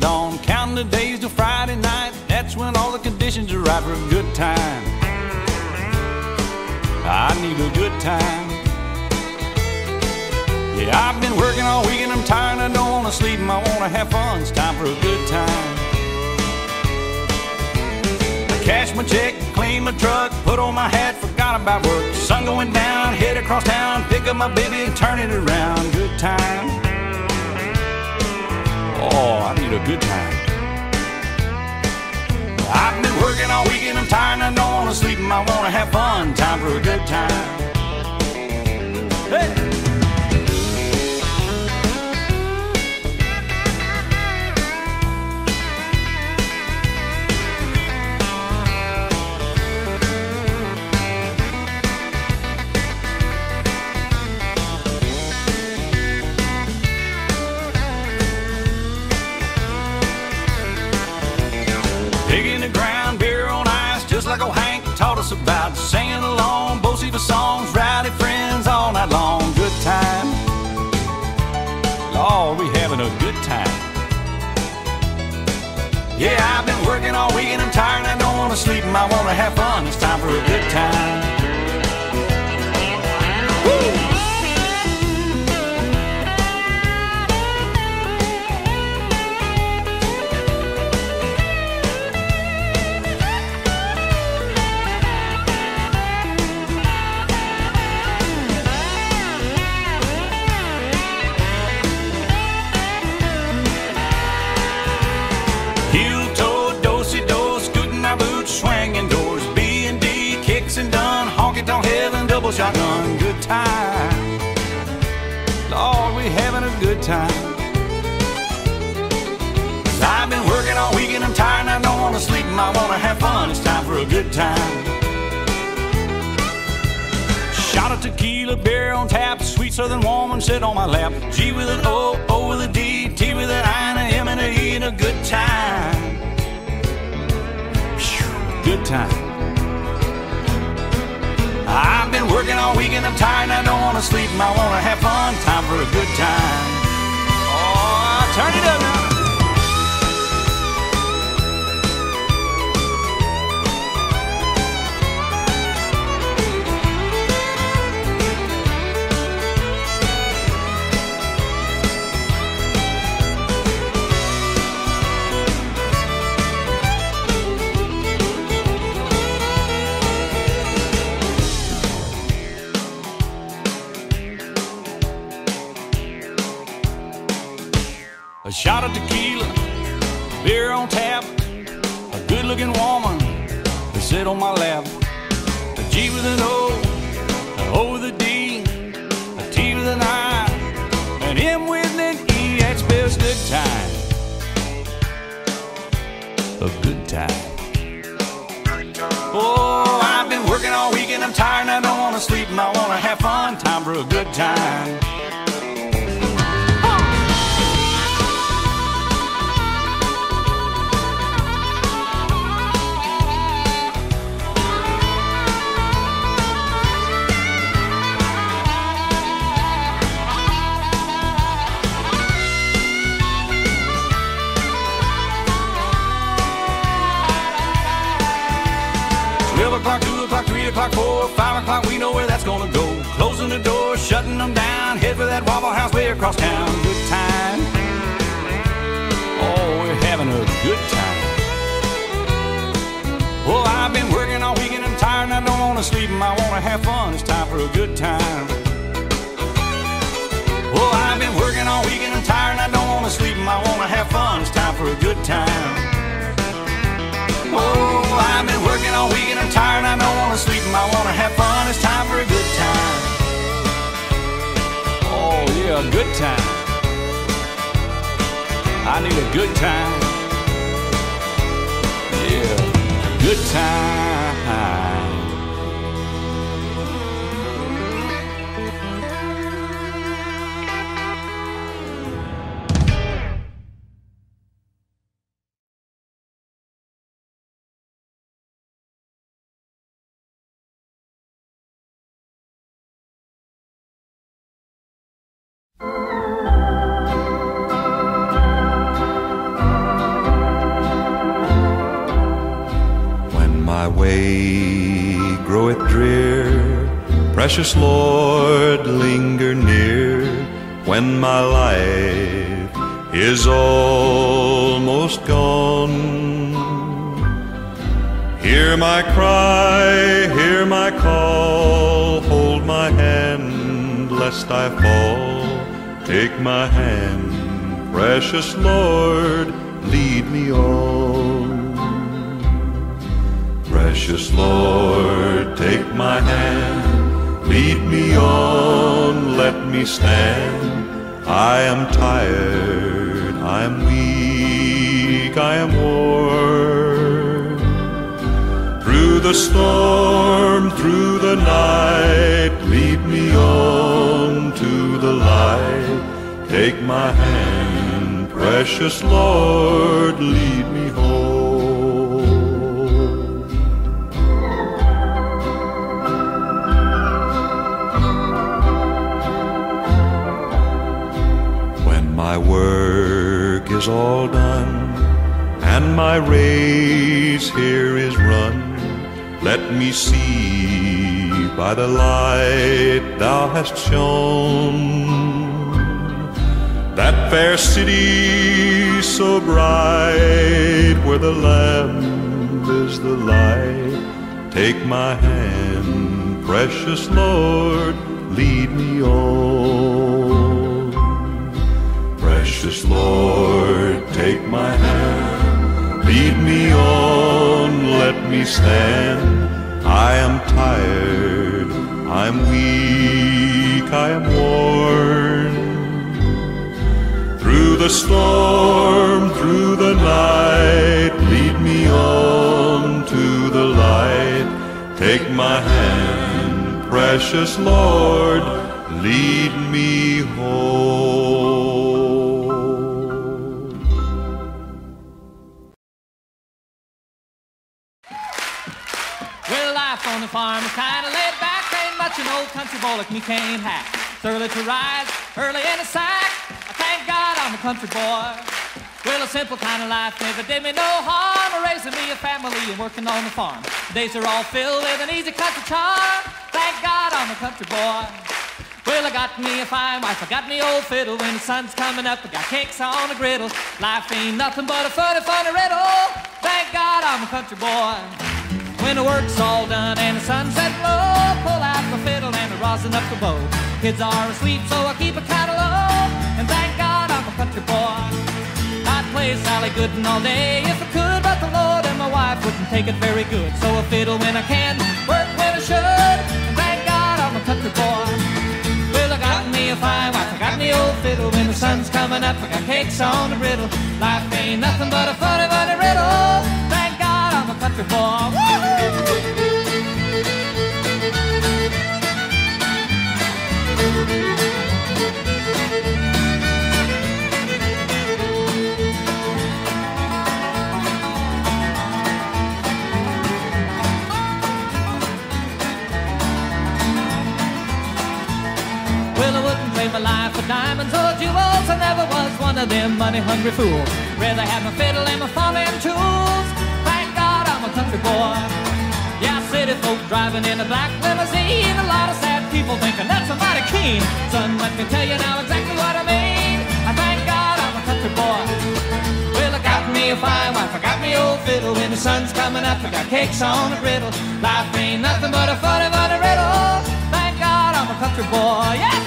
Dawn, counting the days till Friday night. That's when all the conditions are right for a good time. I need a good time. Yeah, I've been working all week and I'm tired. I don't want to sleep and I want to have fun. It's time for a good time. I cashed my check, cleaned my truck, put on my hat, forgot about work. Sun going down, head across town, pick up my baby and turn it around. Good time. Oh, I need a good time. I've been working all weekend, I'm tired, I don't want to sleep and I want to have fun. Time for a good time. Hey! About singing along, both Siva songs, rowdy friends all night long. Good time. Oh, we having a good time. Yeah, I've been working all week and I'm tired. I don't want to sleep and I want to have fun. It's time for a good time. Shotgun, good time. Lord, we having a good time. I've been working all week and I'm tired and I don't want to sleep and I want to have fun. It's time for a good time. Shot a tequila, beer on tap, sweet southern woman sit on my lap. G with an O, O with a D, T with an I and a M and a E and a good time. Good time. I've been working all week and I'm tired and I don't want to sleep and I want to have fun. Time for a good time. Oh, turn it up now. A shot of tequila, beer on tap, a good-looking woman to sit on my lap. A G with an O, an O with a D, a T with an I, an M with an E. That's best good time. A good time. Oh, I've been working all week and I'm tired and I don't want to sleep and I want to have fun. Time for a good time. three o'clock, four, five o'clock, we know where that's gonna go. Closing the door, shutting them down, head for that Waffle House way across town. Good time. Oh, we're having a good time. Well, I've been working all weekend, I'm tired and I don't wanna sleep, and I wanna have fun, it's time for a good time. Well, I've been working all weekend, I'm tired and I don't wanna sleep, and I wanna have fun, it's time for a good time. Oh, I've been working all weekend, I'm tired and I don't wanna sleep, and I wanna have fun, it's time for a good time. Oh yeah, a good time. I need a good time. Yeah, good time. Precious Lord, linger near when my life is almost gone. Hear my cry, hear my call, hold my hand lest I fall. Take my hand, precious Lord, lead me on. Precious Lord, take my hand, lead me on, let me stand. I am tired, I am weak, I am worn. Through the storm, through the night, lead me on to the light. Take my hand, precious Lord, lead me home. My work is all done, and my race here is run. Let me see by the light thou hast shone that fair city so bright, where the lamp is the light. Take my hand, precious Lord, lead me on. Precious Lord, take my hand, lead me on, let me stand. I am tired, I am weak, I am worn. Through the storm, through the night, lead me on to the light. Take my hand, precious Lord, lead me home. On the farm is kind of laid back, ain't much an old country boy like me can't hack. It's early to rise, early in the sack, I thank God I'm a country boy. Well, a simple kind of life never did me no harm, raising me a family and working on the farm. Days are all filled with an easy country charm, thank God I'm a country boy. Well, I got me a fine wife, I got me old fiddle, when the sun's coming up I got cakes on the griddle. Life ain't nothing but a funny, funny riddle, thank God I'm a country boy. When the work's all done and the sunset low, pull out my fiddle and I'm rosin up the bow. Kids are asleep so I keep a catalog, and thank God I'm a country boy. I'd play Sally Gooden all day if I could, but the Lord and my wife wouldn't take it very good. So I fiddle when I can, work when I should, and thank God I'm a country boy. Well, I got me a fine wife, I got me old fiddle, when the sun's coming up I got cakes on the griddle. Life ain't nothing but a funny, funny riddle, thank God I'm a country boy. Woo-hoo! My life for diamonds or jewels, I never was one of them money-hungry fools. Rather have my fiddle and my farming tools, thank God I'm a country boy. Yeah, city folk driving in a black limousine. A lot of sad people thinking that's somebody keen. Son, let me tell you now exactly what I mean. I thank God I'm a country boy. Well, I got me a fine wife, I got me old fiddle. When the sun's coming up, I got cakes on a griddle. Life ain't nothing but a funny, funny riddle. Thank God I'm a country boy, yeah!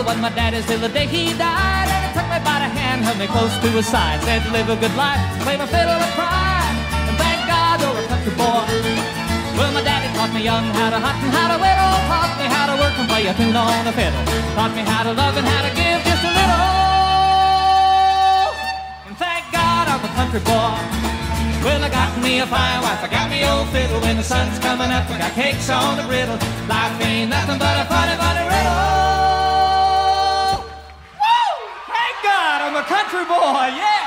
But my daddy's till the day he died, and he took me by the hand, held me close to his side, said live a good life, play my fiddle and cry, and thank God you're a country boy. Well, my daddy taught me young how to hunt and how to whittle, taught me how to work and play a tune on the fiddle, taught me how to love and how to give just a little, and thank God I'm a country boy. Well, I got me a fine wife, I got me old fiddle. When the sun's coming up, I got cakes on the griddle. Life ain't nothing but a funny, funny riddle. I'm a country boy, yeah!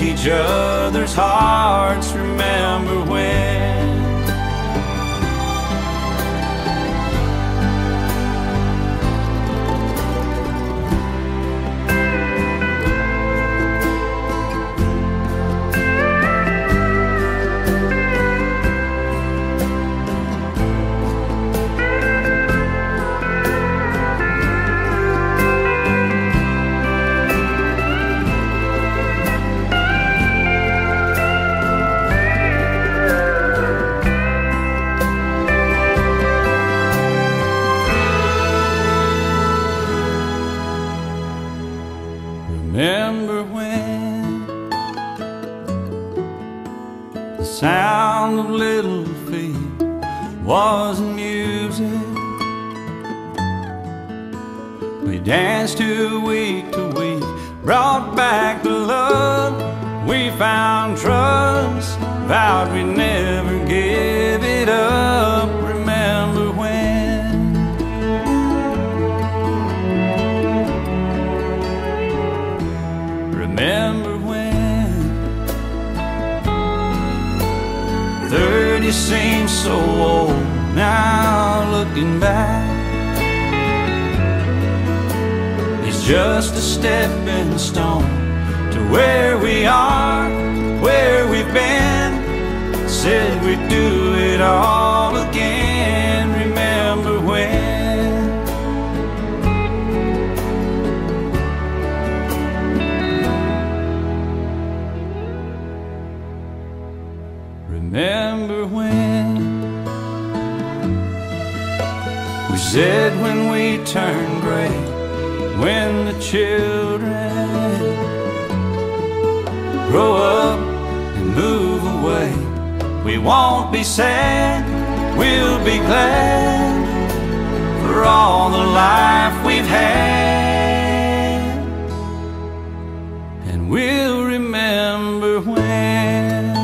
Each other's hearts, remember when Remember when the sound of little feet was music. We danced to week to week, brought back the love. We found trust, vowed we'd never give it up. Remember when? Remember when? Thirty seems so old now, looking back. Just a stepping stone to where we are, where we've been. Said we'd do it all again. Remember when? Remember when? We said when we turned gray, when the children grow up and move away, we won't be sad, we'll be glad for all the life we've had. And we'll remember when.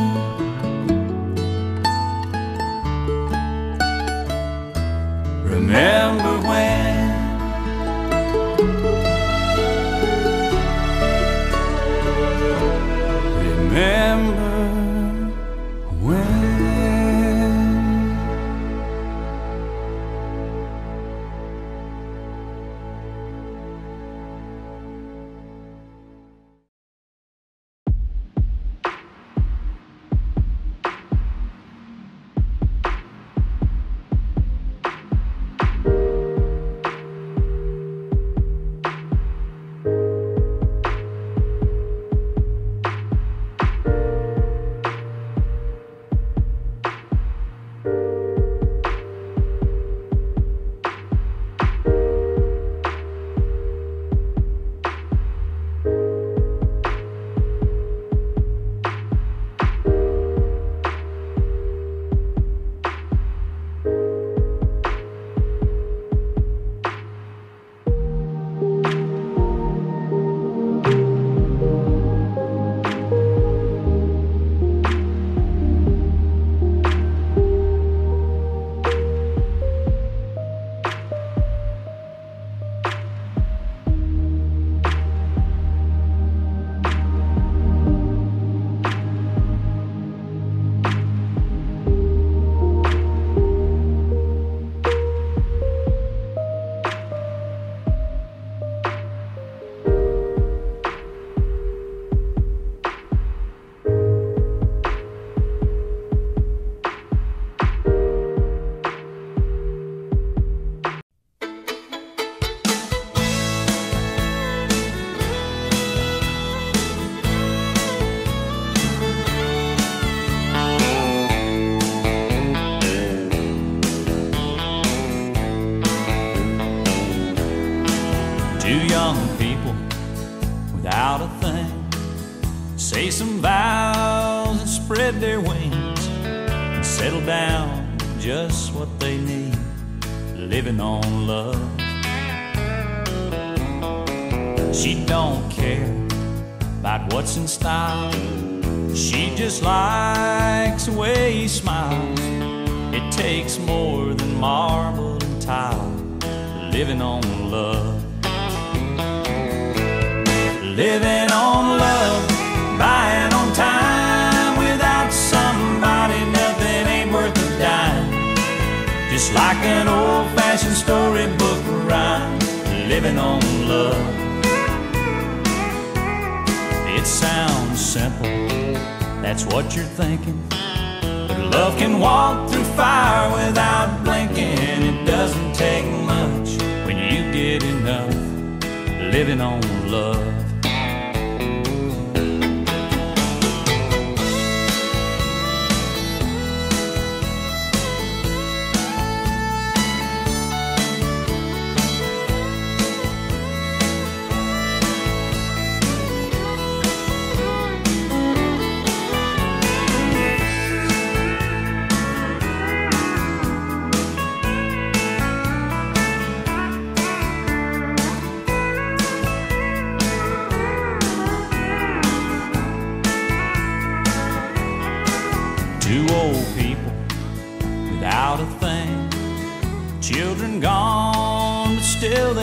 Remember when. Remember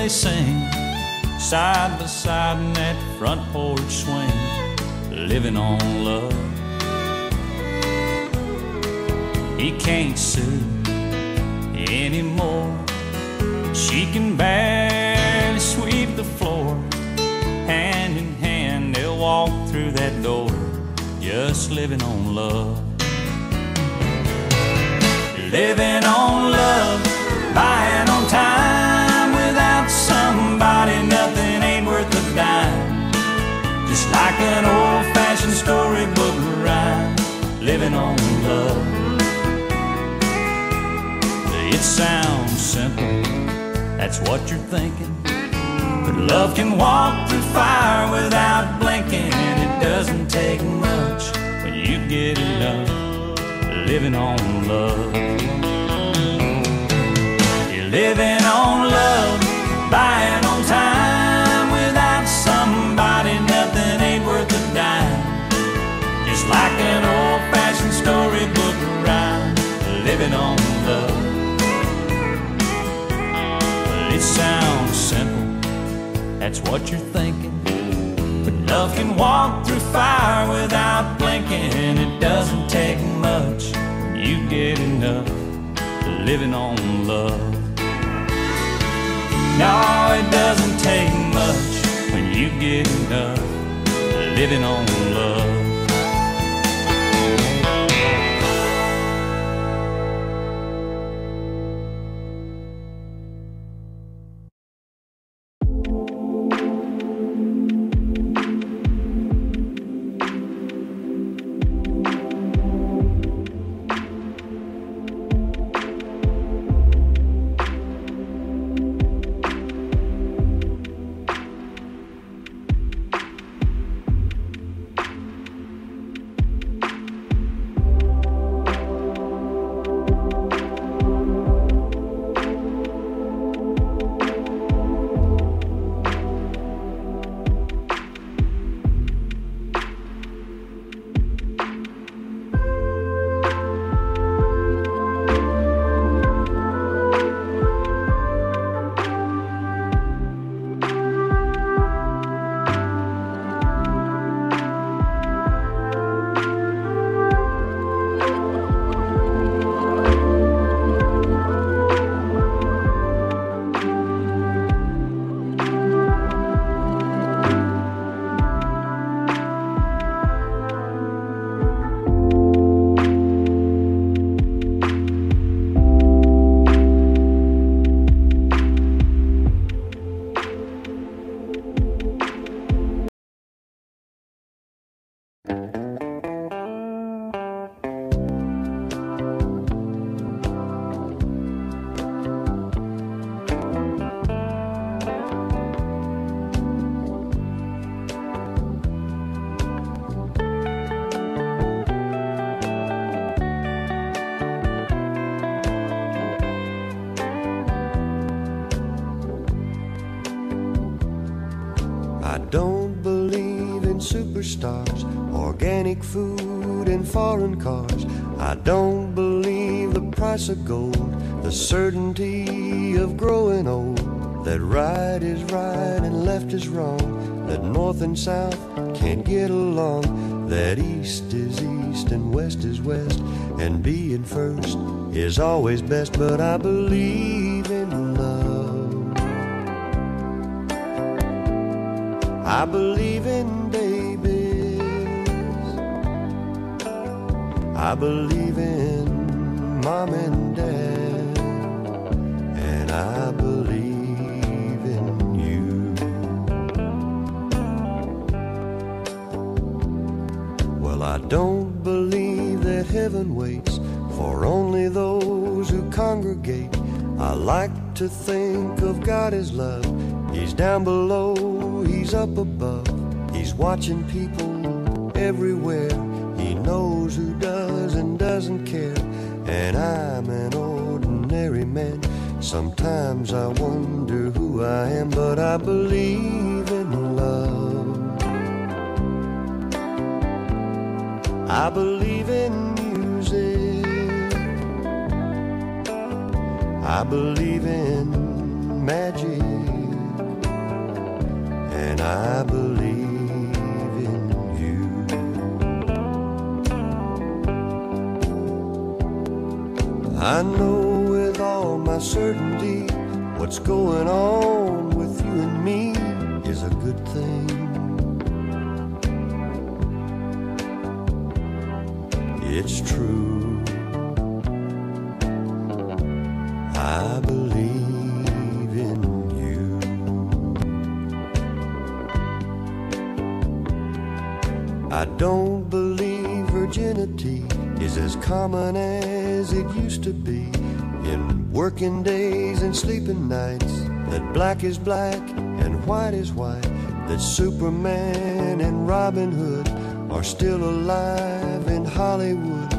they sing, side by side in that front porch swing, living on love. He can't sue anymore. She can barely sweep the floor. Hand in hand they'll walk through that door, just living on love. Living on love, buying on time. Without somebody nothing ain't worth a dime. Just like an old-fashioned storybook rhyme, living on love. It sounds simple, that's what you're thinking, but love can walk through fire without blinking. And it doesn't take much when you get in love, living on love. Living on love, buying on time. Without somebody, nothing ain't worth a dime. Just like an old-fashioned storybook rhyme, living on love. It sounds simple, that's what you're thinking, but love can walk through fire without blinking. And it doesn't take much when you get enough, living on love. No, it doesn't take much when you get enough, living on love. Stars, organic food and foreign cars. I don't believe the price of gold, the certainty of growing old, that right is right and left is wrong, that north and south can't get along, that east is east and west is west, and being first is always best. But I believe in love. I believe in baby. I believe in mom and dad, and I believe in you. Well, I don't believe that heaven waits for only those who congregate. I like to think of God as love. He's down below, he's up above, he's watching people everywhere. He knows who does and doesn't care, and I'm an ordinary man. Sometimes I wonder who I am, but I believe in love. I believe in music. I believe in magic. I believe in you. I know with all my certainty what's going on with you and me is a good thing. It's true, I believe in you. I don't believe virginity is as common as it used to be. In working days and sleeping nights, that black is black and white is white, that Superman and Robin Hood are still alive in Hollywood,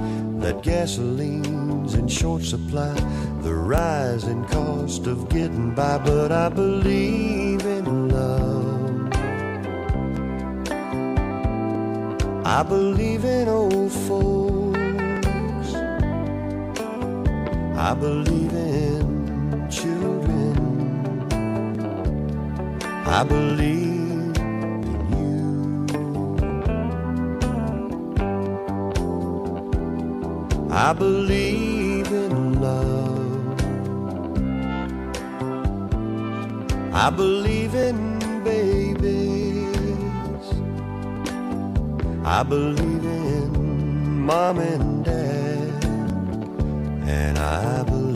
that gasoline's in short supply, the rising cost of getting by. But I believe in love, I believe in old folks, I believe in children, I believe. I believe in love, I believe in babies, I believe in mom and dad, and I believe in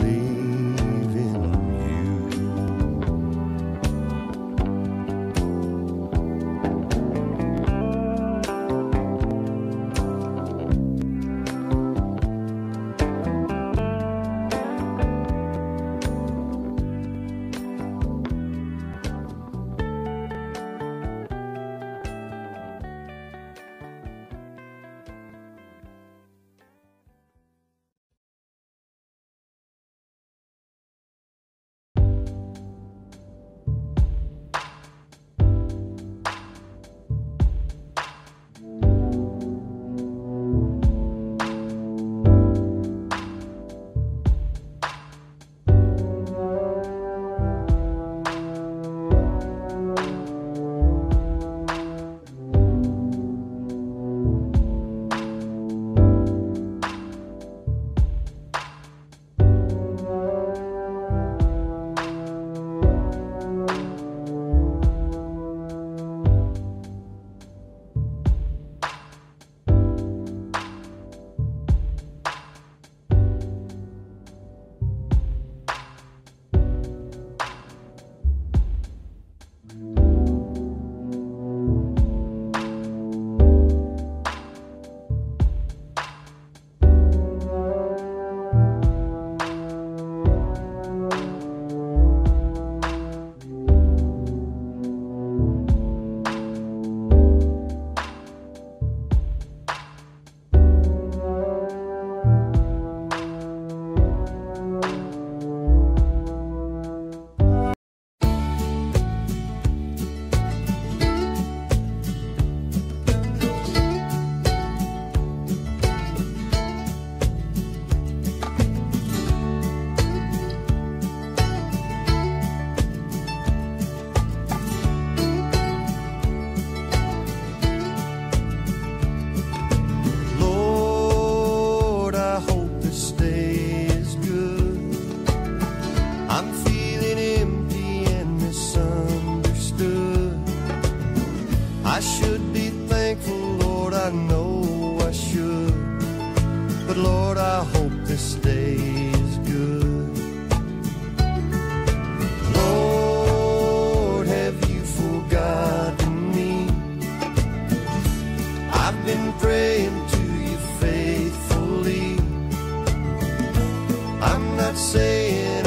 Stay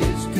is good.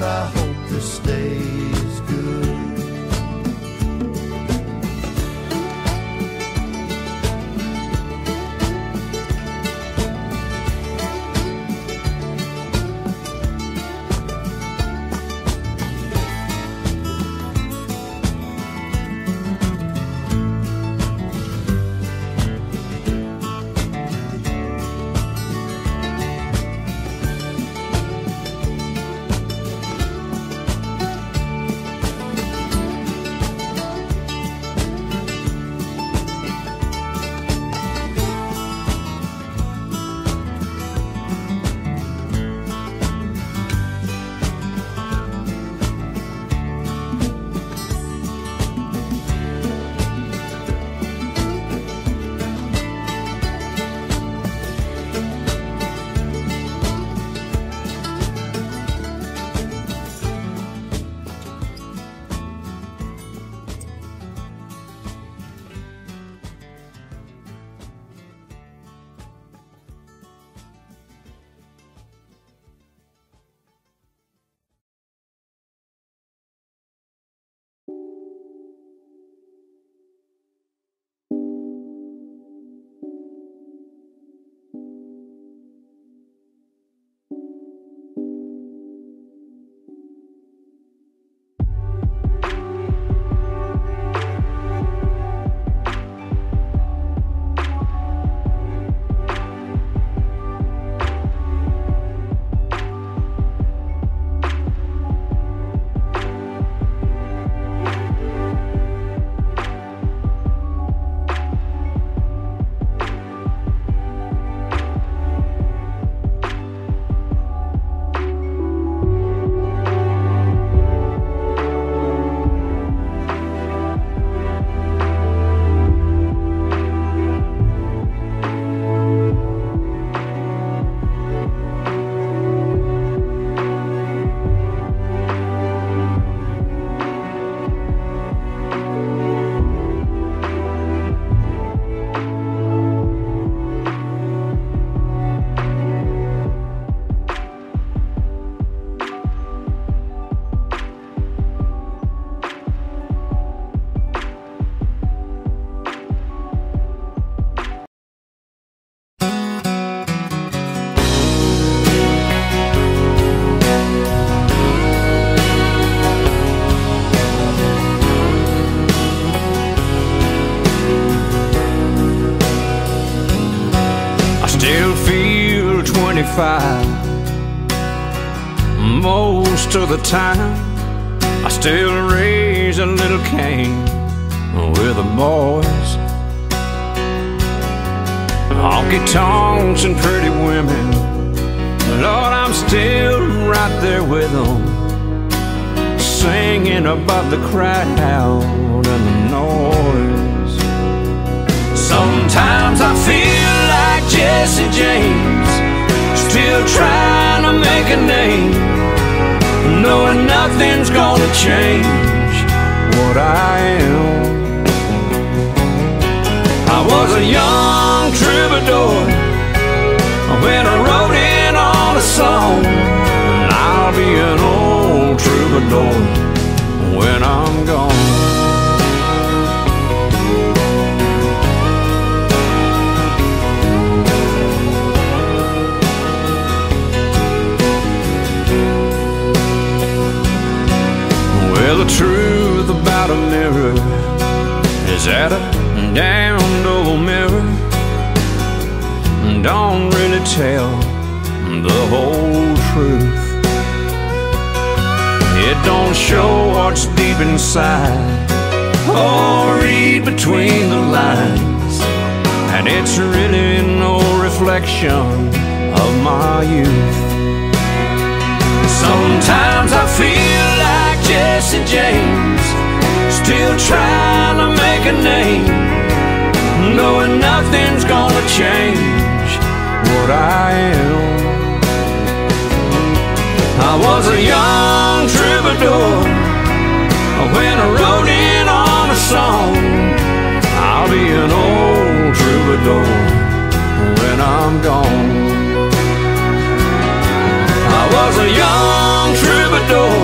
Lord, I hope this stays good. Most of the time I still raise a little cane with the boys, honky-tonks and pretty women. Lord, I'm still right there with them, singing above the crowd and the noise. Sometimes I feel like Jesse James, still trying to make a name, knowing nothing's gonna change what I am. I was a young troubadour when I wrote in on a song, and I'll be an old troubadour when I'm gone. The truth about a mirror is that a damned old mirror don't really tell the whole truth. It don't show what's deep inside or read between the lines, and it's really no reflection of my youth. Sometimes I feel like Jesse James, still trying to make a name, knowing nothing's gonna change what I am. I was a young troubadour when I wrote in on a song, I'll be an old troubadour when I'm gone. I was a young troubadour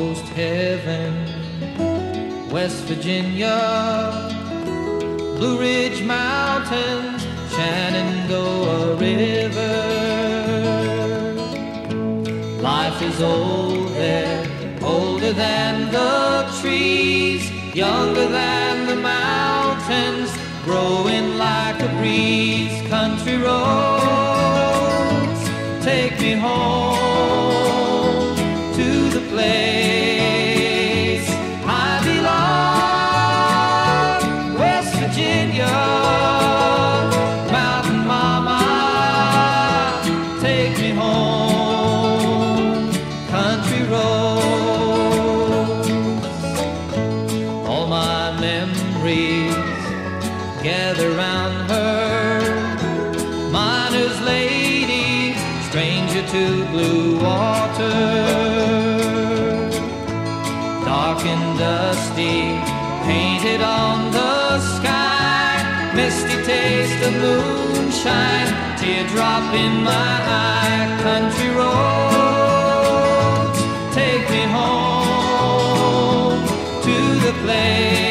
almost heaven. West Virginia, Blue Ridge Mountains, Shenandoah River. Life is old there, older than the trees, younger than the mountains, growing like a breeze. Country roads, take me home to the place I belong. West Virginia, mountain mama, take me home. Country roads, all my memories gather round her, miner's lady, stranger to blue water. Dark and dusty, painted on the sky, misty taste of moonshine, teardrop in my eye. Country roads, take me home to the place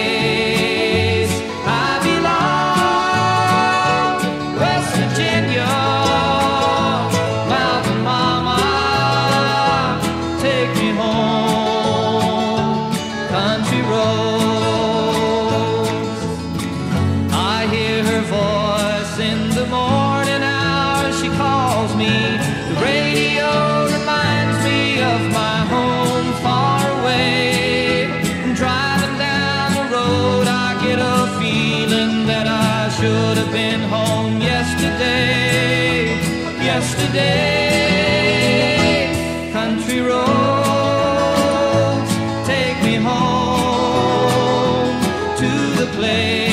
yesterday. Country roads, take me home to the place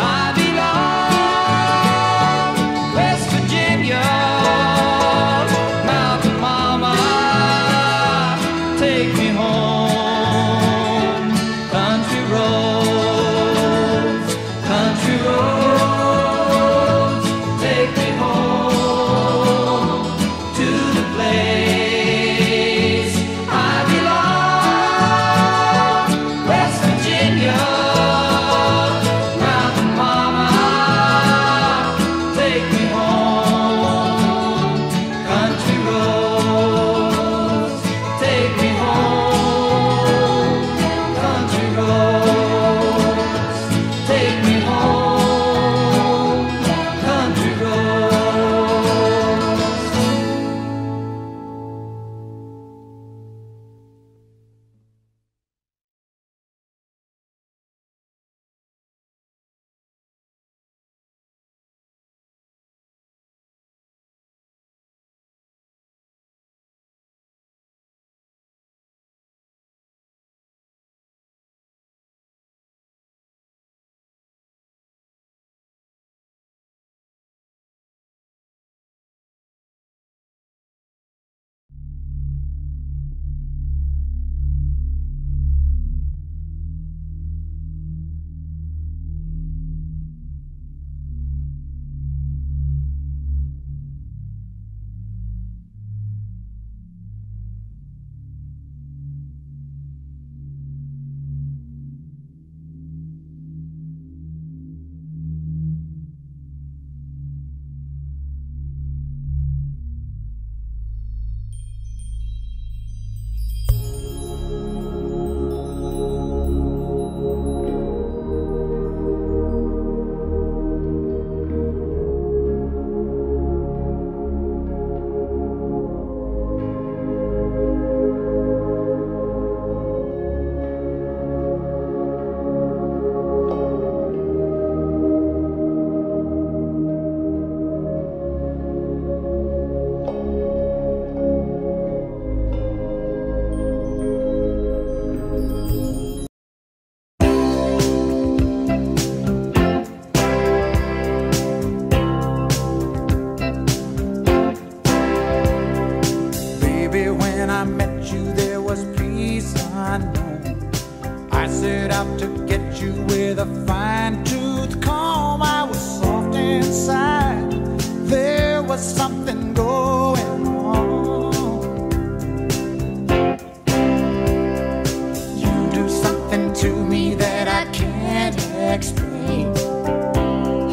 I belong. West Virginia, mountain mama, take me home. Country roads, country roads, something going on. next day.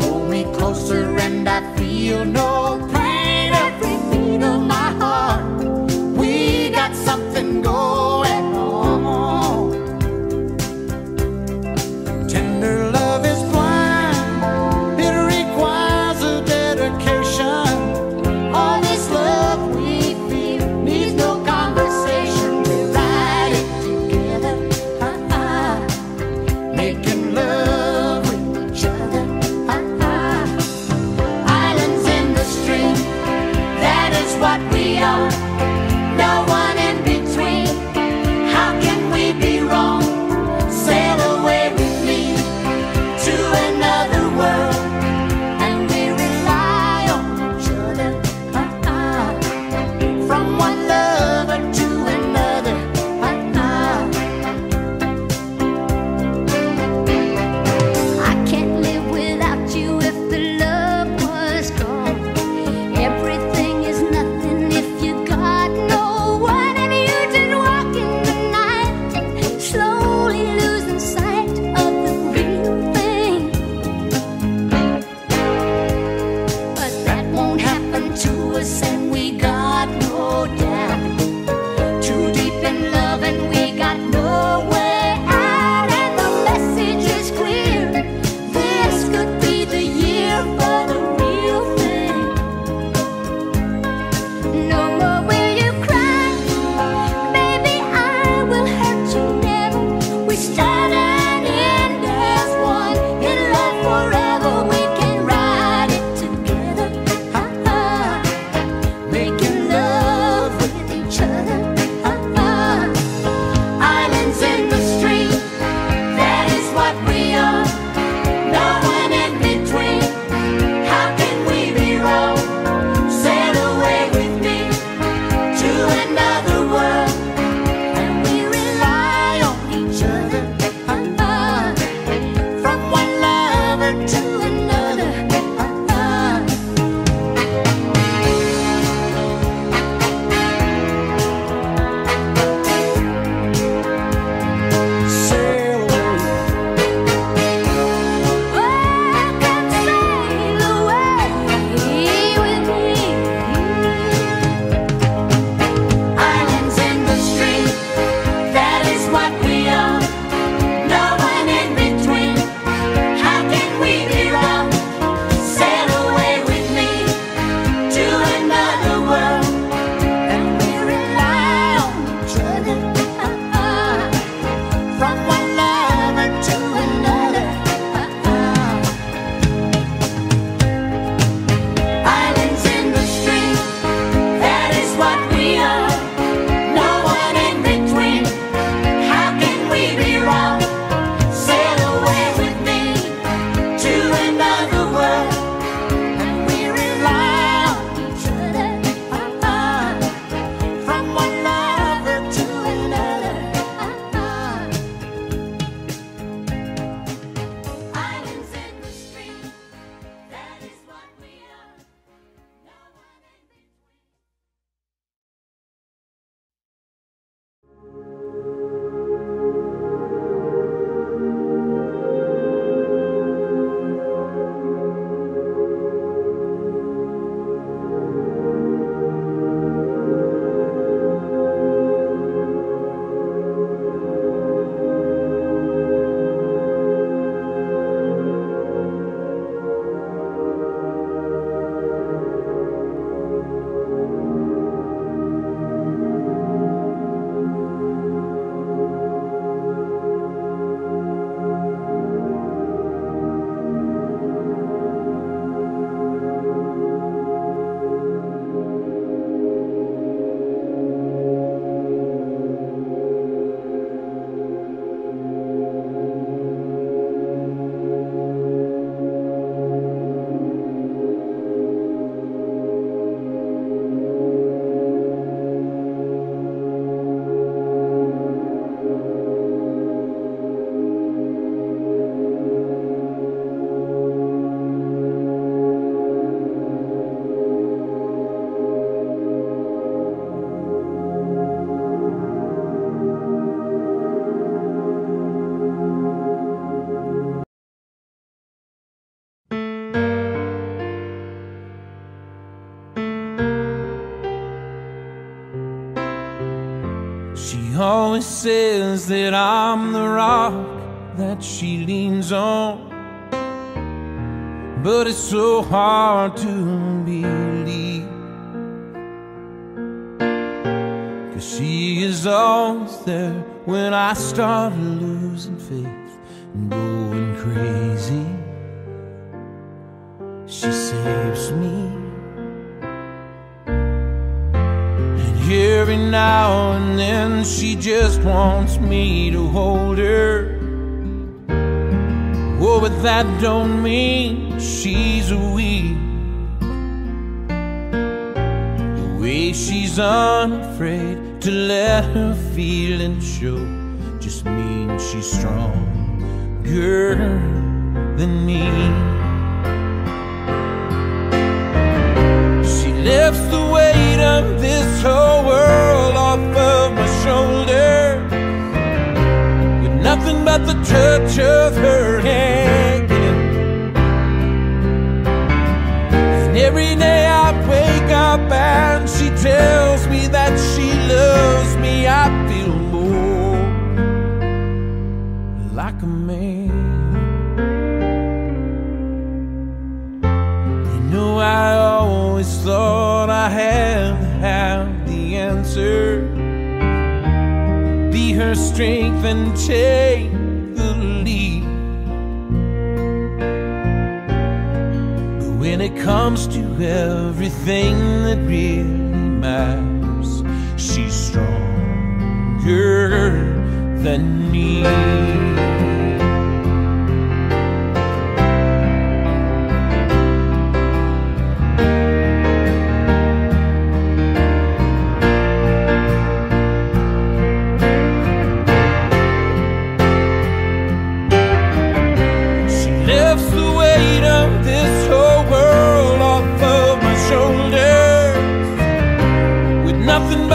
Hold me closer and I feel no pain. Every beat of my heart, we got something going on. Tender love is blind, it requires a dedication. All this love we feel needs no conversation. We ride it together, uh-uh. Making love with each other, uh-uh. Islands in the She always says that I'm the rock that she leans on, but it's so hard to believe, 'cause she is always there when I start losing faith and going crazy. She saves me, every now and then she just wants me to hold her. Oh, but that don't mean she's weak. The way she's unafraid to let her feelings show just means she's stronger than me. She lifts the weight of this whole world off of my shoulder, with nothing but the touch of her hand. And every day I wake up and she tells me that she loves me, I feel more like a man. You know, I always thought I had the have answer, be her strength and take the lead. But when it comes to everything that really matters, she's stronger than me.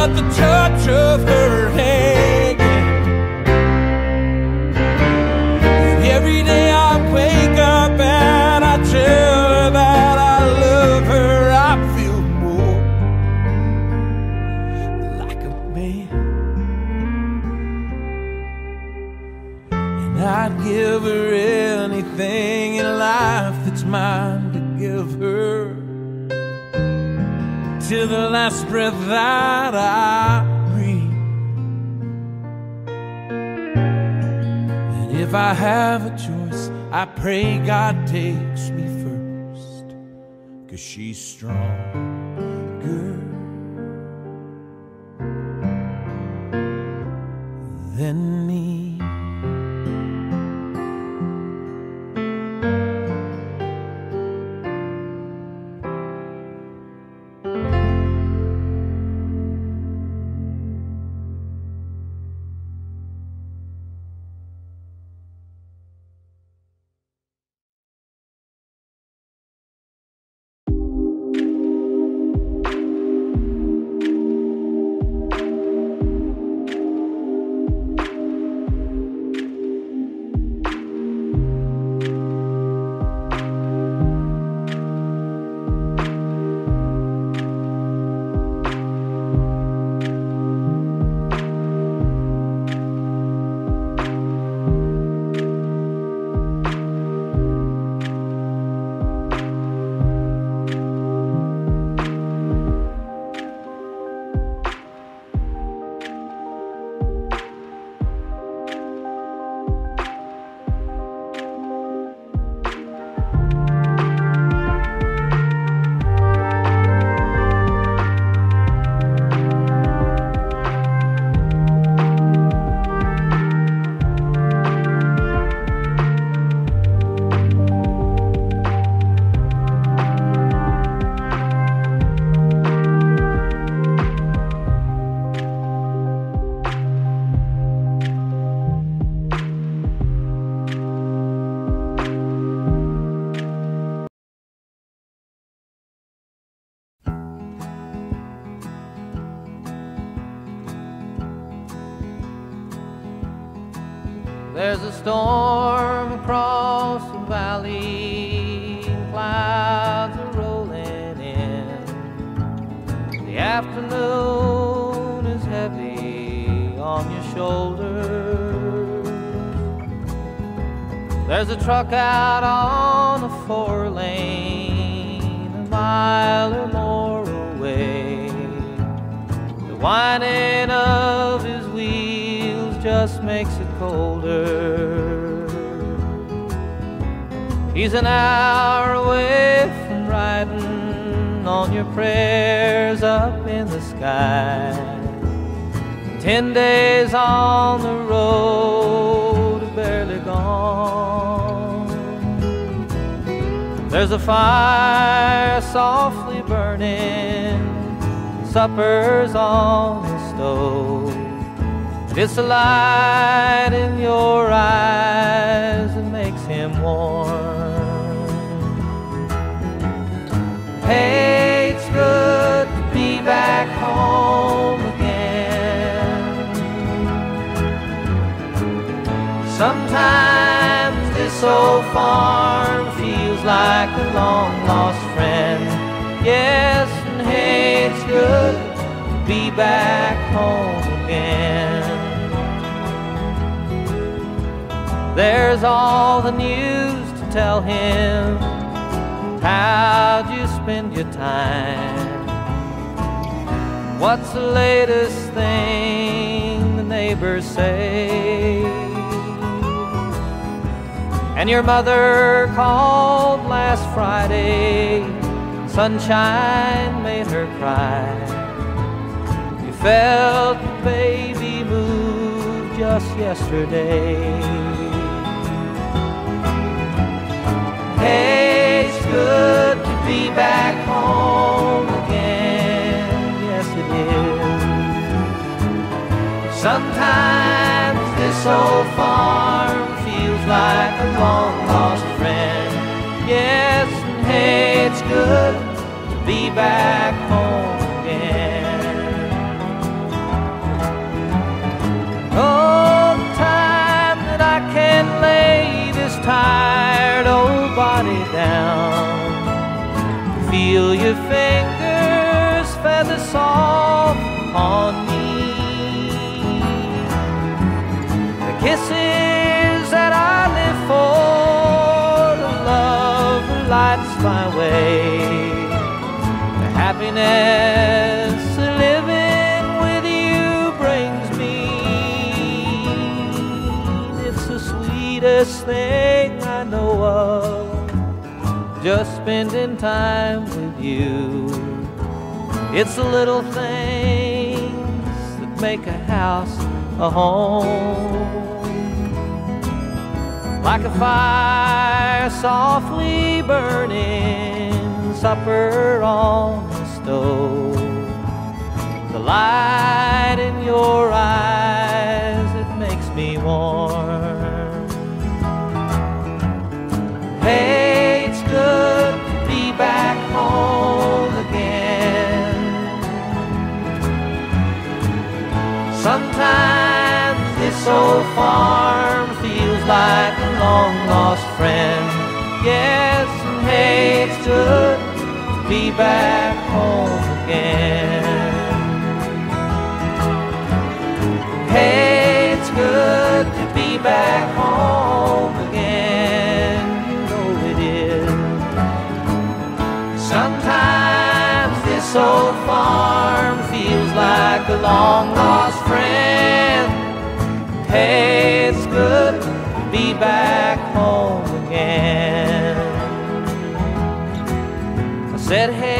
But the touch of her hand, and every day I wake up and I tell her that I love her, I feel more like a man. And I'd give her anything in life that's mine to give her, till the last breath that I breathe. And if I have a choice, I pray God takes me first, 'cause she's stronger than me. There's a storm across the valley, clouds are rolling in. The afternoon is heavy on your shoulder. There's a truck out on the four lane, a mile or more away. The whining of his wheels just makes it colder. He's an hour away from riding on your prayers up in the sky. Ten days on the road, barely gone. There's a fire softly burning, supper's on the stove, and it's the light in your eyes that makes him warm. Hey, good to be back home again. Sometimes this old farm feels like a long lost friend. Yes, and hey, it's good to be back home again. There's all the news to tell him. How'd you spend your time? What's the latest thing the neighbors say? And your mother called last Friday, sunshine made her cry. You felt the baby move just yesterday. Hey, good to be back home again. Yes, it is. Sometimes this old farm feels like a long lost friend. Yes, and hey, it's good to be back home again. Oh, the time that I can lay this tired old body down, feel your fingers feather soft on me. The kisses that I live for, the love that lights my way, the happiness of living with you brings me. It's the sweetest thing I know of, just spending time with you. It's the little things that make a house a home. Like a fire softly burning, supper on the stove, the light in your eyes, it makes me warm. Hey, good to be back home again. Sometimes this old farm feels like a long lost friend. Yes, and hey, it's good to be back home again. Hey, it's good to be back home again. Sometimes this old farm feels like a long lost friend. Hey, it's good to be back home again. I said, hey.